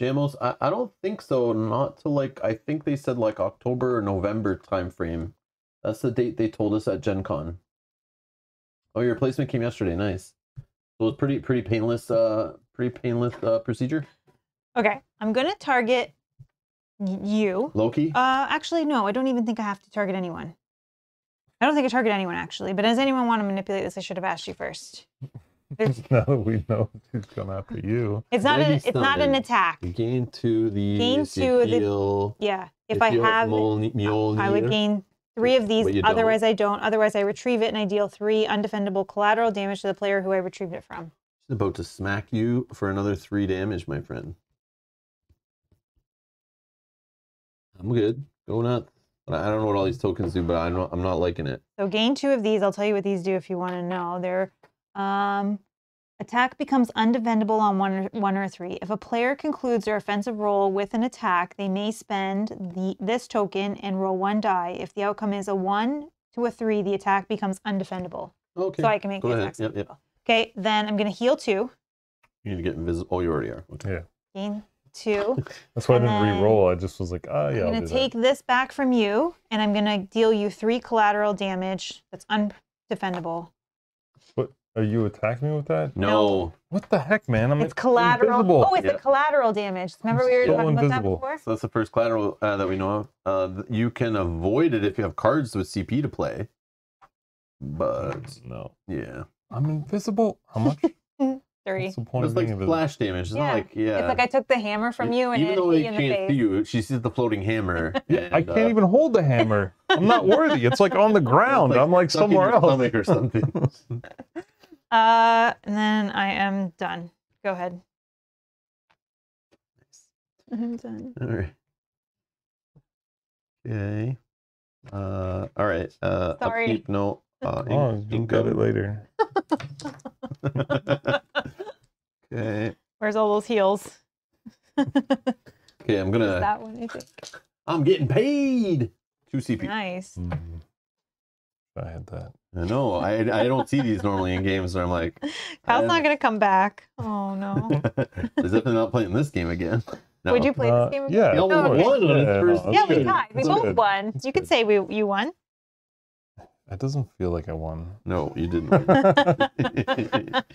Jamos, I don't think so. Not to like. I think they said like October or November time frame. That's the date they told us at Gen Con. Oh, your replacement came yesterday. Nice. So it was pretty painless. Pretty painless procedure. Okay, I'm gonna target you. Loki? Actually, no, I don't even think I have to target anyone. I don't think I target anyone, actually. But does anyone want to manipulate this? I should have asked you first. Now that we know who's come after you. It's not, it's not an attack. Gain two, these. Gain two, yeah. If I have Mjolnir, I would gain three of these. Otherwise, I don't. Otherwise, I retrieve it and I deal 3 undefendable collateral damage to the player who I retrieved it from. She's about to smack you for another 3 damage, my friend. I'm good. Going up. I don't know what all these tokens do, but I'm not liking it. So gain 2 of these. I'll tell you what these do if you want to know. They're attack becomes undefendable on one or three. If a player concludes their offensive roll with an attack, they may spend this token and roll 1 die. If the outcome is a 1 to a 3, the attack becomes undefendable. Okay. So I can make the attack. Yep. Okay. Then I'm going to heal 2. You need to get invisible. Oh, you already are. Okay. Yeah. Gain 2. That's why I didn't re-roll. I just was like, oh yeah. I'm gonna take this back from you, and I'm gonna deal you 3 collateral damage. That's undefendable. What? Are you attacking me with that? No. What the heck, man? It's collateral. Invisible. Oh, it's the collateral damage. Remember we were talking about that before? So that's the first collateral that we know of. You can avoid it if you have cards with CP to play. But no. Yeah. I'm invisible. How much? 30. It's like flash damage. It's not like, it's like I took the hammer from you and even though they can't see you, she sees the floating hammer. And, I can't even hold the hammer. I'm not worthy. It's like on the ground. Like I'm like somewhere else. Or something. And then I am done. Go ahead. I'm done. All right. Okay. All right. Sorry. Upkeep, no. You'll get it later. Okay. Where's all those heels? Okay, I'm gonna. That one, I think. I'm getting paid. 2 CP. Nice. I had that. I know. I don't see these normally in games, so I'm like. Kyle's not gonna come back. Oh no. He's definitely not playing this game again. No. Would you play this game again? Yeah. No, okay. We tied. We both won. You could say you won. It doesn't feel like I won. No, you didn't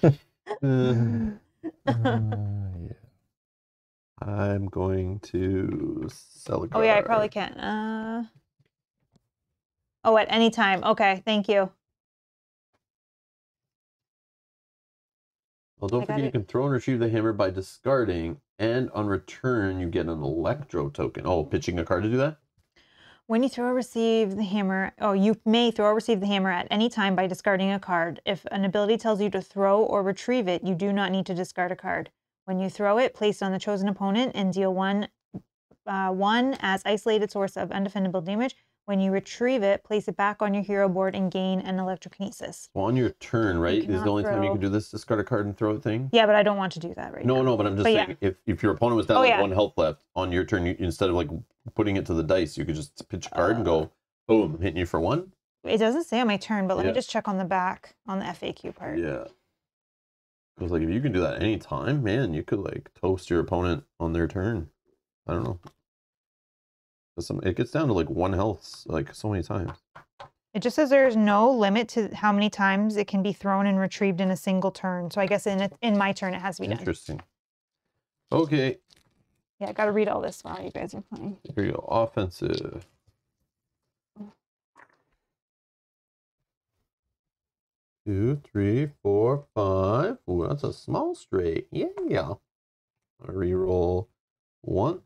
win. Yeah. I'm going to sell a card. Oh, yeah, I probably can't. Oh, at any time. Okay, thank you. Well, don't forget you can throw and retrieve the hammer by discarding, and on return, you get an Electro token. Oh, pitching a card to do that? When you throw or receive the hammer, you may throw or receive the hammer at any time by discarding a card. If an ability tells you to throw or retrieve it, you do not need to discard a card. When you throw it, place it on the chosen opponent and deal one as isolated source of undefendable damage. When you retrieve it, place it back on your hero board and gain an electrokinesis. Well, on your turn, right, is the only time you can do this, discard a card and throw a thing? Yeah, but I don't want to do that right now. No, but I'm just saying, if your opponent was down like one health left, on your turn, you, instead of like putting it to the dice, you could just pitch a card and go, boom, hitting you for one. It doesn't say on my turn, but let me just check on the back, on the FAQ part. Yeah. Because like, if you can do that any time, man, you could like toast your opponent on their turn. I don't know. It gets down to like one health, like so many times. It just says there's no limit to how many times it can be thrown and retrieved in a single turn. So I guess in my turn, it has to be done. Interesting. Okay. Yeah, I got to read all this while you guys are playing. Here you go. Offensive. Two, three, four, five. Ooh, that's a small straight. Yeah. I reroll one.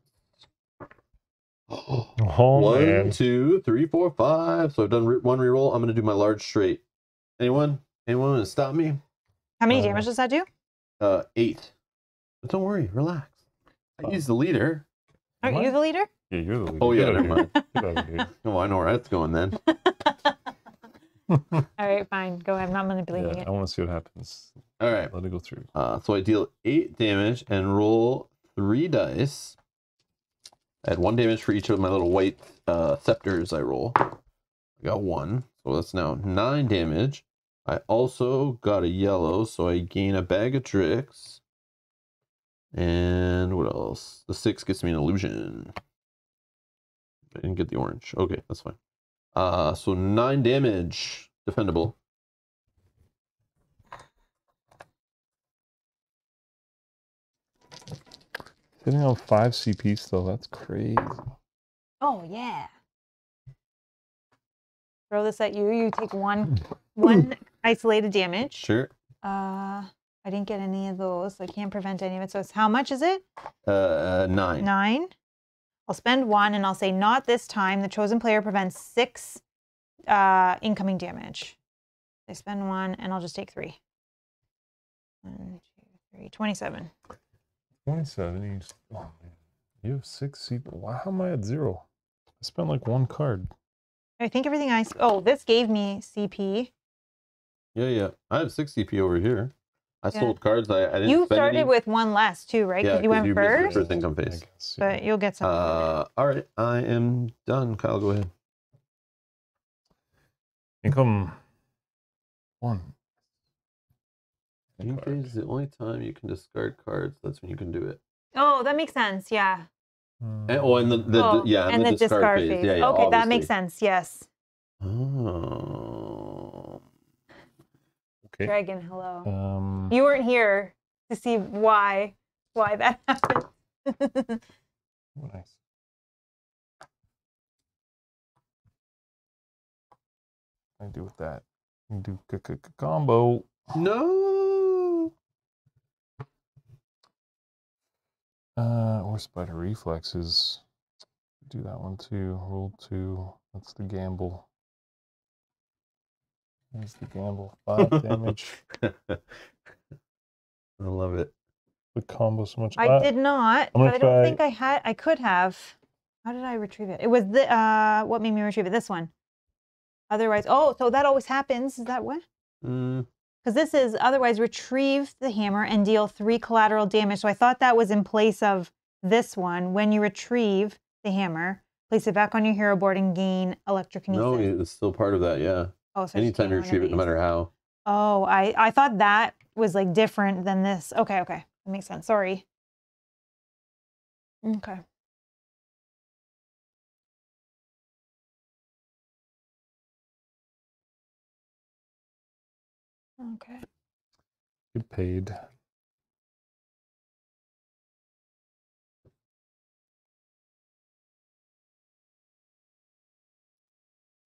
Oh, one, two, three, four, five. So I've done one reroll. I'm going to do my large straight. Anyone want to stop me? How many damage does that do? 8. But don't worry, relax. He's the leader. Aren't you the leader? Yeah, you're the leader. Oh, yeah, never mind. Oh, I know where that's going then. All right, fine. Go ahead. I'm not manipulating it. I want to see what happens. All right. Let it go through. So I deal 8 damage and roll 3 dice. I had 1 damage for each of my little white scepters I roll. I got 1, so that's now 9 damage. I also got a yellow, so I gain a bag of tricks. And what else? The 6 gets me an illusion. I didn't get the orange. Okay, that's fine. So 9 damage. Defendable. Didn't have 5 CP still. That's crazy. Oh yeah. Throw this at you. You take one isolated damage. Sure. I didn't get any of those, so I can't prevent any of it. So it's how much is it? 9. 9. I'll spend 1 and I'll say not this time. The chosen player prevents 6 incoming damage. I spend 1 and I'll just take 3. 1, 2, 3, 27. 27. Oh man, you have 6 CP. Wow, how am I at 0? I spent like 1 card. I think everything I this gave me CP. Yeah. I have 6 CP over here. I sold cards. I didn't. You spend started with 1 less too, right? Yeah, because you went first income phase. But you'll get something. All right, I am done. Kyle, go ahead. Income 1. Game phase is the only time you can discard cards. That's when you can do it. Oh, that makes sense. Yeah. And the discard phase. Yeah, okay, obviously. That makes sense. Yes. Oh. Okay. Dragon, hello. You weren't here to see why that happened. Oh, nice. What can I do with that? I can do combo. No. Or spider reflexes. Do that one too. Roll 2. That's the gamble. That's the gamble. 5 damage. I love it. The combo so much. I did not. But I don't think I had. I could have. How did I retrieve it? It was the. What made me retrieve it? This one. Otherwise, so that always happens. Is that what? Because this is otherwise retrieve the hammer and deal 3 collateral damage. So I thought that was in place of this one. When you retrieve the hammer, place it back on your hero board and gain electrokinesis. No, it's still part of that, yeah. Oh, so anytime you retrieve it, no matter how. Oh, I thought that was like different than this. Okay. That makes sense. Sorry. Okay. Okay. Get paid.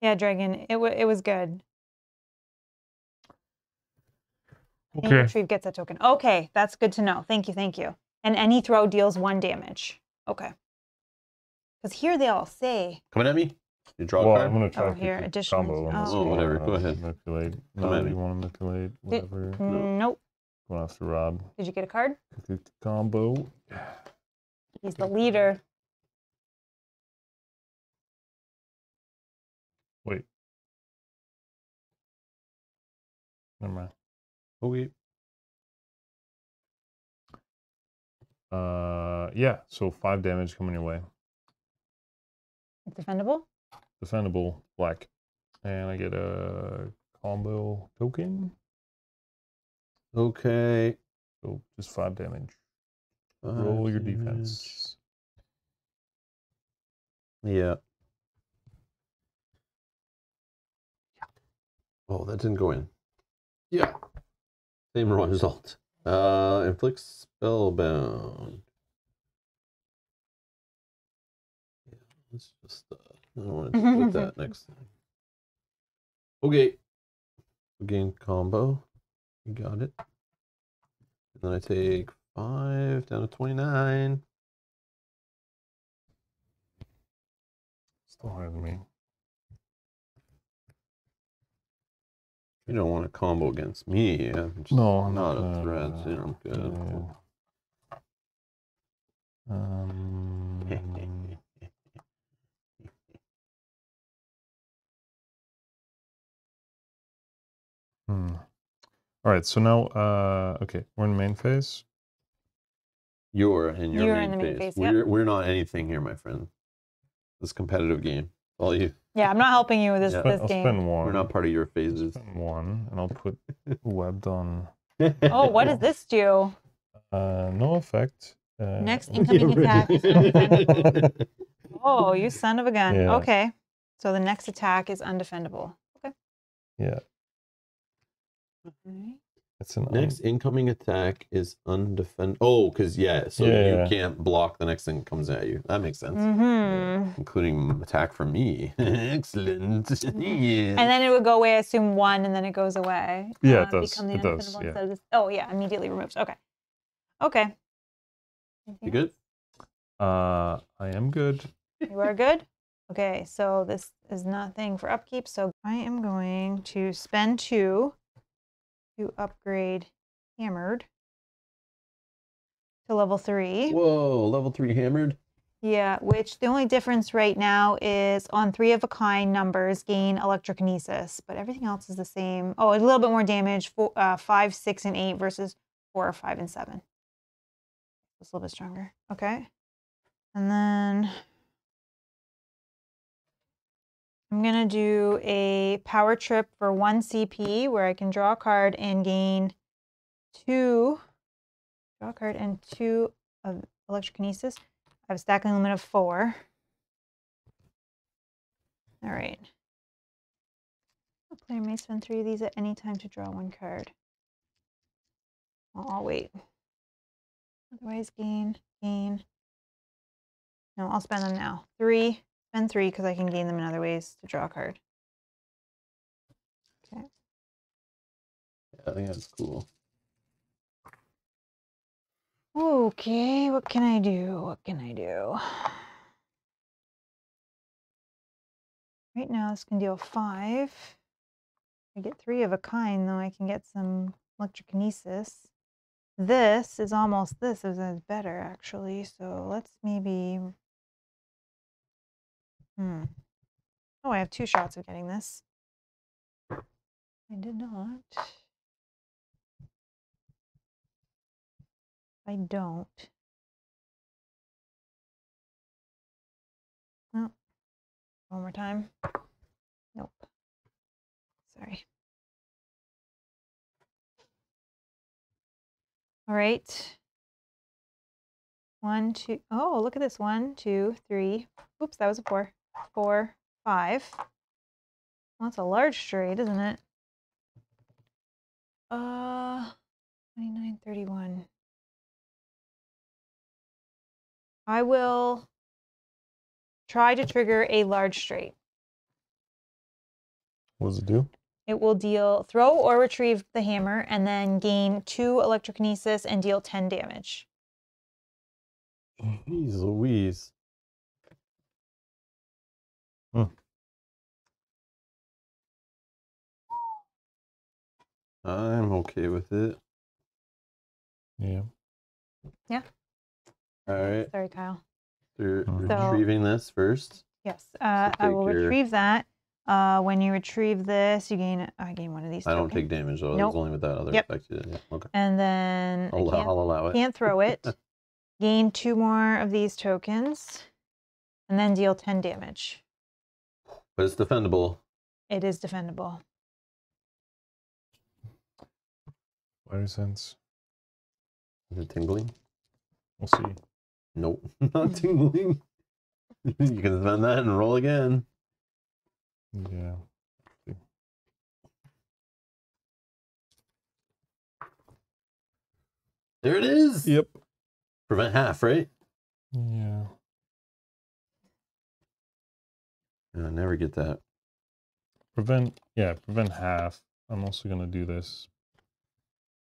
Yeah, Dragon. It was good. Okay. And retrieve gets that token. Okay, that's good to know. Thank you. And any throw deals 1 damage. Okay. Because here they all say. Coming at me. You draw a card? I'm going to try to get the combo on this. Whatever. Go ahead. Manipulate. No, you want to manipulate. Whatever. Nope. Going after Rob. Did you get a card? Combo. He's the leader. Never mind. Okay. Yeah, so 5 damage coming your way. It's defendable? Defendable, black. And I get a combo token. Okay. So just 5 damage. Roll your defense. Yeah. Oh, that didn't go in. Yeah. Same result. Inflict spellbound. Yeah, let's just I don't want to do that next thing. Okay. Gain combo. You got it. And then I take 5 down to 29. Still higher than me. You don't want to combo against me. I'm just not a threat. You know, I'm good. Yeah. All right. So now, okay, we're in main phase. You're in the main phase. Yep. We're not anything here, my friend. This competitive game, all you. Yeah, I'm not helping you with this, this game. I'll spend 1. We're not part of your phases. I'll spend 1, and I'll put webbed on. Oh, what does this do? No effect. Next incoming attack. Is oh, you son of a gun. Yeah. Okay. So the next attack is undefendable. Okay. Yeah. Okay. It's an next incoming attack is undefendable. Oh, because, yeah, so you can't block the next thing that comes at you. That makes sense. Mm-hmm. Including attack from me. Excellent. Yeah. And then it would go away, I assume, 1, and then it goes away. Yeah, it does. It does. Yeah. This, oh, yeah, immediately removed. Okay. Okay. You good? I am good. You are good? Okay, so this is nothing for upkeep, so I am going to spend 2. To upgrade hammered to level 3. Whoa, level 3 hammered? Yeah, which the only difference right now is on 3 of a kind numbers gain electrokinesis, but everything else is the same. Oh, a little bit more damage, 4, 5, 6, and 8 versus 4, 5, and 7. It's a little bit stronger. Okay. And then I'm going to do a power trip for 1 CP where I can draw a card and gain 2, draw a card and 2 of electrokinesis. I have a stacking limit of 4. All right. The player may spend 3 of these at any time to draw 1 card. I'll wait. Otherwise gain. No, I'll spend them now. 3. Spend 3 because I can gain them in other ways to draw a card. Okay. Yeah, I think that's cool. Okay, what can I do? What can I do? Right now, this can deal 5. I get 3 of a kind, though I can get some electrokinesis. This is almost this is better actually. So let's maybe. Hmm. Oh, I have 2 shots of getting this. I did not. I don't. No. One more time. Nope. Sorry. All right. 1, 2. Oh, look at this. 1, 2, 3. Oops, that was a 4. 4, 5. Well, that's a large trade, isn't it? 29, 31. I will try to trigger a large straight. What does it do? It will deal throw or retrieve the hammer and then gain 2 electrokinesis and deal 10 damage. Jeez Louise. Huh. I'm okay with it. Yeah. Yeah. All right. Sorry, Kyle. You're retrieving this first. Yes, I will retrieve that. When you retrieve this, you gain. Oh, I gain one of these. I don't take damage though. Nope. It's only with that other effect. Yeah. Okay. And then I'll allow it. Can't throw it. Gain two more of these tokens, and then deal 10 damage. But it's defendable. It is defendable. What sense? Is it tingling? We'll see. Nope, not tingling. You can defend that and roll again. Yeah. There it is. Yep. Prevent half, right? Yeah. I never get that. Prevent half. I'm also going to do this.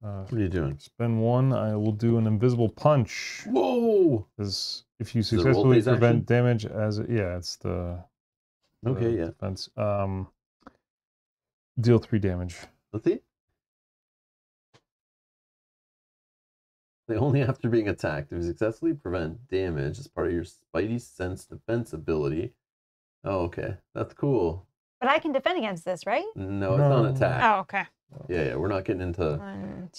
What are you doing? Spend one. I will do an invisible punch. Whoa! Because if you successfully prevent damage, as it's the defense. Deal 3 damage. Let's see. They only after being attacked. If you successfully prevent damage as part of your Spidey Sense defense ability. Oh, okay, that's cool. But I can defend against this, right? No, it's not an attack. Oh, okay. Yeah, yeah, we're not getting into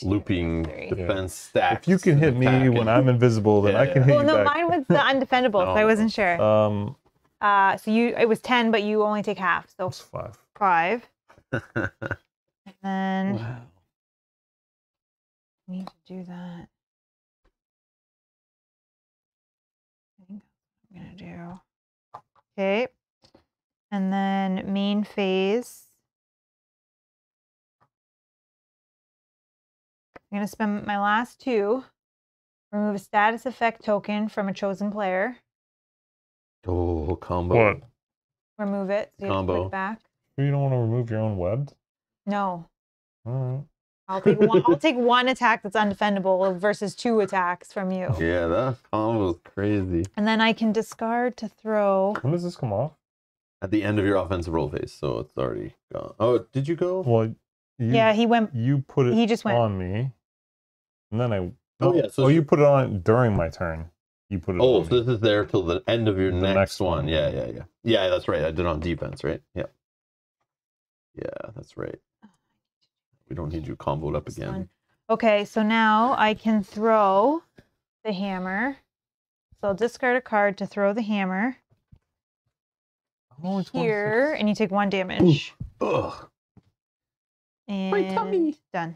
looping defense stacks. If you can hit me when I'm invisible, then I can hit you back. Mine was the undefendable, so I wasn't sure. So it was 10, but you only take half. So it's 5. 5. And then I need to do that. I think I'm gonna do okay. And then main phase. I'm going to spend my last 2. Remove a status effect token from a chosen player. Oh, combo. What? Remove it. So you have to click back. You don't want to remove your own web? No. All right. I'll take one, I'll take 1 attack that's undefendable versus 2 attacks from you. Yeah, that combo is crazy. And then I can discard to throw. When does this come off? At the end of your offensive roll phase, so it's already gone. Oh, did you go? Well, yeah, he went. You put it on me. And then I. Oh, yeah. So you put it on during my turn. You put it on. Oh, so this is there till the end of your next one. Yeah, yeah, yeah. Yeah, that's right. I did on defense, right? Yeah. Yeah, that's right. We don't need you comboed up again. Okay, so now I can throw the hammer. So I'll discard a card to throw the hammer. Here, and you take 1 damage. Ugh. And my tummy. Done.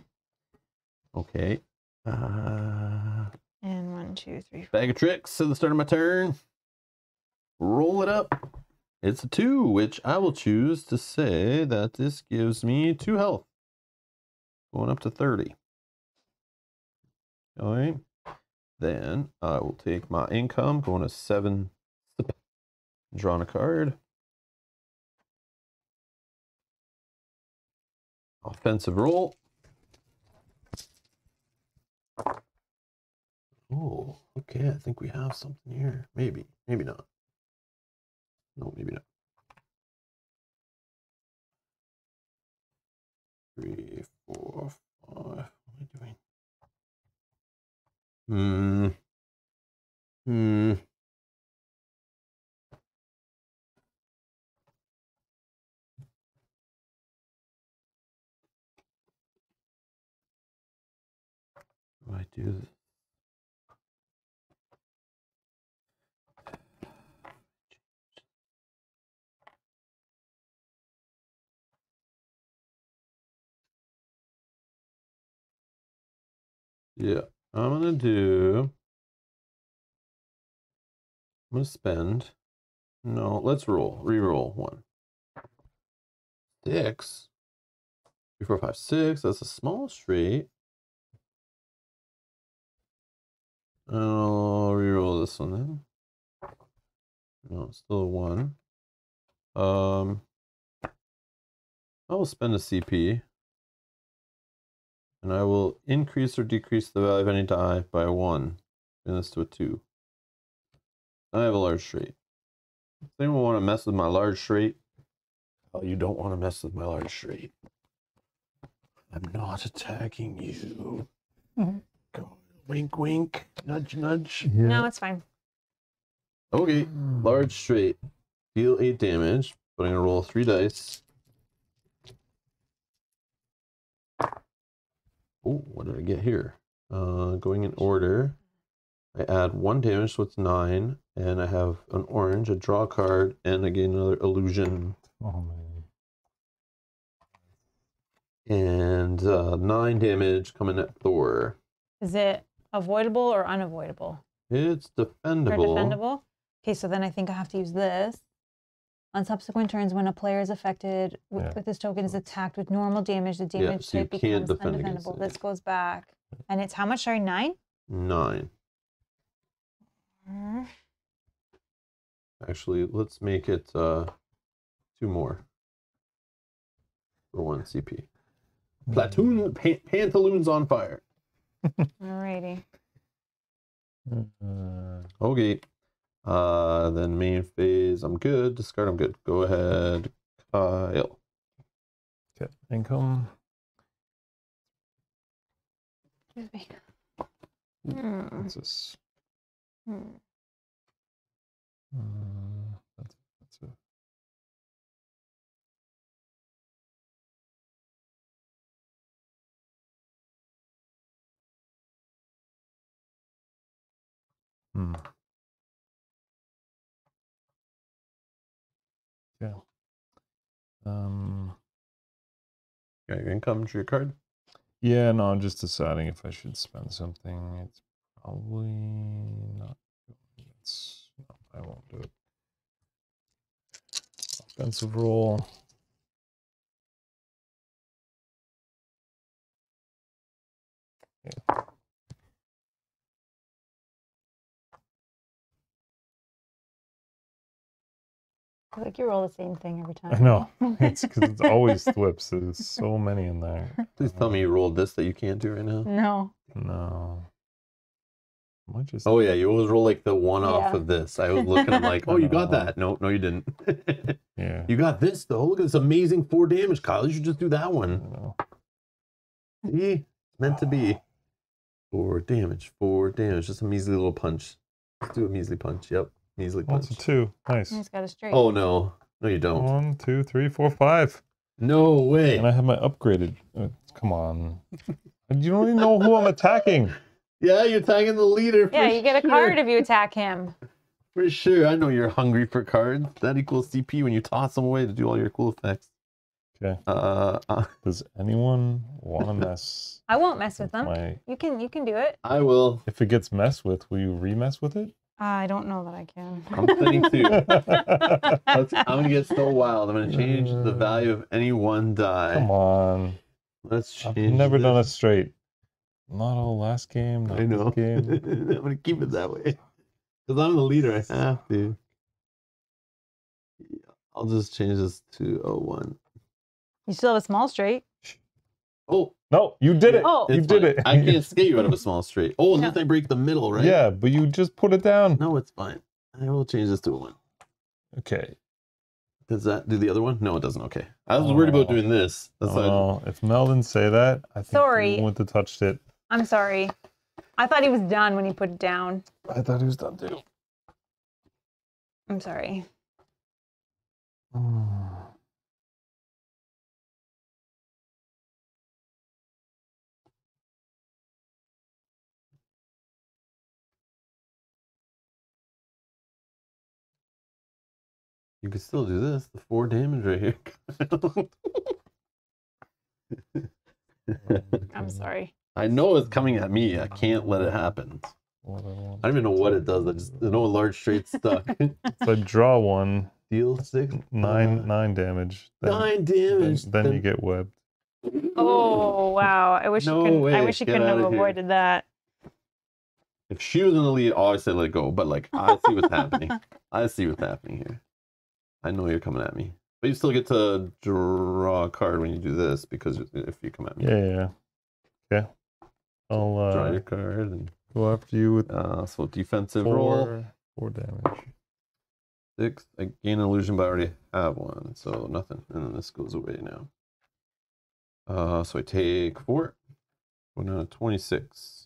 Okay. And 1, 2, 3, 4. Bag of tricks at the start of my turn. Roll it up. It's a 2, which I will choose to say that this gives me 2 health. Going up to 30. All right. Then I will take my income. Going to 7. Drawing a card. Offensive roll. Oh, okay. I think we have something here. Maybe. Maybe not. No, maybe not. 3, 4, 5. What am I doing? I do this. Yeah, I'm gonna spend. No, let's roll. Reroll 1. 6. 3, 4, 5, 6. That's a small straight. I'll reroll this one then. No, it's still a 1. I will spend a CP. And I will increase or decrease the value of any die by 1. And this to a 2. I have a large straight. Does anyone want to mess with my large straight? Oh, you don't want to mess with my large straight. I'm not attacking you. Go. Wink, wink, nudge, nudge. Yeah. No, it's fine. Okay, large straight. Deal 8 damage. But I'm going to roll 3 dice. Oh, what did I get here? Going in order, I add 1 damage, so it's 9, and I have an orange, a draw card, and I gain another illusion. Oh, man. And 9 damage coming at Thor. Is it avoidable or unavoidable? It's defendable. Or defendable? Okay, so then I think I have to use this. On subsequent turns, when a player is affected with this token is attacked with normal damage, the damage type becomes undefendable. This goes back. And it's how much? Sorry, 9? 9. Actually, let's make it 2 more. For 1 CP. Platoon, pantaloons on fire. Alrighty. Okay. Then main phase, I'm good. Discard, I'm good. Go ahead, Kyle. Okay, income. Excuse me. What's this? That's it. Yeah. Got your income to your card? Yeah, no, I'm just deciding if I should spend something. It's probably not. No, I won't do it. Offensive roll. Yeah. I feel like you roll the same thing every time. I know. It's because it's always flips. There's so many in there. Please tell me you rolled this that you can't do right now. No. No. Oh, yeah. You always roll like the one off of this. I was looking at like, oh, you got that. No, no, you didn't. Yeah. You got this, though. Look at this amazing 4 damage, Kyle. You should just do that one. See? Meant to be. 4 damage. 4 damage. Just a measly little punch. Let's do a measly punch. Yep. Easily punch. That's a 2. Nice. He's got a straight. Oh, no. No, you don't. 1, 2, 3, 4, 5. No way. And I have my upgraded. Come on. You don't even know who I'm attacking. Yeah, you're attacking the leader. Yeah, you get a card if you attack him. For sure. I know you're hungry for cards. That equals CP when you toss them away to do all your cool effects. Okay. Does anyone want to mess? I won't mess with them. You can do it. I will. If it gets messed with, will you re-mess with it? I don't know that I can. I'm thinking too. I'm going to get so wild. I'm going to change the value of any one die. Come on. Let's change I've never done it straight. Not all last game. Not I know. This game. I'm going to keep it that way. Because I'm the leader. I have to. I'll just change this to 01. You still have a small straight. Oh. No, you did it. Oh, you did it. I can't skate you out of a small straight. Oh, unless I break the middle, right? Yeah, but you just put it down. No, it's fine. I will change this to a 1. Okay. Does that do the other one? No, it doesn't. Okay. I was worried about doing this. That's why. If Mel didn't say that, I think he wouldn't have touched it. I'm sorry. I thought he was done when he put it down. I thought he was done too. I'm sorry. You could still do this. The 4 damage right here. I'm sorry. I know it's coming at me. I can't let it happen. I don't even know what it does. I just know a large straight stuck. So I draw 1. Deal 6. 9 damage. Then, 9 damage. Then you get webbed. Oh wow! I wish you couldn't have avoided that. If she was in the lead, obviously I'd let it go. But like, I see what's happening. I see what's happening here. I know you're coming at me. But you still get to draw a card when you do this, because if you come at me. Yeah. I'll draw your card and go after you with so defensive roll. 4 damage. 6. I gain an illusion, but I already have 1, so nothing. And then this goes away now. So I take 4. 26.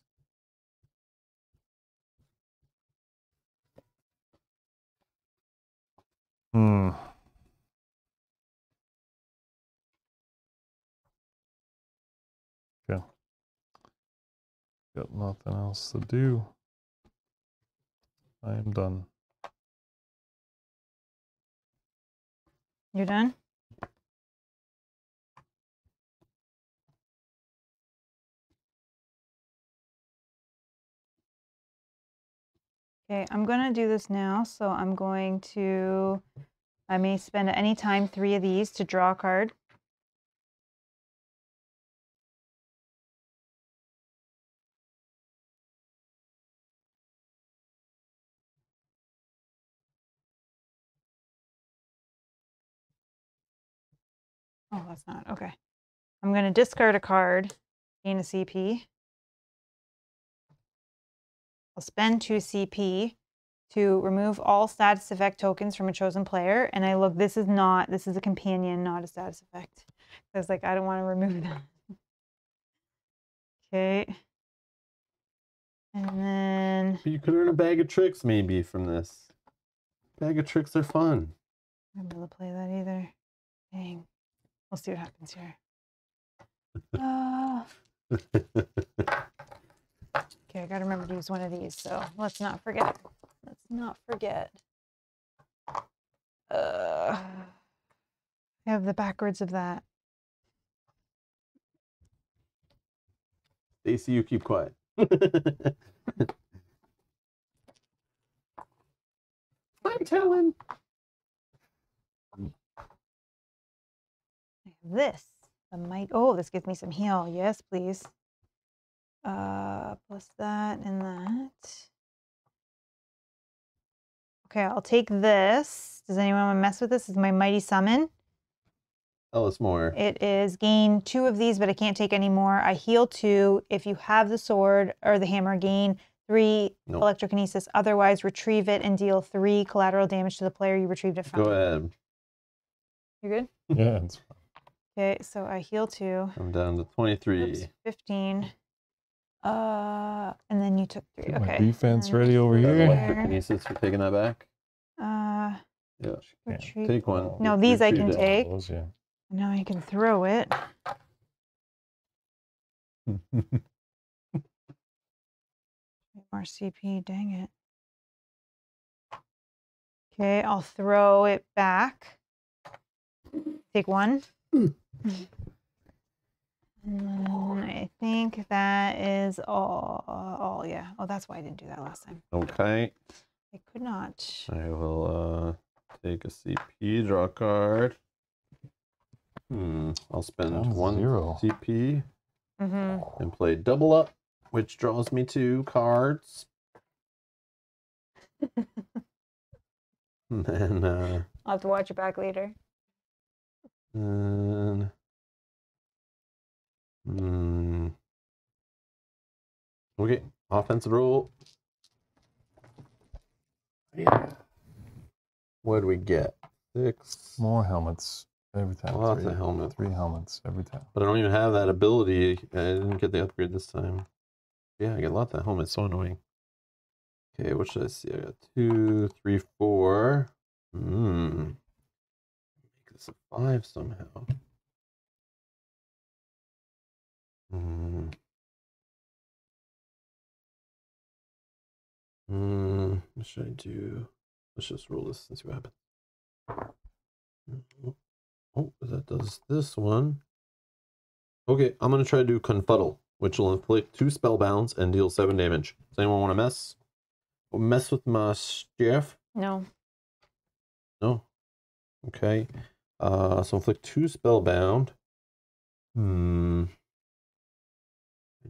Got nothing else to do. I am done. You're done? Okay, I'm going to do this now, so I'm going to, I may spend at any time 3 of these to draw a card. Oh, that's not, okay. I'm going to discard a card, gain a CP. I'll spend 2 CP to remove all status effect tokens from a chosen player. And I look, this is not, this is a companion, not a status effect. So I was like, I don't want to remove them. Okay. And then. But you could earn a bag of tricks maybe from this. Bag of tricks are fun. I'm not going to play that either. Dang. We'll see what happens here. Okay, I gotta remember to use one of these, so let's not forget. Let's not forget. I have the backwards of that. Stacey, you keep quiet. I'm telling. This, the might. Oh, this gives me some heal. Yes, please. Plus that and that. Okay, I'll take this. Does anyone want to mess with this? This is my Mighty Summon. Oh, it's more. It is gain 2 of these, but I can't take any more. I heal 2. If you have the sword or the hammer, gain 3 electrokinesis. Otherwise, retrieve it and deal 3 collateral damage to the player you retrieved it from. Go ahead. You good? Yeah, it's fine. Okay, so I heal 2. I'm down to 23. Oops, 15. And then you took 3. Get okay. My defense ready over here. Electrokinesis for taking that back. Yeah. Retreat. Take 1. No, these I can take. Those, yeah. Now I can throw it. More CP. Dang it. Okay, I'll throw it back. Take 1. And I think that is all, yeah. Oh, that's why I didn't do that last time. Okay. I could not. I will take a CP, draw a card. I'll spend 1 CP and play double up, which draws me 2 cards. And then I'll have to watch it back later. And okay, offensive roll. Yeah. What do we get? 6 more helmets every time. Lots of helmets. 3 helmets every time. But I don't even have that ability. I didn't get the upgrade this time. Yeah, I get lots of helmets. So annoying. Okay, what should I see? I got 2, 3, 4. It's a 5 somehow. What should I do? Let's just roll this and see what happens. Oh, that does this one. Okay, I'm gonna try to do Confuddle, which will inflict 2 spell bounds and deal 7 damage. Does anyone want to mess with my staff? No. No. Okay. So inflict 2 spellbound. I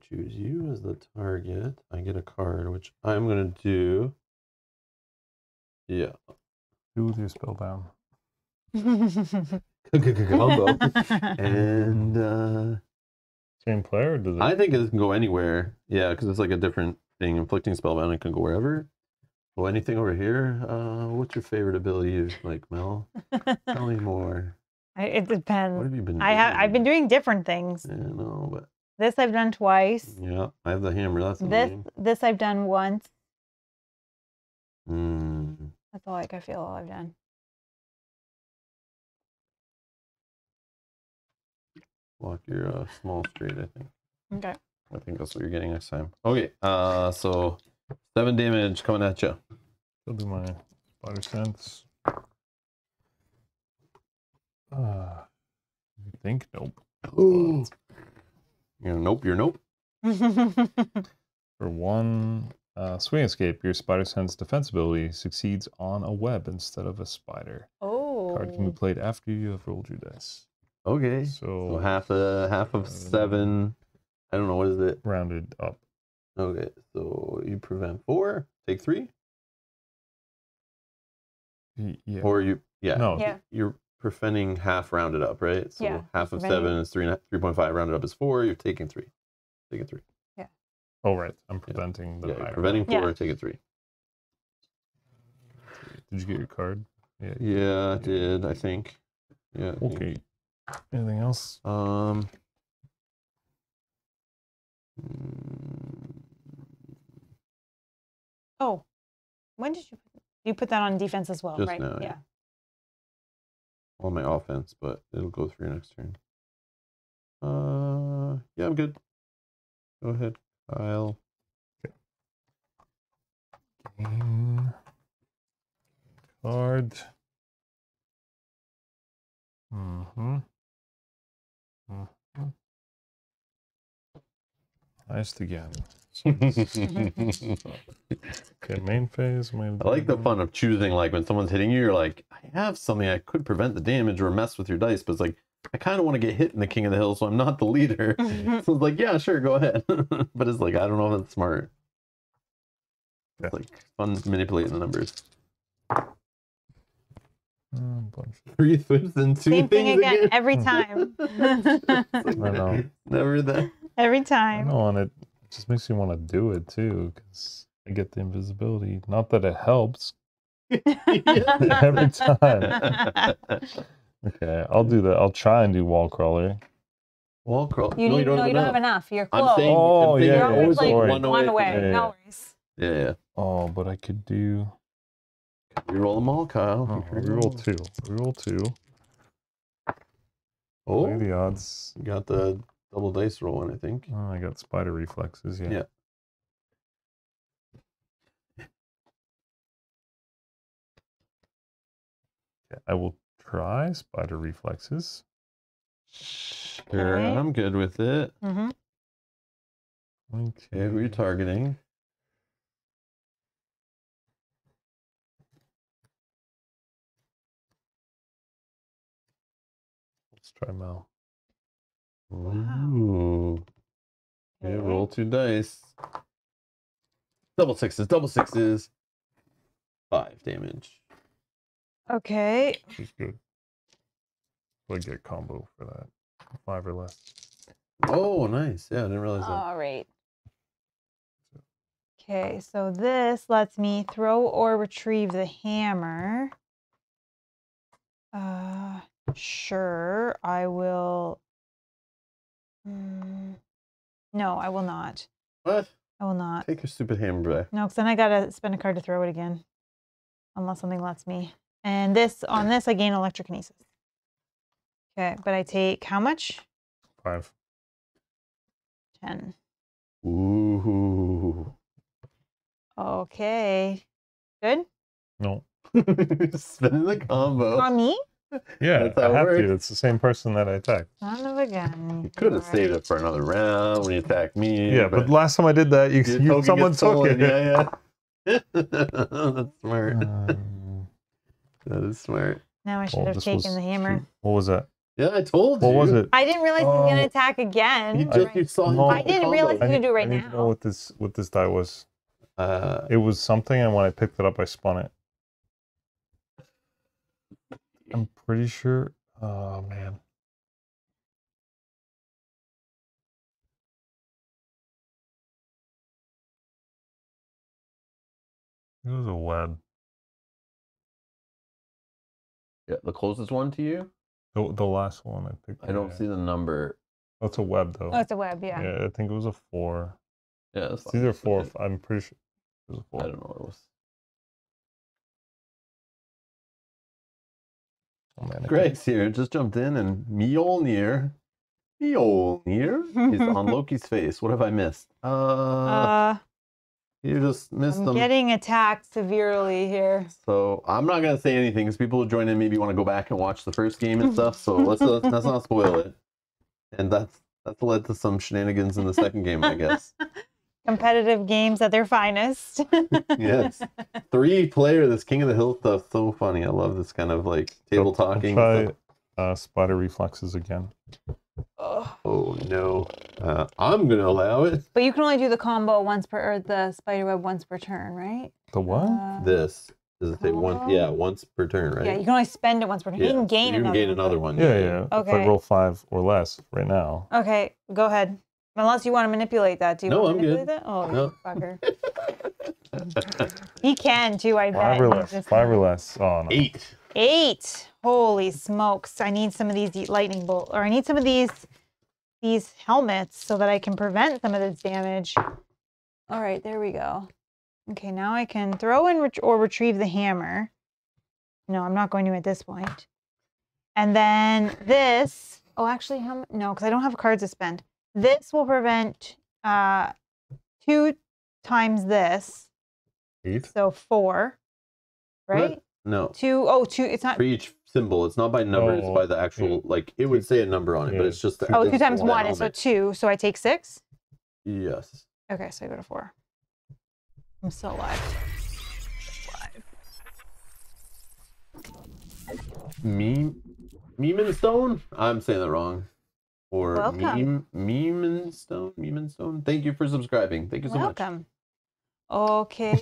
choose you as the target. I get a card, which I'm gonna do. Yeah. Do with your spellbound. Combo. And same player or does it? I think it can go anywhere. Yeah, because it's like a different thing. Inflicting spellbound, it can go wherever. Well, anything over here? What's your favorite ability you like, Mel? Tell me more. It depends. What have you been doing? I've been doing different things. Yeah, no, but this I've done twice. Yeah, I have the hammer. That's amazing. This I've done once. That's all I feel all I've done. Walk your small street, I think. Okay. I think that's what you're getting next time. Okay, so 7 damage coming at you. That'll be my 5 cents. You think? Nope. Ooh. You're nope, you're nope. For 1 swing escape, your spider sense defense ability succeeds on a web instead of a spider. Oh. The card can be played after you have rolled your dice. Okay. So half of 7. I don't know, what is it? Rounded up. Okay, so you prevent 4, take 3. Yeah. Or you, yeah. No. Yeah. You're preventing half rounded up, right? So yeah, half of 7 is 3.5 rounded up is 4. You're taking 3. Taking 3. Yeah. Oh right, I'm preventing the. Yeah, preventing 4. Yeah. Taking 3. Did you get your card? Yeah. Yeah, I did. I think. Yeah. I okay. Think. Anything else? Oh, when did you put that on defense as well, just right? Now, yeah. Well, my offense, but it'll go through next turn. Yeah, I'm good. Go ahead, Kyle. Okay. Game card. Mm-hmm. Mm-hmm. Nice again. Okay, main phase. I like the fun of choosing, like when someone's hitting you, you're like, I have something I could prevent the damage or mess with your dice, but it's like, I kind of want to get hit in the King of the Hill, so I'm not the leader. So it's like, yeah, sure, go ahead. But it's like, I don't know if that's smart. Yeah. It's like fun manipulating the numbers. Three flips and two same thing again. Every time. Like, I know. Never that. Every time. I know, and it just makes you want to do it too, because I get the invisibility. Not that it helps. Every time. Okay, I'll do that. I'll try and do wall crawler. Wall crawler. You, no, you don't, no, have, you don't have enough. You're close. I'm saying, oh, yeah. You're always like one away. Yeah, yeah. No worries. Yeah, yeah. Oh, but I could do. We roll them all, Kyle. Oh, we roll 2. We roll 2. Oh, what are the odds? You got the double dice rolling, I think. Oh, I got spider reflexes. Yeah. Yeah. I will try spider reflexes. Sure, okay. I'm good with it. Mm-hmm. Okay, who are you targeting? Try Mel. Ooh. Wow. Okay, roll 2 dice. Double sixes. 5 damage. Okay. She's good. We'll get combo for that. 5 or less. Oh, nice. Yeah, I didn't realize that. All right. Okay, so this lets me throw or retrieve the hammer. Sure, I will. No, I will not. What? I will not. Take your stupid hammer back. No, because then I gotta spend a card to throw it again, unless something lets me. And this on this, I gain electrokinesis. Okay, but I take how much? 5. 10. Ooh. Okay. Good. No. Spend the combo. On me. Yeah, I have to. It's the same person that I attacked. Son of a gun. You could have saved it for another round when you attacked me. Yeah, but last time I did that, someone took it. Yeah, yeah. That's smart. That is smart. Now I should have taken the hammer. Shoot. What was that? Yeah, I told you. What was it? I didn't realize he was going to attack again. I didn't realize he could do it right now. I didn't know what this die was. It was something, and when I picked it up, I spun it. I'm pretty sure. Oh man. It was a web. Yeah, the closest one to you? The last one I picked. I don't see the number. Oh, it's a web though. Oh, it's a web, yeah. Yeah, I think it was a 4. Yeah, it's either 4 or 5. I'm pretty sure it was a 4. I don't know what it was. Oh, man, Greg's here, just jumped in, and Mjolnir Mjolnir is on Loki's face. What have I missed? You just missed them. I'm getting attacked severely here. So I'm not going to say anything because people who join in maybe want to go back and watch the first game and stuff. So let's not spoil it. And that's led to some shenanigans in the second game, I guess. Competitive games at their finest. Yes. 3-player, this King of the Hill stuff. So funny. I love this kind of like table talking. I'll try spider reflexes again. Oh no. I'm going to allow it. But you can only do the combo once per, or the spider web once per turn, right? The what? This. Does it say one? Yeah, once per turn, right? Yeah, you can only spend it once per turn. Yeah. You can gain, you can gain another one. Yeah, yeah. Okay. If I roll 5 or less right now. Okay, go ahead. Unless you want to manipulate that. Do you want to manipulate that? Oh, no. Fucker. He can too, I bet. 5 or less. Oh, no. 8. Holy smokes. I need some of these lightning bolts, or I need some of these helmets so that I can prevent some of this damage. All right, there we go. Okay, now I can throw in or retrieve the hammer. No, I'm not going to at this point. And then this, oh, actually, no, because I don't have cards to spend. This will prevent 2 times this. 8? So 4, right? What? No. 2, oh, 2, it's not. For each symbol, it's not by number, it's by the actual, like, it would say a number on it, but it's just the. Oh, 2 times 1, so 2, so I take 6? Yes. Okay, so I go to 4. I'm still alive. Meme and Stone? I'm saying that wrong. Or welcome. Meme and Stone? Meme and Stone? Thank you for subscribing. Thank you so much. Welcome. Okay.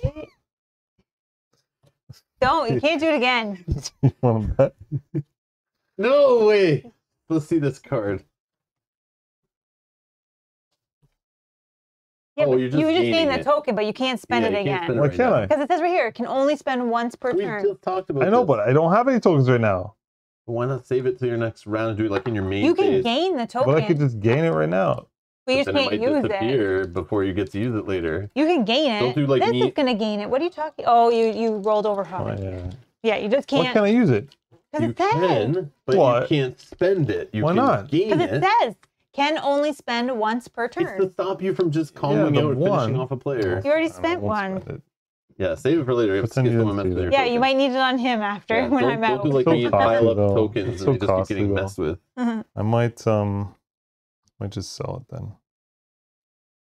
Don't. You can't do it again. You want to bet? No way. Let's see this card. Yeah, oh, you just gain the token, but you can't spend it again. Why can't I? Because it says right here, can only spend once per turn. We just talked about. I know, but I don't have any tokens right now. Why not save it to your next round and do it like in your main? You can gain the token. But I could just gain it right now. We just can't use it before you get to use it later. You can gain it. Don't do like me. This is gonna gain it. What are you talking? Oh, you rolled over hot. Yeah, you just can't. Why can't I use it? You can, but you can't spend it. Why not? Because it says. Can only spend once per turn. It's to stop you from just calling out and finishing off a player. You already spent one. Yeah, save it for later. Yeah, you might need it on him after when I'm out. Don't do like me and pile up tokens and just keep getting messed with. I might just sell it then.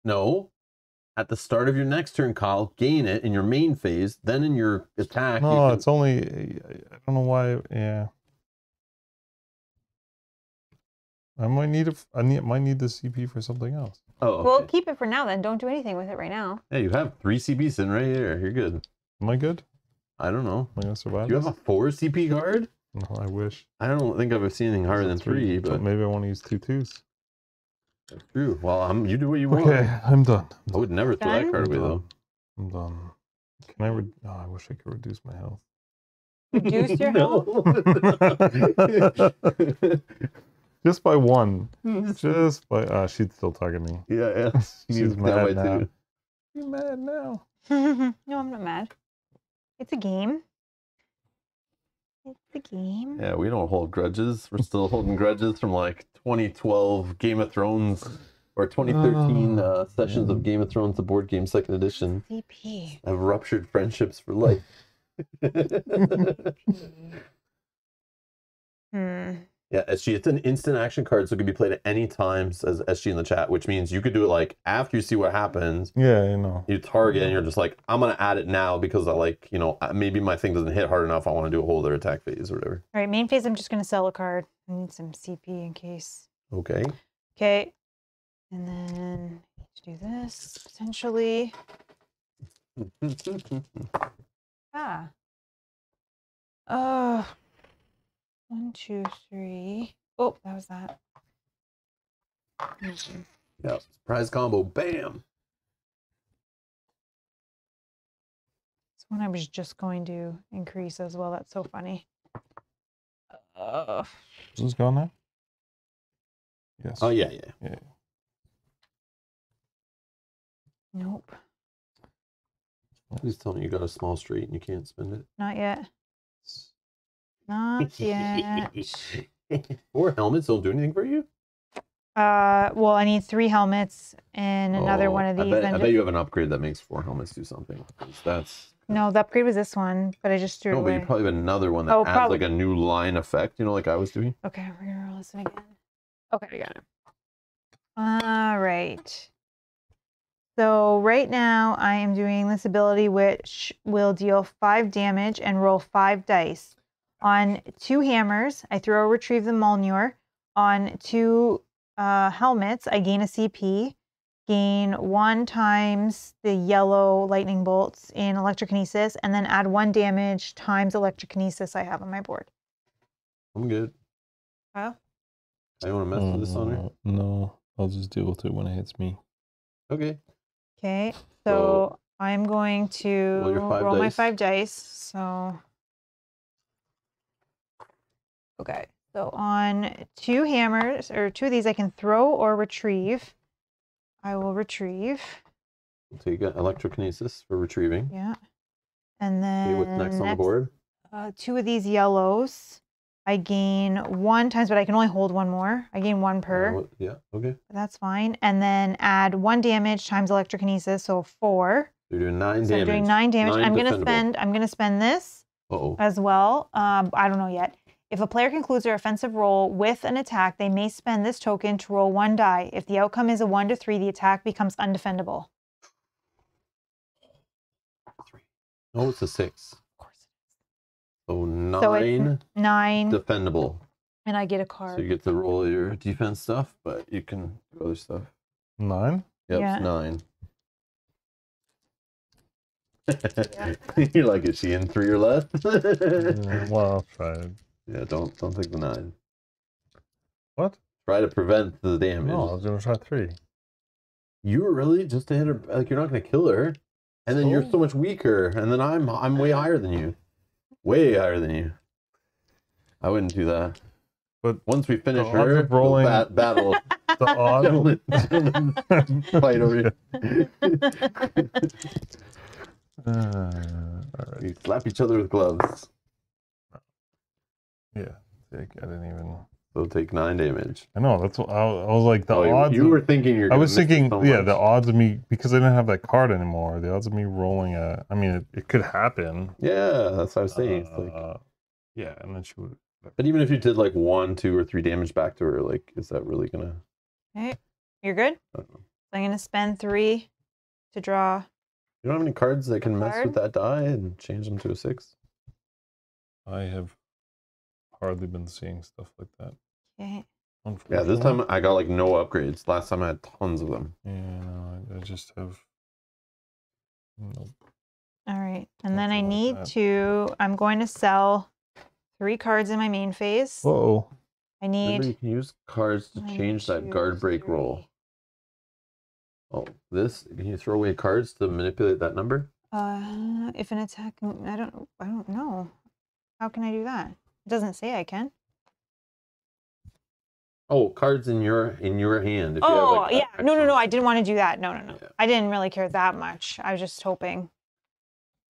No. At the start of your next turn, Kyle, gain it in your main phase, then in your attack. No, it's only... I don't know why... Yeah. I might need the CP for something else. Oh, okay. Well, keep it for now then. Don't do anything with it right now. Yeah, you have 3 CP sitting right here. You're good. Am I good? I don't know. Am I gonna survive? Do you have a 4 CP card? No, I wish. I don't think I've ever seen anything harder than 3, but maybe I want to use 2 2s. That's true. Well, you do what you want. Okay, I'm done. I would never throw that card away though. I'm done. Can I? Oh, I wish I could reduce my health. Reduce your health? Just by 1. Just by... she'd still target me. Yeah, yeah. She's mad now. You're mad now. No, I'm not mad. It's a game. It's a game. Yeah, we don't hold grudges. We're still holding grudges from like 2012 Game of Thrones or 2013 sessions of Game of Thrones, the board game 2nd edition. CP. I've ruptured friendships for life. Yeah, SG, it's an instant action card, so it can be played at any time, says SG in the chat, which means you could do it like after you see what happens. Yeah, you know. You target and you're just like, I'm going to add it now because I like, you know, maybe my thing doesn't hit hard enough. I want to do a whole other attack phase or whatever. All right, main phase, I'm just going to sell a card. I need some CP in case. Okay. Okay. And then I need to do this, potentially. Ah. Oh. 1, 2, 3. Oh, that was that. Yeah, surprise combo. Bam! This one I was just going to increase as well. That's so funny. Is this gone now? Yes. Oh, yeah, yeah. Nope. Please tell me you got a small street and you can't spend it. Not yet. Not yet. 4 helmets don't do anything for you? Well, I need 3 helmets and another one of these. I bet you have an upgrade that makes 4 helmets do something. That's... No, the upgrade was this one, but I just threw it away. But you probably have another one that adds probably like a new line effect, you know, like I was doing. Okay, we're gonna roll this again. Okay, I got it. All right. So right now I am doing this ability, which will deal 5 damage and roll 5 dice. On 2 hammers, I throw or retrieve the Mjolnir. On 2 helmets, I gain a CP. Gain 1 times the yellow lightning bolts in electrokinesis, and then add 1 damage times electrokinesis I have on my board. I'm good. Kyle? You want to mess with this on her? No, I'll just deal with it when it hits me. Okay. Okay, so I'm going to roll my 5 dice. So, okay, so on 2 hammers, or 2 of these, I can throw or retrieve. I will retrieve. So you got electrokinesis for retrieving. Yeah. And then okay, what's next on the board? 2 of these yellows. I gain 1 times, but I can only hold 1 more. I gain 1 per. Yeah, okay. That's fine. And then add 1 damage times electrokinesis, so 4. You're doing 9 damage. I'm doing 9 damage. I'm gonna spend this as well. I don't know yet. If a player concludes their offensive roll with an attack, they may spend this token to roll 1 die. If the outcome is a 1 to 3, the attack becomes undefendable. 3. No, it's a 6. Of course. So 9. So 9. Defendable. And I get a card. So you get to roll your defense stuff, but you can do other stuff. 9? Yep, yeah. It's 9. Yeah. You're like, is she in 3 or less? Well, I'll try it. Yeah, don't take the 9. What? Try to prevent the damage. Oh, I was gonna try 3. You were really just to hit her, like you're not gonna kill her, and then you're so much weaker, and then I'm way higher than you, I wouldn't do that. But once we finish her rolling battle, the odds fight over you. All right. We slap each other with gloves. Yeah, I didn't even. They'll take 9 damage. I know. That's what I was like. The odds. You were thinking you're. I was thinking, so yeah, the odds of me because I didn't have that card anymore. The odds of me rolling a. I mean, it could happen. Yeah, that's what I was saying. Yeah, and then she would. But even if you did like 1, 2, or 3 damage back to her, like, is that really gonna? Okay, you're good. I don't know. I'm gonna spend 3 to draw. You don't have any cards that can mess with that die and change them to a 6. I have. Hardly been seeing stuff like that. Okay. Yeah, this time I got like no upgrades. Last time I had tons of them. Yeah, no, I just have. Nope. All right, and then I need to. I'm going to sell 3 cards in my main phase. Whoa. I need. You can use cards to change that guard break roll. Oh, this can you throw away cards to manipulate that number? If an attack, I don't know. How can I do that? It doesn't say I can. Oh, cards in your hand. If you have, like, yeah. No. I didn't want to do that. No. Yeah. I didn't really care that much. I was just hoping.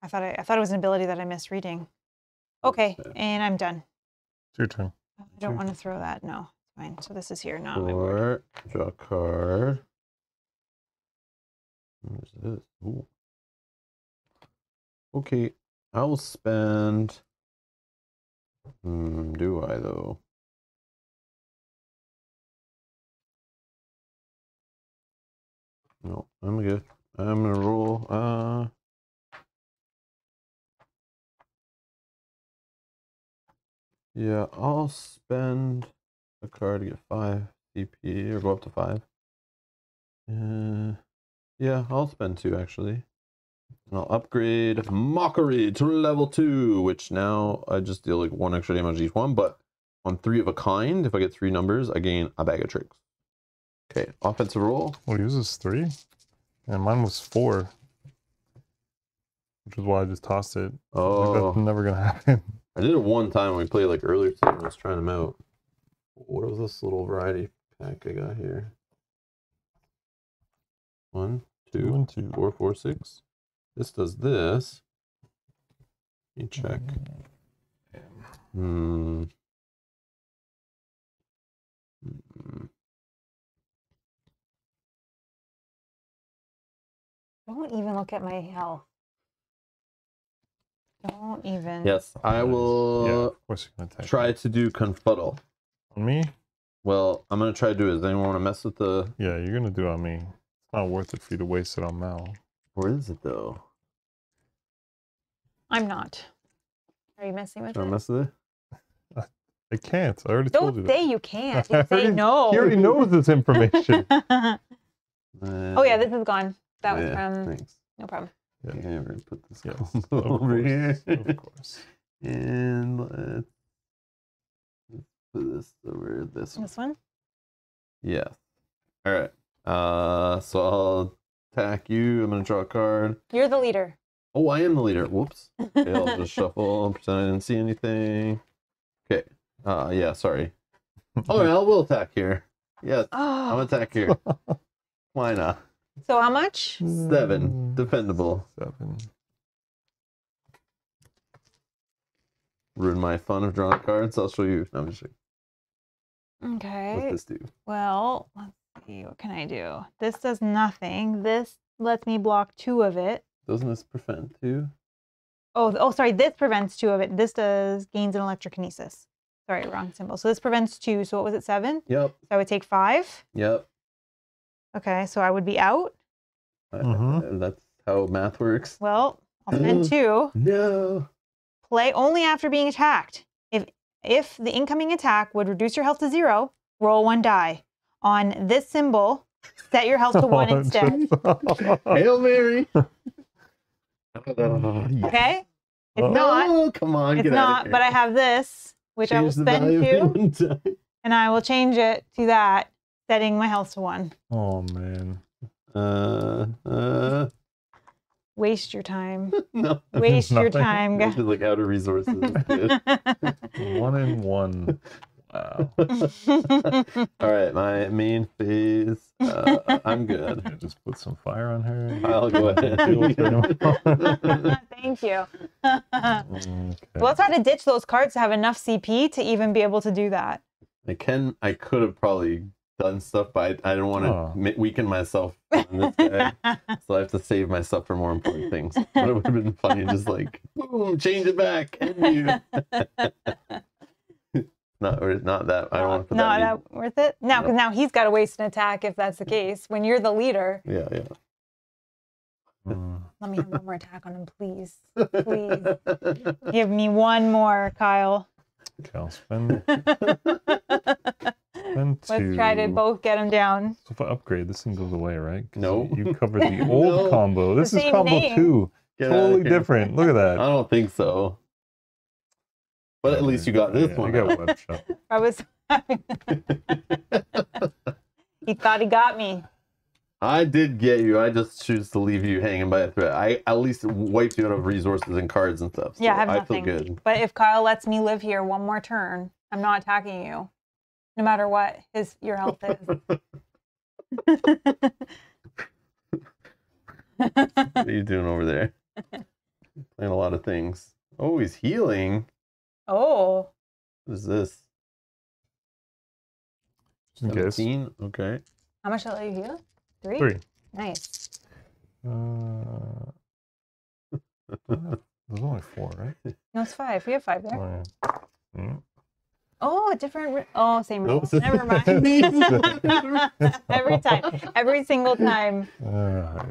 I thought it was an ability that I missed reading. Okay, and I'm done. It's your turn. I don't want to throw that. No, fine. So this is here. Not on my board. Draw a card. What is this? Ooh. Okay, I will spend. Do I though? No, I'm good. I'm gonna roll. Yeah, I'll spend a card to get 5 CP or go up to 5. Yeah, I'll spend 2 actually. And I'll upgrade Mockery to level 2, which now I just deal like 1 extra damage each one, but on 3 of a kind, if I get 3 numbers, I gain a bag of tricks. Okay, offensive roll. Well, yours is 3, and mine was 4, which is why I just tossed it. Oh. Like, that's never going to happen. I did it one time when we played like earlier today when I was trying them out. What was this little variety pack I got here? 1, 2, 4, 4, 6. This does this. Let me check. Don't even look at my health. Don't even. Yes, I will try to do Confuddle. On me? Well, I'm going to try to do it. Does anyone want to mess with the... Yeah, you're going to do it on me. It's not worth it for you to waste it on Mal. Where is it, though? I'm not. Are you messing with it? Should I mess with it? I can't. I already told you that. Don't say you can't. You say no. He already knows this information. Oh, yeah, this is gone. That was from... Thanks. No problem. Yeah. I can't even put this over here. Of course. And let's put this over this one. This one? Yeah. All right. So I'll attack you. I'm going to draw a card. You're the leader. Oh, I am the leader. Whoops. Okay, I'll just shuffle. Pretend I didn't see anything. Okay. Yeah, sorry. Oh, yeah, I will attack here. Yes, I'm going to attack here. Why not? So how much? 7. Dependable. 7. Ruin my fun of drawing cards. I'll show you. No, I'm just kidding. Okay. What's this do? Well, let's see. What can I do? This does nothing. This lets me block 2 of it. Doesn't this prevent 2? Oh, sorry. This prevents 2 of it. This does gains an electrokinesis. Sorry, wrong symbol. So this prevents 2. So what was it? 7? Yep. So I would take 5. Yep. Okay, so I would be out. That's how math works. Well, I'll spend 2. No. Play only after being attacked. If the incoming attack would reduce your health to 0, roll 1 die. On this symbol, set your health to 1 instead. Hail Mary. Okay. It's not. Oh, come on, it's not, but I have this, which I will spend 2, and I will change it to that. Setting my health to 1. Oh, man. Waste your time. No. Waste your time, guys. Like outer resources. 1 and 1. Wow. All right, my main phase. I'm good. Yeah, just put some fire on her. I'll go ahead and deal with her. Thank you. Okay. Well, let's try to ditch those cards to have enough CP to even be able to do that. I could have probably done stuff, but I don't want to weaken myself on this guy. So I have to save myself for more important things. But it would have been funny just like, boom, change it back. Not that. I don't want to put that. Not worth it? No, because now he's got to waste an attack if that's the case. When you're the leader. Yeah, yeah. Let me have one more attack on him, please. Please. Give me one more, Kyle. Kyle, spend. Let's try to both get them down. So if I upgrade, this thing goes away, right? No. You covered the old combo. This is combo name. 2. Get totally different. Look at that. I don't think so. But at least you got this one. You got web shop. I was He thought he got me. I did get you. I just choose to leave you hanging by a thread. I at least wiped you out of resources and cards and stuff. So yeah, I have nothing. I feel good. But if Kyle lets me live here one more turn, I'm not attacking you. No matter what your health is. What are you doing over there? Playing a lot of things. Oh, he's healing. Oh. What is this? 17. Okay. How much did I let you heal? 3? 3. Nice. There's only 4, right? No, it's 5. We have 5 there. Oh, yeah. Oh, different. Oh, same rule. Oops. Never mind. Every time. Every single time.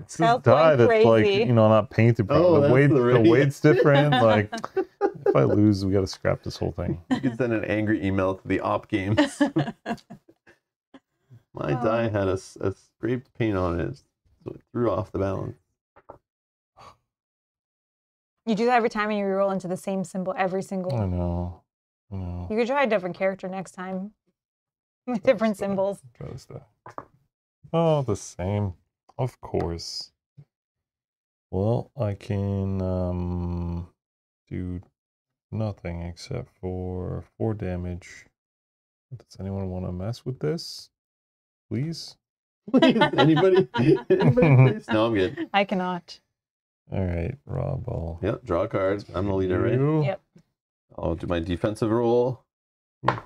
It's this dye that's crazy. Like, you know, not painted. Oh, the weight's different. Like, if I lose, we got to scrap this whole thing. You can send an angry email to the Op Games. My dye had a scraped paint on it, so it threw off the balance. You do that every time and you roll into the same symbol every single. I know. No. You could try a different character next time. With different symbols. Oh, the same. Of course. Well, I can do nothing except for 4 damage. Does anyone want to mess with this? Please? Please, anybody? Please? No, I'm good. I cannot. All right, Rob. Yep, draw a card. I'm the leader, right? Yep. I'll do my defensive roll. On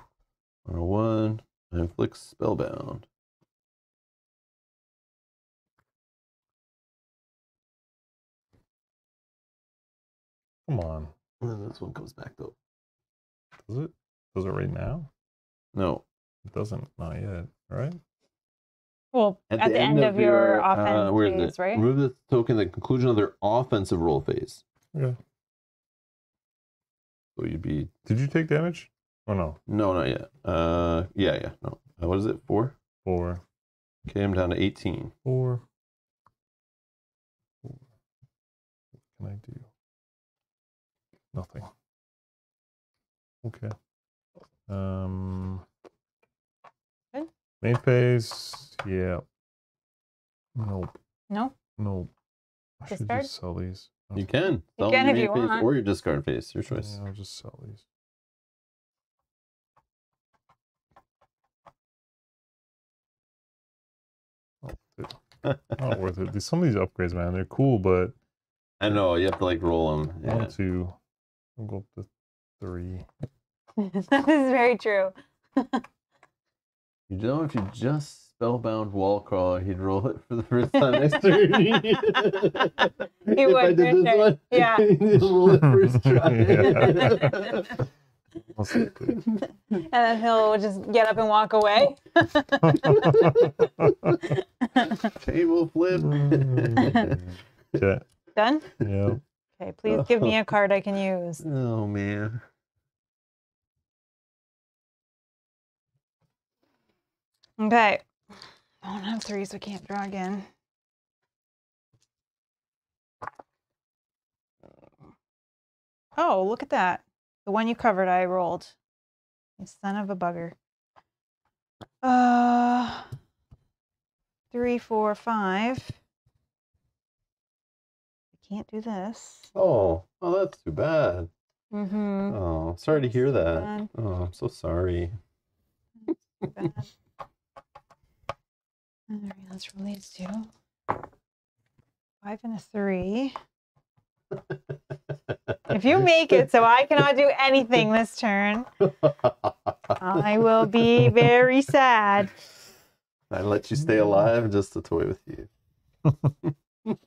a 1, I inflict spellbound. Come on. This one comes back though. Does it? Does it right now? No. It doesn't. Not yet. Right? Well, at the end of your offense phase, right? Remove the token at the conclusion of their offensive roll phase. Yeah. So you'd be... Did you take damage? Oh, no. No, not yet. Yeah. No. What is it? 4? 4. Okay, I'm down to 18. 4. What can I do? Nothing. Okay. Main phase, yeah. Nope. No? Nope. I should just sell these. You can. You can if you want. Or your discard phase, your choice. Yeah, I'll just sell these. Oh, dude. Not worth it. Some of these upgrades, man, they're cool, but... I know, you have to like roll them. Yeah. 1, 2. I'll go up to 3. That is very true. You know, if you just spellbound wall crawl, he'd roll it for the first time next turn. He would. If I did this one, yeah. He'd roll it first try. Yeah. And then he'll just get up and walk away. Table flip. Okay. Done? Yeah. Okay, please give me a card I can use. Oh, man. Okay. I don't have 3, so I can't draw again. Oh, look at that. The one you covered, I rolled. You son of a bugger. 3, 4, 5. I can't do this. Oh, that's too bad. Mm-hmm. Oh, sorry to hear that. Bad. Oh, I'm so sorry. That's too bad. Let's roll these 2. 5 and a 3. If you make it so I cannot do anything this turn, I will be very sad. I let you stay alive just to toy with you.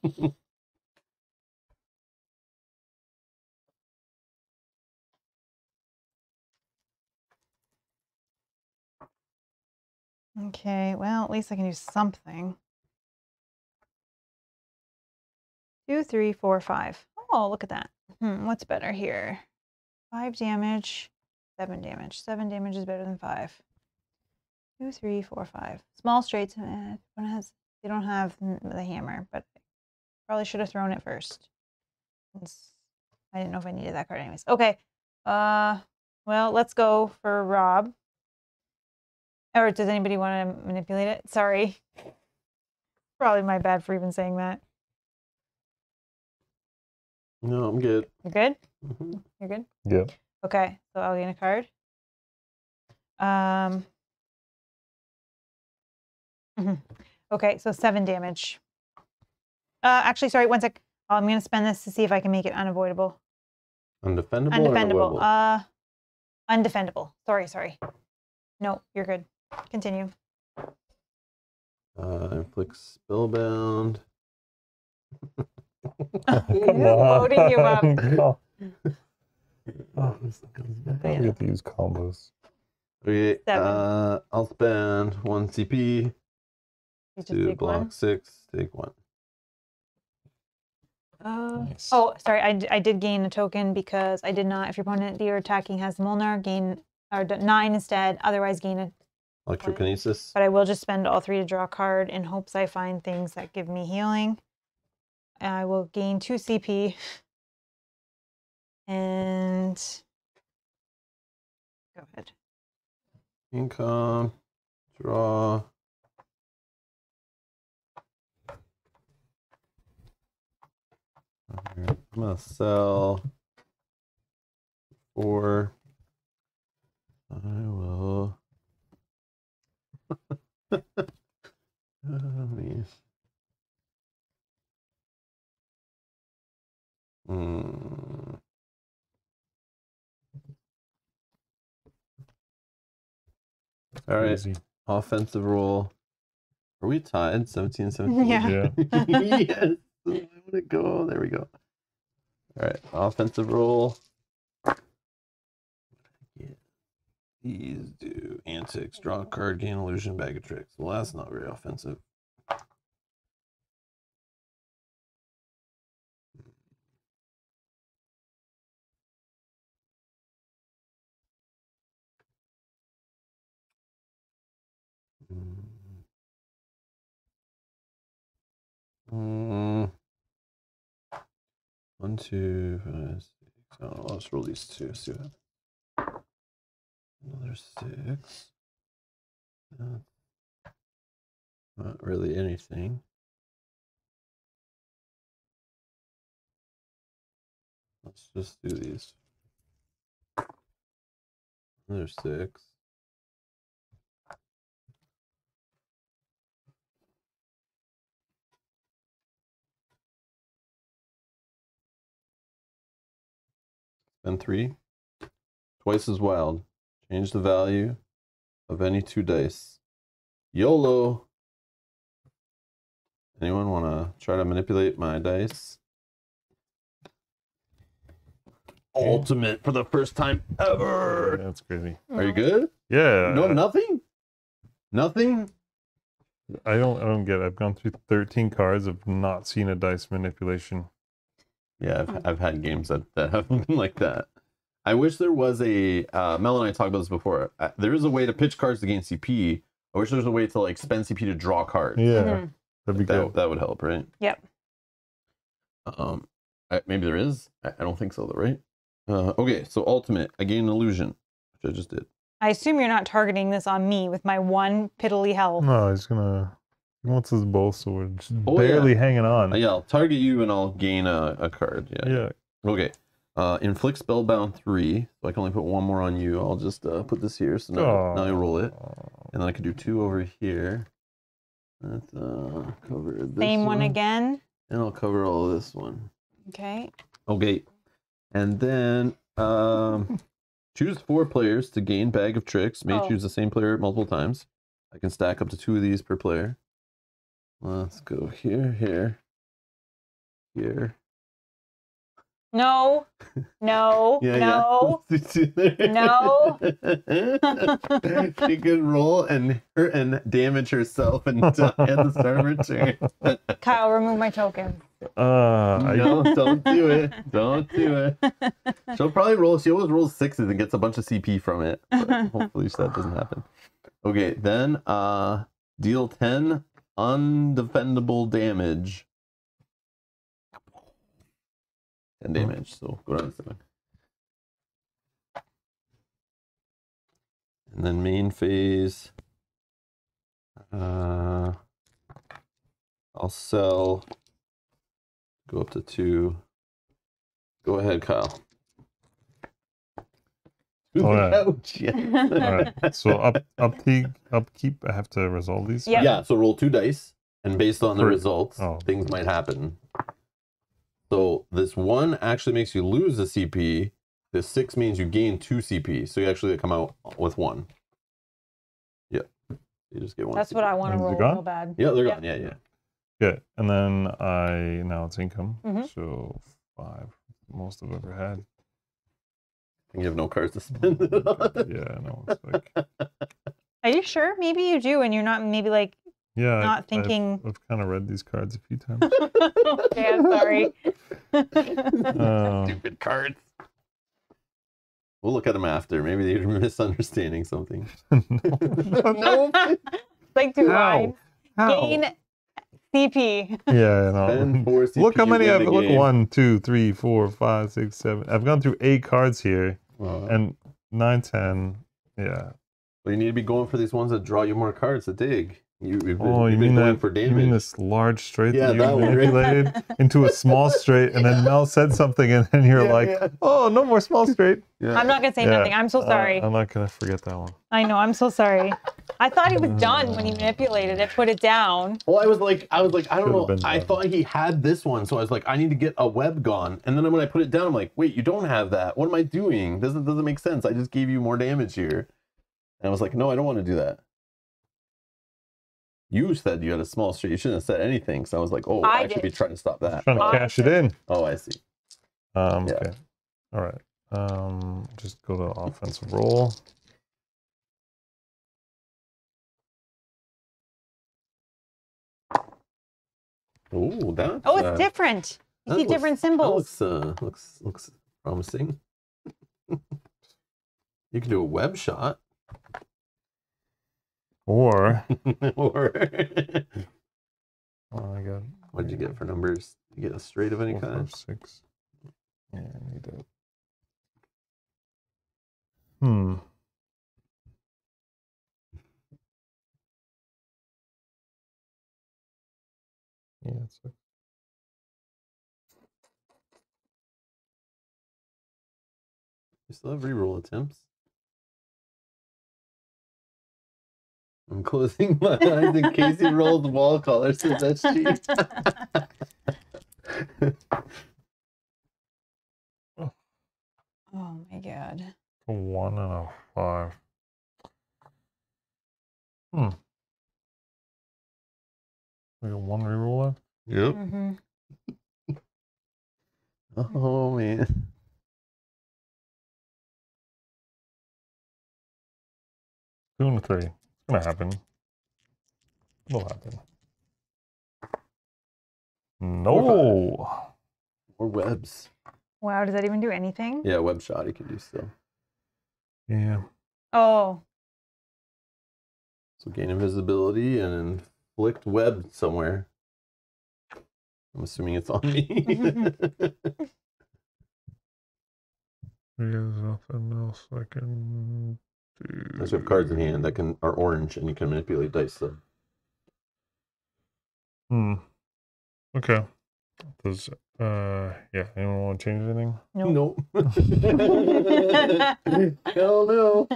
Okay, well, at least I can do something. 2, 3, 4, 5. Oh, look at that. What's better here? 5 damage, 7 damage. 7 damage is better than 5. 2, 3, 4, 5. Small straights. They don't have the hammer, but I probably should have thrown it first. I didn't know if I needed that card anyways. Okay, well, let's go for Rob. Or does anybody want to manipulate it? Sorry. Probably my bad for even saying that. No, I'm good. You're good? Mm-hmm. You're good? Yeah. Okay, so I'll gain a card. Okay, so 7 damage. Actually, sorry, one sec. I'm going to spend this to see if I can make it unavoidable. Undefendable? Undefendable. Undefendable. Sorry. No, you're good. Continue. Inflicts spellbound. Loading you up. Oh, this comes back. I get to use combos. Okay. 7. I'll spend 1 CP to block 1? 6. Take 1. Nice. Oh, sorry. I did gain a token because I did not. If your opponent that you're attacking has Mjolnir, gain or 9 instead. Otherwise, gain a electrokinesis. But I will just spend all 3 to draw a card in hopes I find things that give me healing. I will gain 2 CP. And go ahead. Income. Draw. I'm gonna sell 4. I will. All right. Easy. Offensive roll. Are we tied? 17-17. Yeah. Yes. I want to go. There we go. All right, offensive roll. These do antics, draw a card, gain illusion, bag of tricks. Well, that's not very offensive. One, two, 5, 6. Oh, let's roll these two. See what happens. Another 6. Not really anything. Let's just do these. Another 6. Spend 3. Twice as wild. Change the value of any 2 dice. YOLO! Anyone want to try to manipulate my dice? Okay. Ultimate for the first time ever! That's crazy. Are you good? Yeah. No, nothing? Nothing? I don't get it. I've gone through 13 cards. I've not seen a dice manipulation. Yeah, I've had games that haven't been like that. I wish there was a, Mel and I talked about this before. There is a way to pitch cards to gain CP. I wish there was a way to like spend CP to draw cards. Yeah, that'd be good. That would help, right? Yep. Maybe there is. I don't think so, though, right? Okay, so ultimate, I gain an illusion, which I just did. I assume you're not targeting this on me with my 1 piddly health. No, he's gonna. He wants his bowl sword, just barely hanging on. Yeah, I'll target you and I'll gain a card. Yeah. Yeah. Okay. Inflict spellbound 3, so I can only put 1 more on you. I'll just put this here, so now I roll it, and then I can do 2 over here. Let's cover this Same one again, and I'll cover all of this one. Okay, and then choose 4 players to gain bag of tricks. May choose the same player multiple times. I can stack up to 2 of these per player. Let's go here, here, here. No, no, no, no. She could roll and damage herself and at the start of her turn. Kyle, remove my token. No, don't do it. Don't do it. She'll probably roll. She always rolls 6s and gets a bunch of CP from it. But hopefully that doesn't happen. Okay, then deal 10 undefendable damage. 10 damage, so go down to 7. And then main phase, I'll sell, go up to 2. Go ahead, Kyle. Ouch, yeah. All right, so upkeep, I have to resolve these? Yep. Yeah, so roll 2 dice, and based on the results, things might happen. So this 1 actually makes you lose a CP. This 6 means you gain 2 CP. So you actually come out with 1. Yep. You just get 1. That's CP. What I want to roll real bad. Yeah, they're gone. Yeah. Good. And then now it's income. So 5, most I've ever had. And you have no cards to spend. Yeah, no. It's like... Are you sure? Maybe you do, and you're not. Maybe like. Yeah, I've kind of read these cards a few times. Okay, I'm sorry. Stupid cards. We'll look at them after. Maybe they're misunderstanding something. No. Like two lines. Gain CP. Yeah, no. Look how many I've looked. 1, 2, 3, 4, 5, 6, 7. I've gone through 8 cards here, and 9, 10. Yeah. Well, you need to be going for these ones that draw you more cards to dig. You mean this large straight that you manipulated into a small straight, and then Mel said something, and then you're like, oh, no more small straight. Yeah. I'm not going to say nothing. I'm so sorry. I'm not going to forget that one. I know. I'm so sorry. I thought he was done when he manipulated it, put it down. Well, I was like, I don't know. I thought he had this one, so I was like, I need to get a web gone. And then when I put it down, I'm like, wait, you don't have that. What am I doing? This doesn't make sense. I just gave you more damage here. And I was like, no, I don't want to do that. You said you had a small street. You shouldn't have said anything. So I was like, oh, I should be trying to stop that. Trying to cash it in. Oh, I see. Okay. All right. Just go to offensive roll. Ooh, that. Oh, it's different. You see different symbols. That looks promising. You can do a web shot. Or. Or. Oh my god. What did you get for numbers? You get a straight of any kind? 4, 5, 6. Yeah, I need that. Hmm. Yeah, it's okay. You still have reroll attempts. I'm closing my eyes in case he rolled wall color, so that's cheap. Oh my god. 1 and a 5. Hmm. We got 1 reroll left? Yep. Mm-hmm. Oh man. Two and a 3. It's gonna happen. It'll happen. No! More webs. Wow, does that even do anything? Yeah, web shot he can do still. Yeah. Oh. So gain invisibility and inflict web somewhere. I'm assuming it's on me. There's nothing else I can do. Unless you have cards in hand that can are orange and you can manipulate dice though. Hmm. Okay. Does yeah, anyone want to change anything? Nope. Nope. Hell no.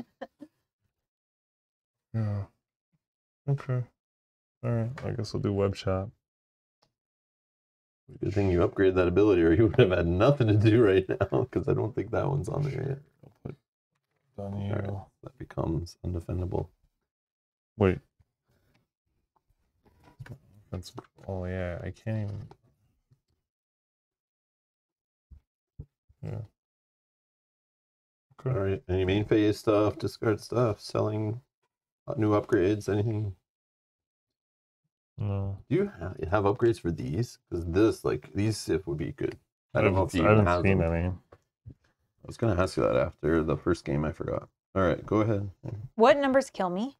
Yeah. Okay. Alright, I guess we'll do web shot. Good thing you upgraded that ability or you would have had nothing to do right now, because I don't think that one's on there yet. I'll put on you. Right, that becomes undefendable. Wait. That's oh yeah, I can't even. Yeah. Okay. All right. Any main phase stuff, discard stuff, selling new upgrades, anything? No. Do you have upgrades for these? Because this, like, these SIF would be good. I don't know if you haven't seen any. I was going to ask you that after the first game. I forgot. All right. Go ahead. What numbers kill me?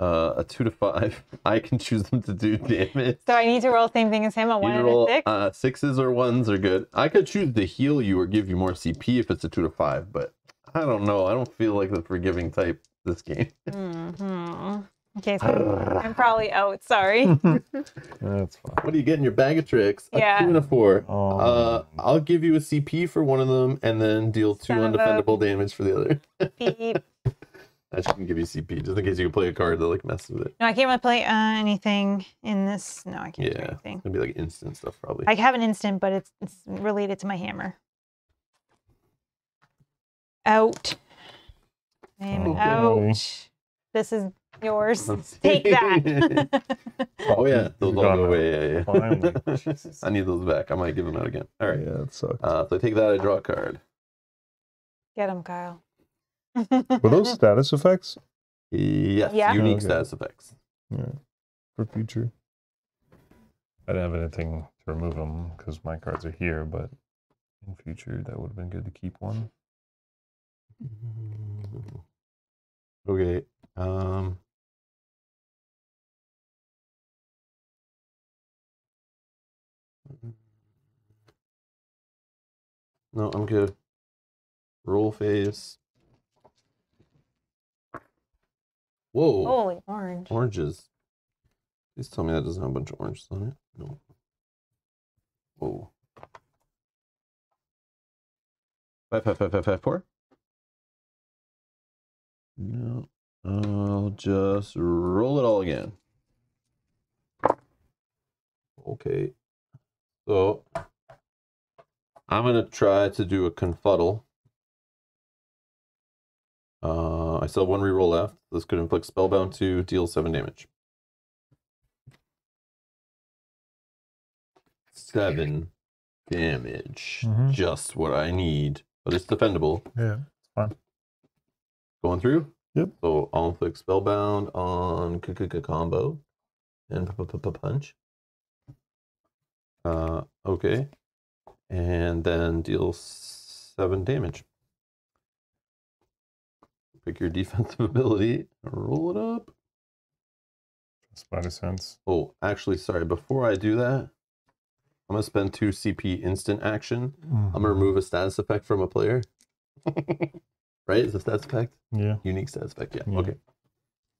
A 2 to 5. I can choose them to do damage. So I need to roll the same thing as him on 1 and a 6? 6s or 1s are good. I could choose to heal you or give you more CP if it's a 2 to 5, but I don't know. I don't feel like the forgiving type this game. Mm-hmm. Okay, so I'm probably out. Sorry. That's fine. What do you get in your bag of tricks? Yeah. A 2 and a 4. Oh, I'll give you a CP for one of them and then deal 2 undefendable damage for the other. Beep. I shouldn't give you CP, just in case you can play a card that like messes with it. No, I can't really play anything in this. No, I can't do anything. It's going to be like instant stuff, probably. I have an instant, but it's related to my hammer. Out. I am out. This is yours. Take that. Oh, yeah. Those all go away. Yeah, yeah. I need those back. I might give them out again. All right. Yeah, it sucks. So I take that. I draw a card. Get him, Kyle. Were those status effects? Yes, yeah. Unique status effects. Yeah. For future. I didn't have anything to remove them because my cards are here, but in future that would have been good to keep one. Okay. No, I'm good. Roll phase. Whoa. Holy orange. Oranges. Please tell me that doesn't have a bunch of oranges on it. No. Whoa. 5, 5, 5, 5, 5, 4? No. I'll just roll it all again. Okay. So I'm gonna try to do a confuddle. I still have 1 reroll left. This could inflict spellbound 2, deal 7 damage. 7. damage. Mm-hmm. Just what I need. But it's defendable. Yeah, it's fine. Going through? Yep. So I'll click Spellbound on combo and punch. Okay. And then deal 7 damage. Pick your defensive ability, roll it up. Spider sense. Oh, actually, sorry. Before I do that, I'm going to spend 2 CP instant action. Mm-hmm. I'm going to remove a status effect from a player. Right? Is a status effect? Yeah. Unique status effect. Yeah. Okay.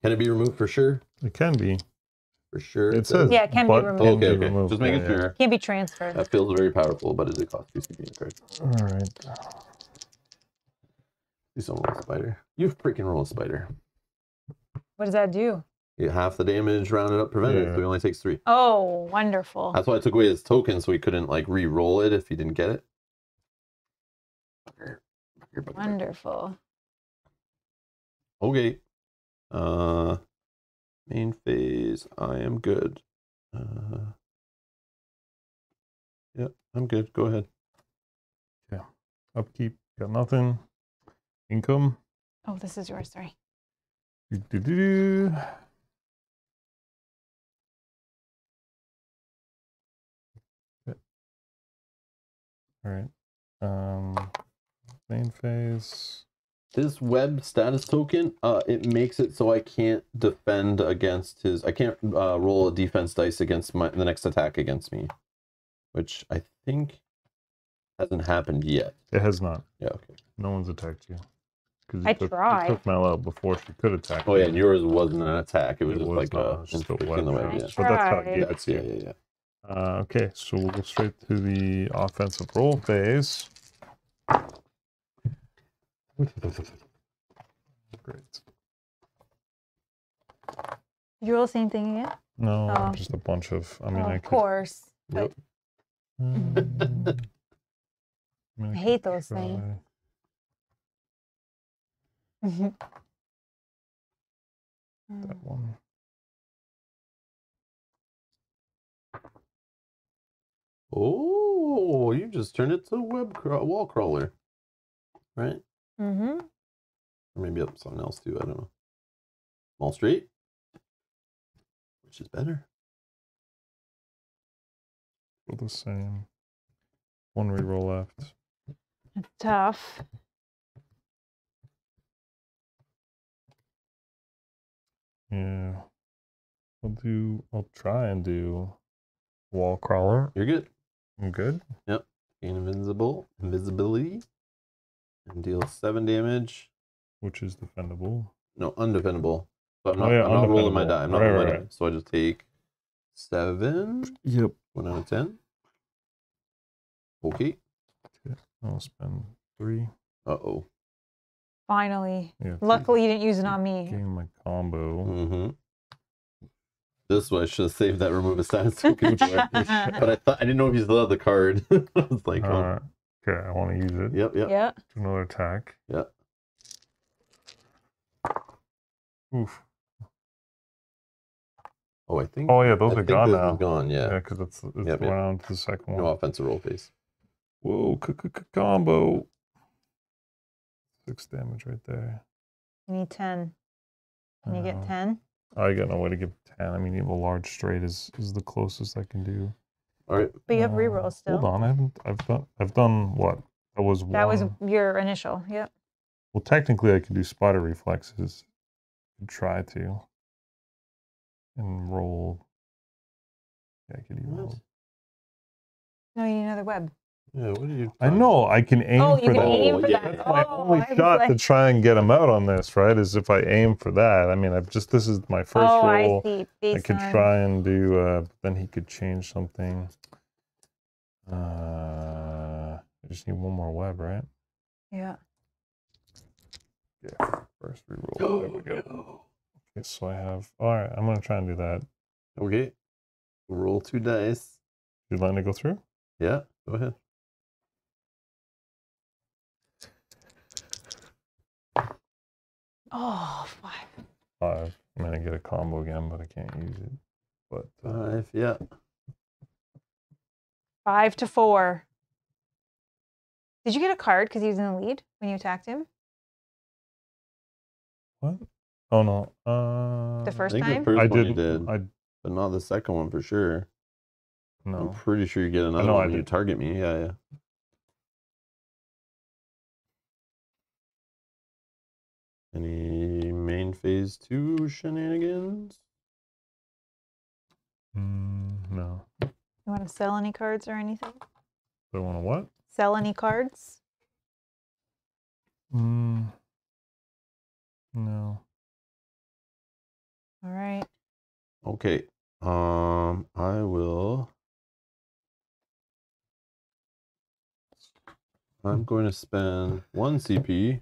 Can it be removed for sure? It can be. For sure? It says. Yeah, it can be removed. Okay, okay. Removed. Just making sure. It can be transferred. That feels very powerful, but does it cost 2 CP? All right. You still roll a spider. You freaking roll a spider. What does that do? Half the damage rounded up prevented, so he only takes 3. Oh, wonderful. That's why I took away his token, so he couldn't like re-roll it if he didn't get it. Wonderful. Okay. Main phase, I am good. Yeah, I'm good. Go ahead. Yeah. Upkeep, got nothing. Income. Oh, this is yours, sorry. All right. Main phase. This web status token, it makes it so I can't defend against his. I can't roll a defense dice against the next attack against me, which I think hasn't happened yet. It has not. Yeah. Okay. No one's attacked you. I tried. Took Mal out before she could attack. Oh yeah, and yours wasn't an attack. It was just like a in the way. Yeah. But that's how it gets you. Yeah, yeah, yeah. Okay, so we'll go straight to the offensive roll phase. Great. You roll the same thing again? No, just a bunch of. I mean, I could, of course. Yep. But... I mean, I hate those things. Mm-hmm. That one. Oh, you just turned it to a wall crawler, right? Mm-hmm. Or maybe up something else too. I don't know. Wall Street, which is better. All the same. One reroll left. It's tough. Yeah, I'll try and do wall crawler. You're good. I'm good. Yep. Gain invisibility, and deal 7 damage, which is defendable. No, undefendable. But I'm not, I'm not rolling my die. I'm not rolling my die. So I just take 7. Yep. 1 out of 10. Okay. I'll spend 3. Uh oh. Finally. Yeah, luckily, you didn't use it on me. Gain my combo. Mm-hmm. This one, I should have saved that remove a status token. But I didn't know if you still had the card. I was like, oh. Okay, I want to use it. Yep, yep. Yep. Do another attack. Yep. Oof. Oh, I think. Oh, yeah, those are gone now. Gone, yeah. Yeah, because it's going on to the second one. No offensive roll phase. Whoa, combo. 6 damage right there. You need 10. Can you get 10? I got no way to give 10. I mean, even a large straight is the closest I can do. All right. But you have reroll still. Hold on, I've done what? That was one. That was your initial. Yep. Well, technically, I can do spider reflexes. I could try to. And roll. Yeah, I could even roll. No, you need another web. Yeah, what are you? I know I can aim for that. Aim for that. That's my only shot to try and get him out on this, right? Is if I aim for that. I mean, I've just this is my first roll. I could try and do. But then he could change something. I just need one more web, right? Yeah. Yeah. First reroll. Oh, there we go. No. Okay, so I have. All right, I'm gonna try and do that. Okay. Roll 2 dice. You letting it go through? Yeah. Go ahead. Oh, 5. 5. I'm going to get a combo again, but I can't use it. But 5, yeah. 5 to 4. Did you get a card because he was in the lead when you attacked him? What? Oh no. The first time? I think the first one you did, but not the second one for sure. No. I'm pretty sure you get another one when you target me. Yeah, yeah. Any main phase 2 shenanigans? No. You want to sell any cards or anything? Do I want to what? Sell any cards? No. All right. Okay. I will. I'm going to spend 1 CP.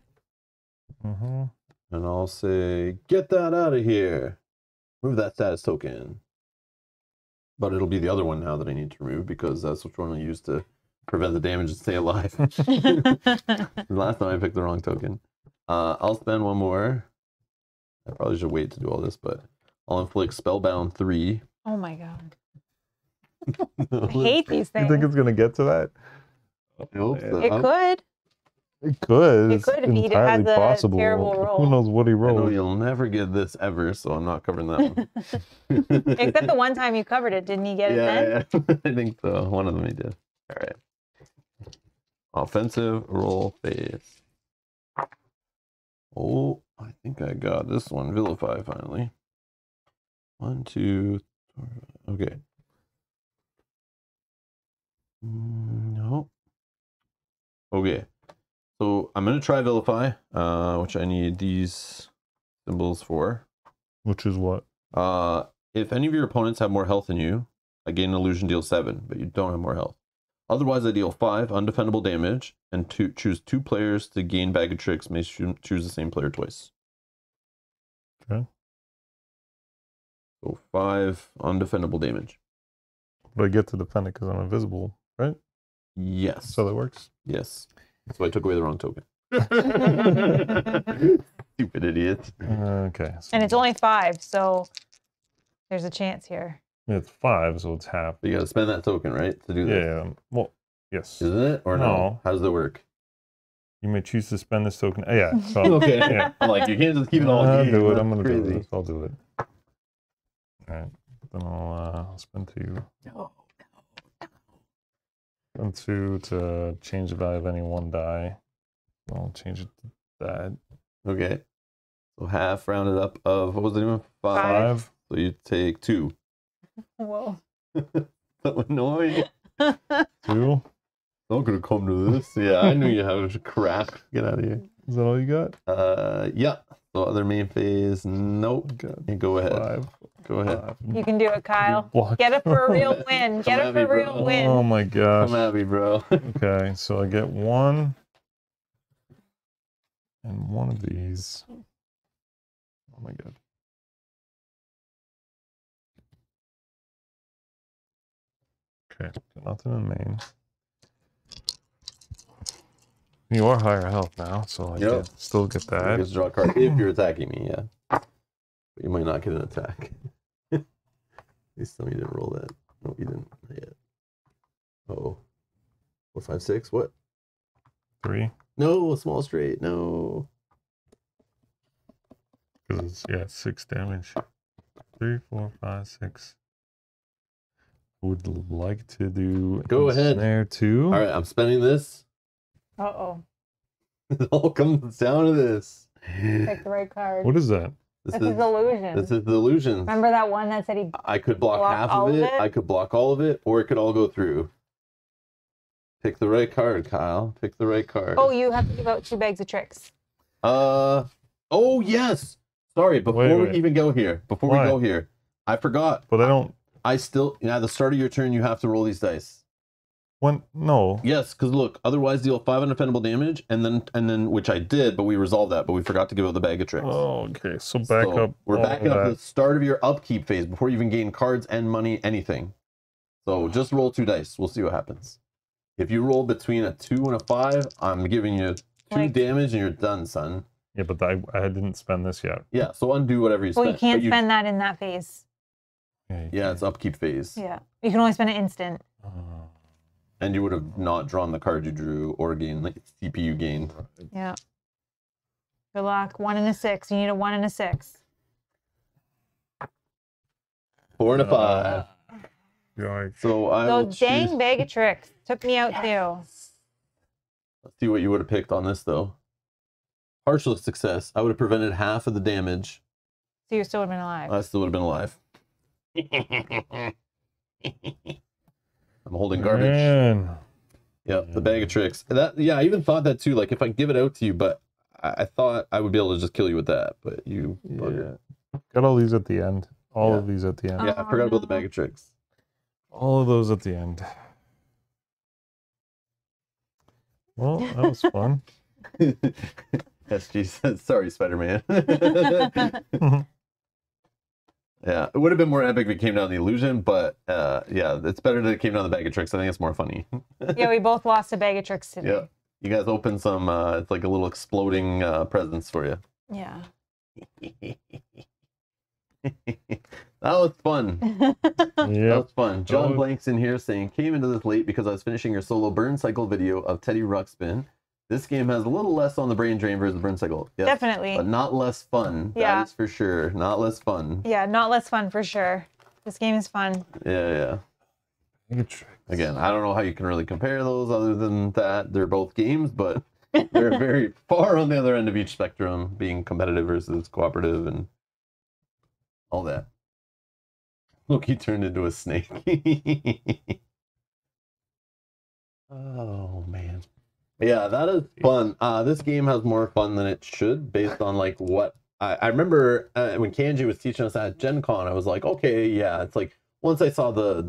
And I'll say, get that out of here. Move that status token. But it'll be the other one now that I need to remove because that's which one I used to prevent the damage and stay alive. Last time I picked the wrong token. I'll spend 1 more. I probably should wait to do all this, but I'll inflict Spellbound 3. Oh my god. I hate these things. You think it's going to get to that? I hope so. It could. It could. It could if he has a terrible roll. Who knows what he rolled? I know you'll never get this ever, so I'm not covering that one. Except the one time you covered it. Didn't he get it then? Yeah, I think so. One of them he did. All right. Offensive roll phase. Oh, I think I got this one. Vilify, finally. 1, 2, 3. Okay. No. Okay. So I'm going to try Vilify, which I need these symbols for. Which is what? If any of your opponents have more health than you, I gain an illusion, deal 7, but you don't have more health. Otherwise, I deal 5 undefendable damage and choose 2 players to gain bag of tricks. May choose the same player twice. Okay. So 5 undefendable damage. But I get to defend it because I'm invisible, right? Yes. So that works? Yes. So I took away the wrong token. Stupid idiot. Okay. So and it's only 5, so there's a chance here. It's 5, so it's half. But you got to spend that token, right, to do that? Yeah, yeah. Well, yes. Isn't it? Or no? How does it work? You may choose to spend this token. Yeah. So, okay. Yeah. I'm like, you can't just keep it all game. I'll do it. I'm going to do this. I'll do it. All right. Then I'll spend 2. No. And 2 to change the value of any 1 die. I'll change it to that. Okay. So half rounded up of, what was the name? 5. So you take 2. Whoa. So annoying. 2. Not gonna come to this. Yeah, I knew you had crap. Get out of here. Is that all you got? Yeah. So other main phase, nope. Go ahead. 5. Go ahead. You can do it, Kyle. Get it for a real win. Get it for a real win. Oh my gosh. Come at me, bro. Okay, so I get 1 and 1 of these. Oh my god. Okay, nothing in main. You are higher health now, so I can still get that. You just draw a card if you're attacking me, yeah. But you might not get an attack. At least somebody didn't roll that. No, you didn't. Not yet. Uh-oh. 4, 5, 6. What? 3. No, a small straight. No. Because, yeah, 6 damage. 3, 4, 5, 6. Would like to do. Go ahead. Snare 2. All right, I'm spending this. Uh-oh. It all comes down to this. Pick the right card. What is that? This is illusion. This is the illusion. Remember that one that said he... I could block half of it, I could block all of it, or it could all go through. Pick the right card, Kyle. Pick the right card. Oh, you have to give out 2 bags of tricks. Oh, yes! Sorry, before we even go here, before we go here, I forgot. But I don't... I still... At the start of your turn, you have to roll these dice. When, no. Yes, because look, otherwise deal 5 unoffendable damage, and then which I did, but we resolved that, but we forgot to give out the bag of tricks. Oh, okay. So back up. We're backing up to the start of your upkeep phase before you even gain cards and money, anything. So just roll 2 dice. We'll see what happens. If you roll between a 2 and a 5, I'm giving you 2 damage and you're done, son. Yeah, but I didn't spend this yet. Yeah, so undo whatever you spend. Well, you can't spend that in that phase. Yeah, it's upkeep phase. Yeah, you can only spend an instant. And you would have not drawn the card you drew or gained like CPU gain. Yeah. Good luck. 1 and a 6. You need a 1 and a 6. 4 and a 5. Yikes. So I will choose... dang bag of tricks. Took me out too. Let's see what you would have picked on this though. Partial success. I would have prevented half of the damage. So you still would have been alive. I still would have been alive. I'm holding garbage. Man. Yep, the bag of tricks. That, yeah, I even thought that too. Like if I give it out to you, but I thought I would be able to just kill you with that. But you bugger. Got all these at the end. All of these at the end. Yeah, I forgot about the bag of tricks. All of those at the end. Well, that was fun. SG says, sorry, Spider-Man. Yeah, it would have been more epic if it came down to the illusion, but yeah, it's better that it came down to the bag of tricks. I think it's more funny. Yeah, we both lost a bag of tricks today. Yeah, you guys opened some, it's like a little exploding presents for you. Yeah. That was fun. Yep. That was fun. John Blank's in here saying, came into this late because I was finishing your solo burn cycle video of Teddy Ruxpin. This game has a little less on the brain drain versus the burn cycle. Yes, definitely. But not less fun. Yeah. That is for sure. Not less fun. Yeah, not less fun for sure. This game is fun. Yeah, yeah. Again, I don't know how you can really compare those other than that. They're both games, but they're very far on the other end of each spectrum, being competitive versus cooperative and all that. Look, he turned into a snake. Oh, man. Yeah, that is fun. This game has more fun than it should based on like what I remember when Kanji was teaching us at Gen Con. I was like, okay, yeah, it's like once I saw the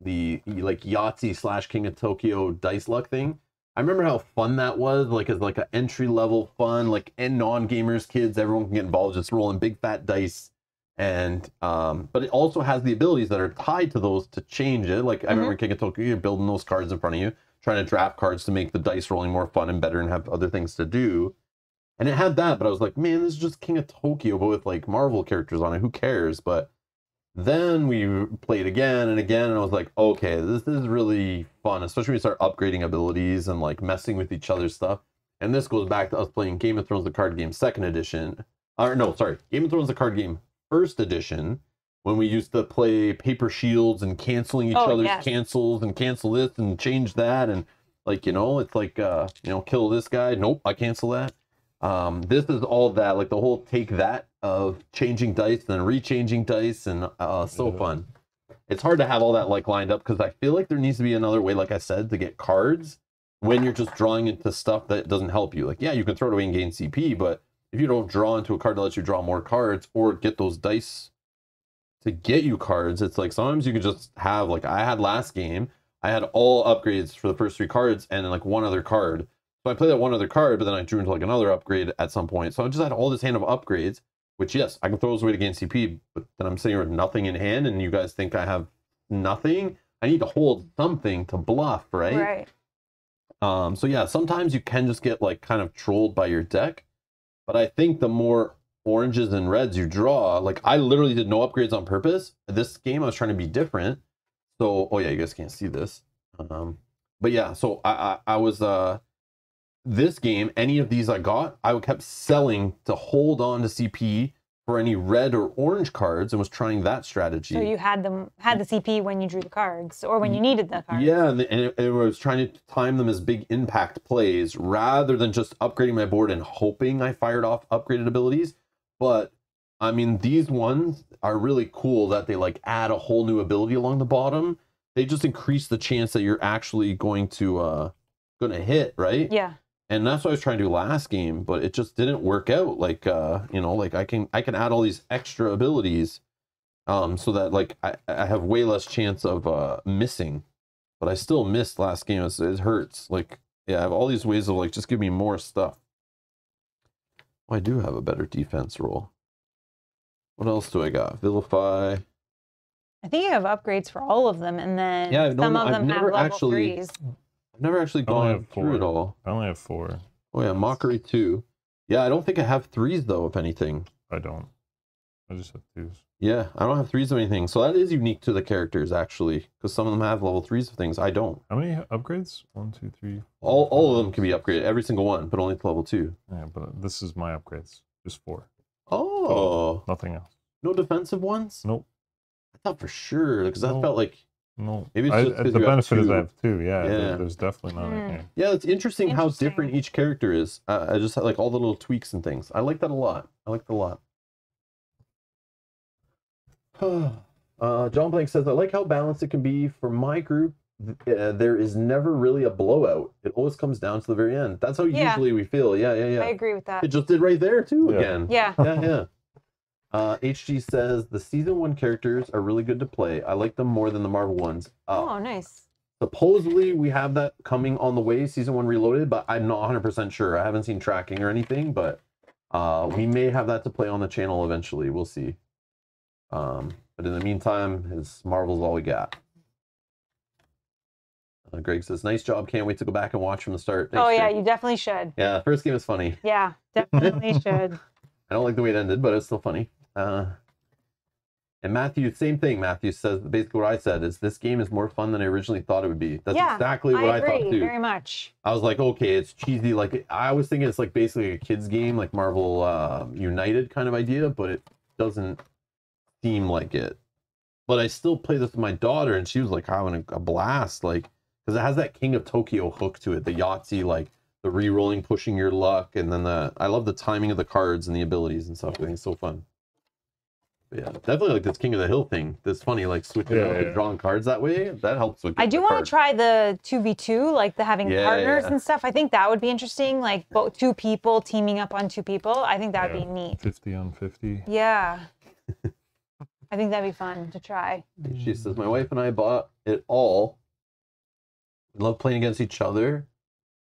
like Yahtzee / King of Tokyo dice luck thing, I remember how fun that was, like as like an entry level fun, like and non-gamers, kids, everyone can get involved, just rolling big fat dice. And but it also has the abilities that are tied to those to change it. Like I remember King of Tokyo, you're building those cards in front of you, trying to draft cards to make the dice rolling more fun and better and have other things to do. And it had that, but I was like, man, this is just King of Tokyo, but with like Marvel characters on it, who cares? But then we played again and again, and I was like, okay, this is really fun, especially when we start upgrading abilities and like messing with each other's stuff. And this goes back to us playing Game of Thrones, the card game, 2nd edition. Or no, sorry, Game of Thrones, the card game, 1st edition. When we used to play paper shields and canceling each other's cancels and cancel this and change that. And like, you know, it's like, you know, kill this guy. Nope, I cancel that. This is all that, like the whole take that of changing dice and rechanging dice and so fun. It's hard to have all that like lined up because I feel like there needs to be another way, like I said, to get cards when you're just drawing into stuff that doesn't help you. Like, yeah, you can throw it away and gain CP, but if you don't draw into a card that lets you draw more cards or get those dice to get you cards, it's like sometimes you can just have, like I had last game, I had all upgrades for the first 3 cards and then like one other card. So I played that one other card, but then I drew into like another upgrade at some point. So I just had all this hand of upgrades, which yes, I can throw those away to gain CP, but then I'm sitting here with nothing in hand and you guys think I have nothing. I need to hold something to bluff, right? Right. So yeah, sometimes you can just get like kind of trolled by your deck, but I think the more oranges and reds you draw, like I literally did no upgrades on purpose this game. I was trying to be different, so oh yeah, you guys can't see this, but yeah, so I was this game, any of these I got, I kept selling to hold on to CP for any red or orange cards and was trying that strategy. So you had the CP when you drew the cards or when you needed the cards. Yeah, and it was trying to time them as big impact plays rather than just upgrading my board and hoping I fired off upgraded abilities. But I mean, these ones are really cool that they like add a whole new ability along the bottom. They just increase the chance that you're actually going to hit, right? Yeah. And that's what I was trying to do last game, but it just didn't work out. Like you know, like I can add all these extra abilities, so that like I have way less chance of missing. But I still missed last game. It hurts. Like yeah, I have all these ways of like just give me more stuff. I do have a better defense roll. What else do I got? Vilify. I think you have upgrades for all of them, and then yeah, some of them have level 3s. I've never actually gone through it all. I only have 4. Oh yeah, Mockery 2. Yeah, I don't think I have 3s though, if anything. I don't. I just have twos. Yeah, I don't have threes of anything. So that is unique to the characters, actually, because some of them have level threes of things. I don't. How many upgrades? 1, 2, 3. All of them can be upgraded, every single one, but only to level 2. Yeah, but this is my upgrades. Just 4. Oh. Nothing else. No defensive ones? Nope. I thought for sure, because I felt like... No, maybe it's just the benefit is I have 2. Yeah, yeah. There's definitely not in here. Yeah, it's interesting how different each character is. I just had like all the little tweaks and things. I like that a lot. I like that a lot. John Blank says, I like how balanced it can be. For my group, there is never really a blowout. It always comes down to the very end. That's how usually we feel. Yeah, yeah, yeah. I agree with that. It just did right there too again. Yeah. Yeah, yeah. HG says, the season 1 characters are really good to play. I like them more than the Marvel ones. Oh, nice. Supposedly we have that coming on the way, season 1 Reloaded, but I'm not 100% sure. I haven't seen tracking or anything, but we may have that to play on the channel eventually. We'll see. But in the meantime, Marvel's all we got. Greg says, nice job. Can't wait to go back and watch from the start. Thanks, Greg. You definitely should. Yeah, first game is funny. Yeah, definitely should. I don't like the way it ended, but it's still funny. And Matthew, same thing. Matthew says, basically what I said is, this game is more fun than I originally thought it would be. That's exactly what I thought too. Very much. I was like, okay, it's cheesy. Like I was thinking it's like basically a kids game, like Marvel United kind of idea, but it doesn't seem like it. But I still play this with my daughter, and she was like having a blast, like because it has that King of Tokyo hook to it, the Yahtzee, like the re-rolling, pushing your luck, and then I love the timing of the cards and the abilities and stuff. I think it's so fun. But yeah, definitely like this King of the Hill thing. This funny, like switching drawing cards that way. That helps with. I do want to try the 2v2, like the having partners and stuff. I think that would be interesting. Like both 2 people teaming up on 2 people. I think that would be neat. 50 on 50. Yeah. I think that'd be fun to try. She says, my wife and I bought it all. We love playing against each other.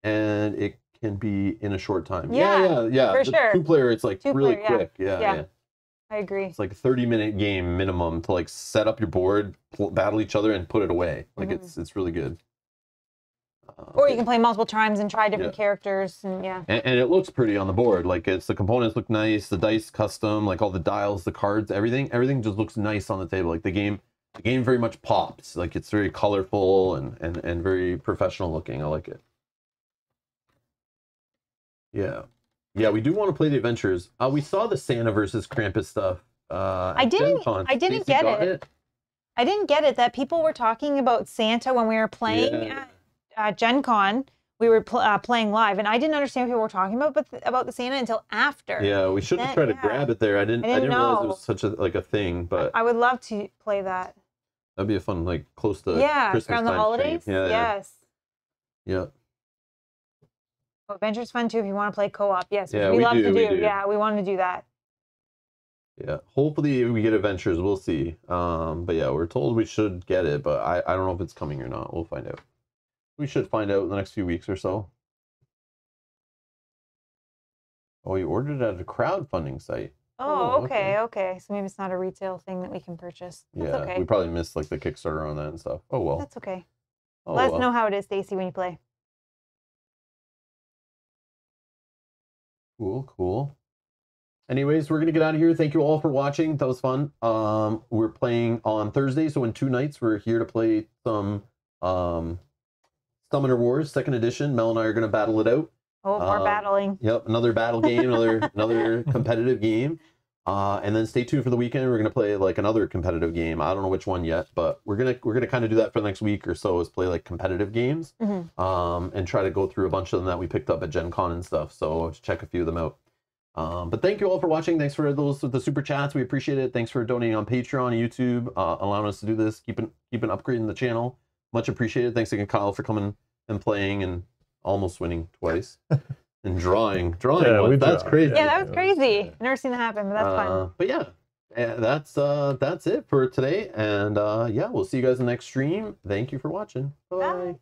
And it can be in a short time. Yeah, yeah, yeah. For sure. 2-player, it's like really quick. Yeah. Yeah, yeah. I agree. It's like a 30-minute game minimum to like set up your board, battle each other, and put it away. Like it's really good. Or you can play multiple times and try different characters. And and it looks pretty on the board. Like it's the components look nice, the dice custom, like all the dials, the cards, everything just looks nice on the table. Like the game very much pops. Like it's very colorful and very professional looking. I like it. Yeah, yeah, we do want to play the adventures. We saw the Santa versus Krampus stuff. I didn't get it. I didn't get it that people were talking about Santa when we were playing at Gen Con. We were playing live, and I didn't understand what people were talking about the Santa until after. Yeah, we should have tried to grab it there. I didn't realize it was such a like a thing. But I would love to play that. That'd be a fun like close to Christmas around the holidays. Yeah, yes. Yeah. Adventure's fun too if you want to play co-op. Yes, we love to do. Yeah, we want to do that. Yeah, hopefully we get adventures. We'll see. But yeah, we're told we should get it, but I don't know if it's coming or not. We'll find out. We should find out in the next few weeks or so. Oh, you ordered it at a crowdfunding site. Oh, okay. So maybe it's not a retail thing that we can purchase. That's we probably missed like the Kickstarter on that and stuff. Oh well. That's okay. Oh, let us know how it is, Stacey, when you play. Cool, cool. Anyways, we're gonna get out of here. Thank you all for watching. That was fun. We're playing on Thursday, so in 2 nights, we're here to play some Summoner Wars 2nd edition. Mel and I are gonna battle it out. Oh, more battling. Yep, another battle game, another competitive game. And then stay tuned for the weekend. We're gonna play like another competitive game. I don't know which one yet, but we're gonna kind of do that for the next week or so. Is play like competitive games, and try to go through a bunch of them that we picked up at Gen Con and stuff. So check a few of them out. But thank you all for watching. Thanks for the super chats. We appreciate it. Thanks for donating on Patreon, YouTube, allowing us to do this. Keeping upgrading the channel. Much appreciated. Thanks again, Kyle, for coming and playing and almost winning twice. And drawing. Yeah, that's crazy. Yeah, that was crazy. Never seen that happen, but that's fun. But yeah, that's it for today. And yeah, we'll see you guys in the next stream. Thank you for watching. Bye.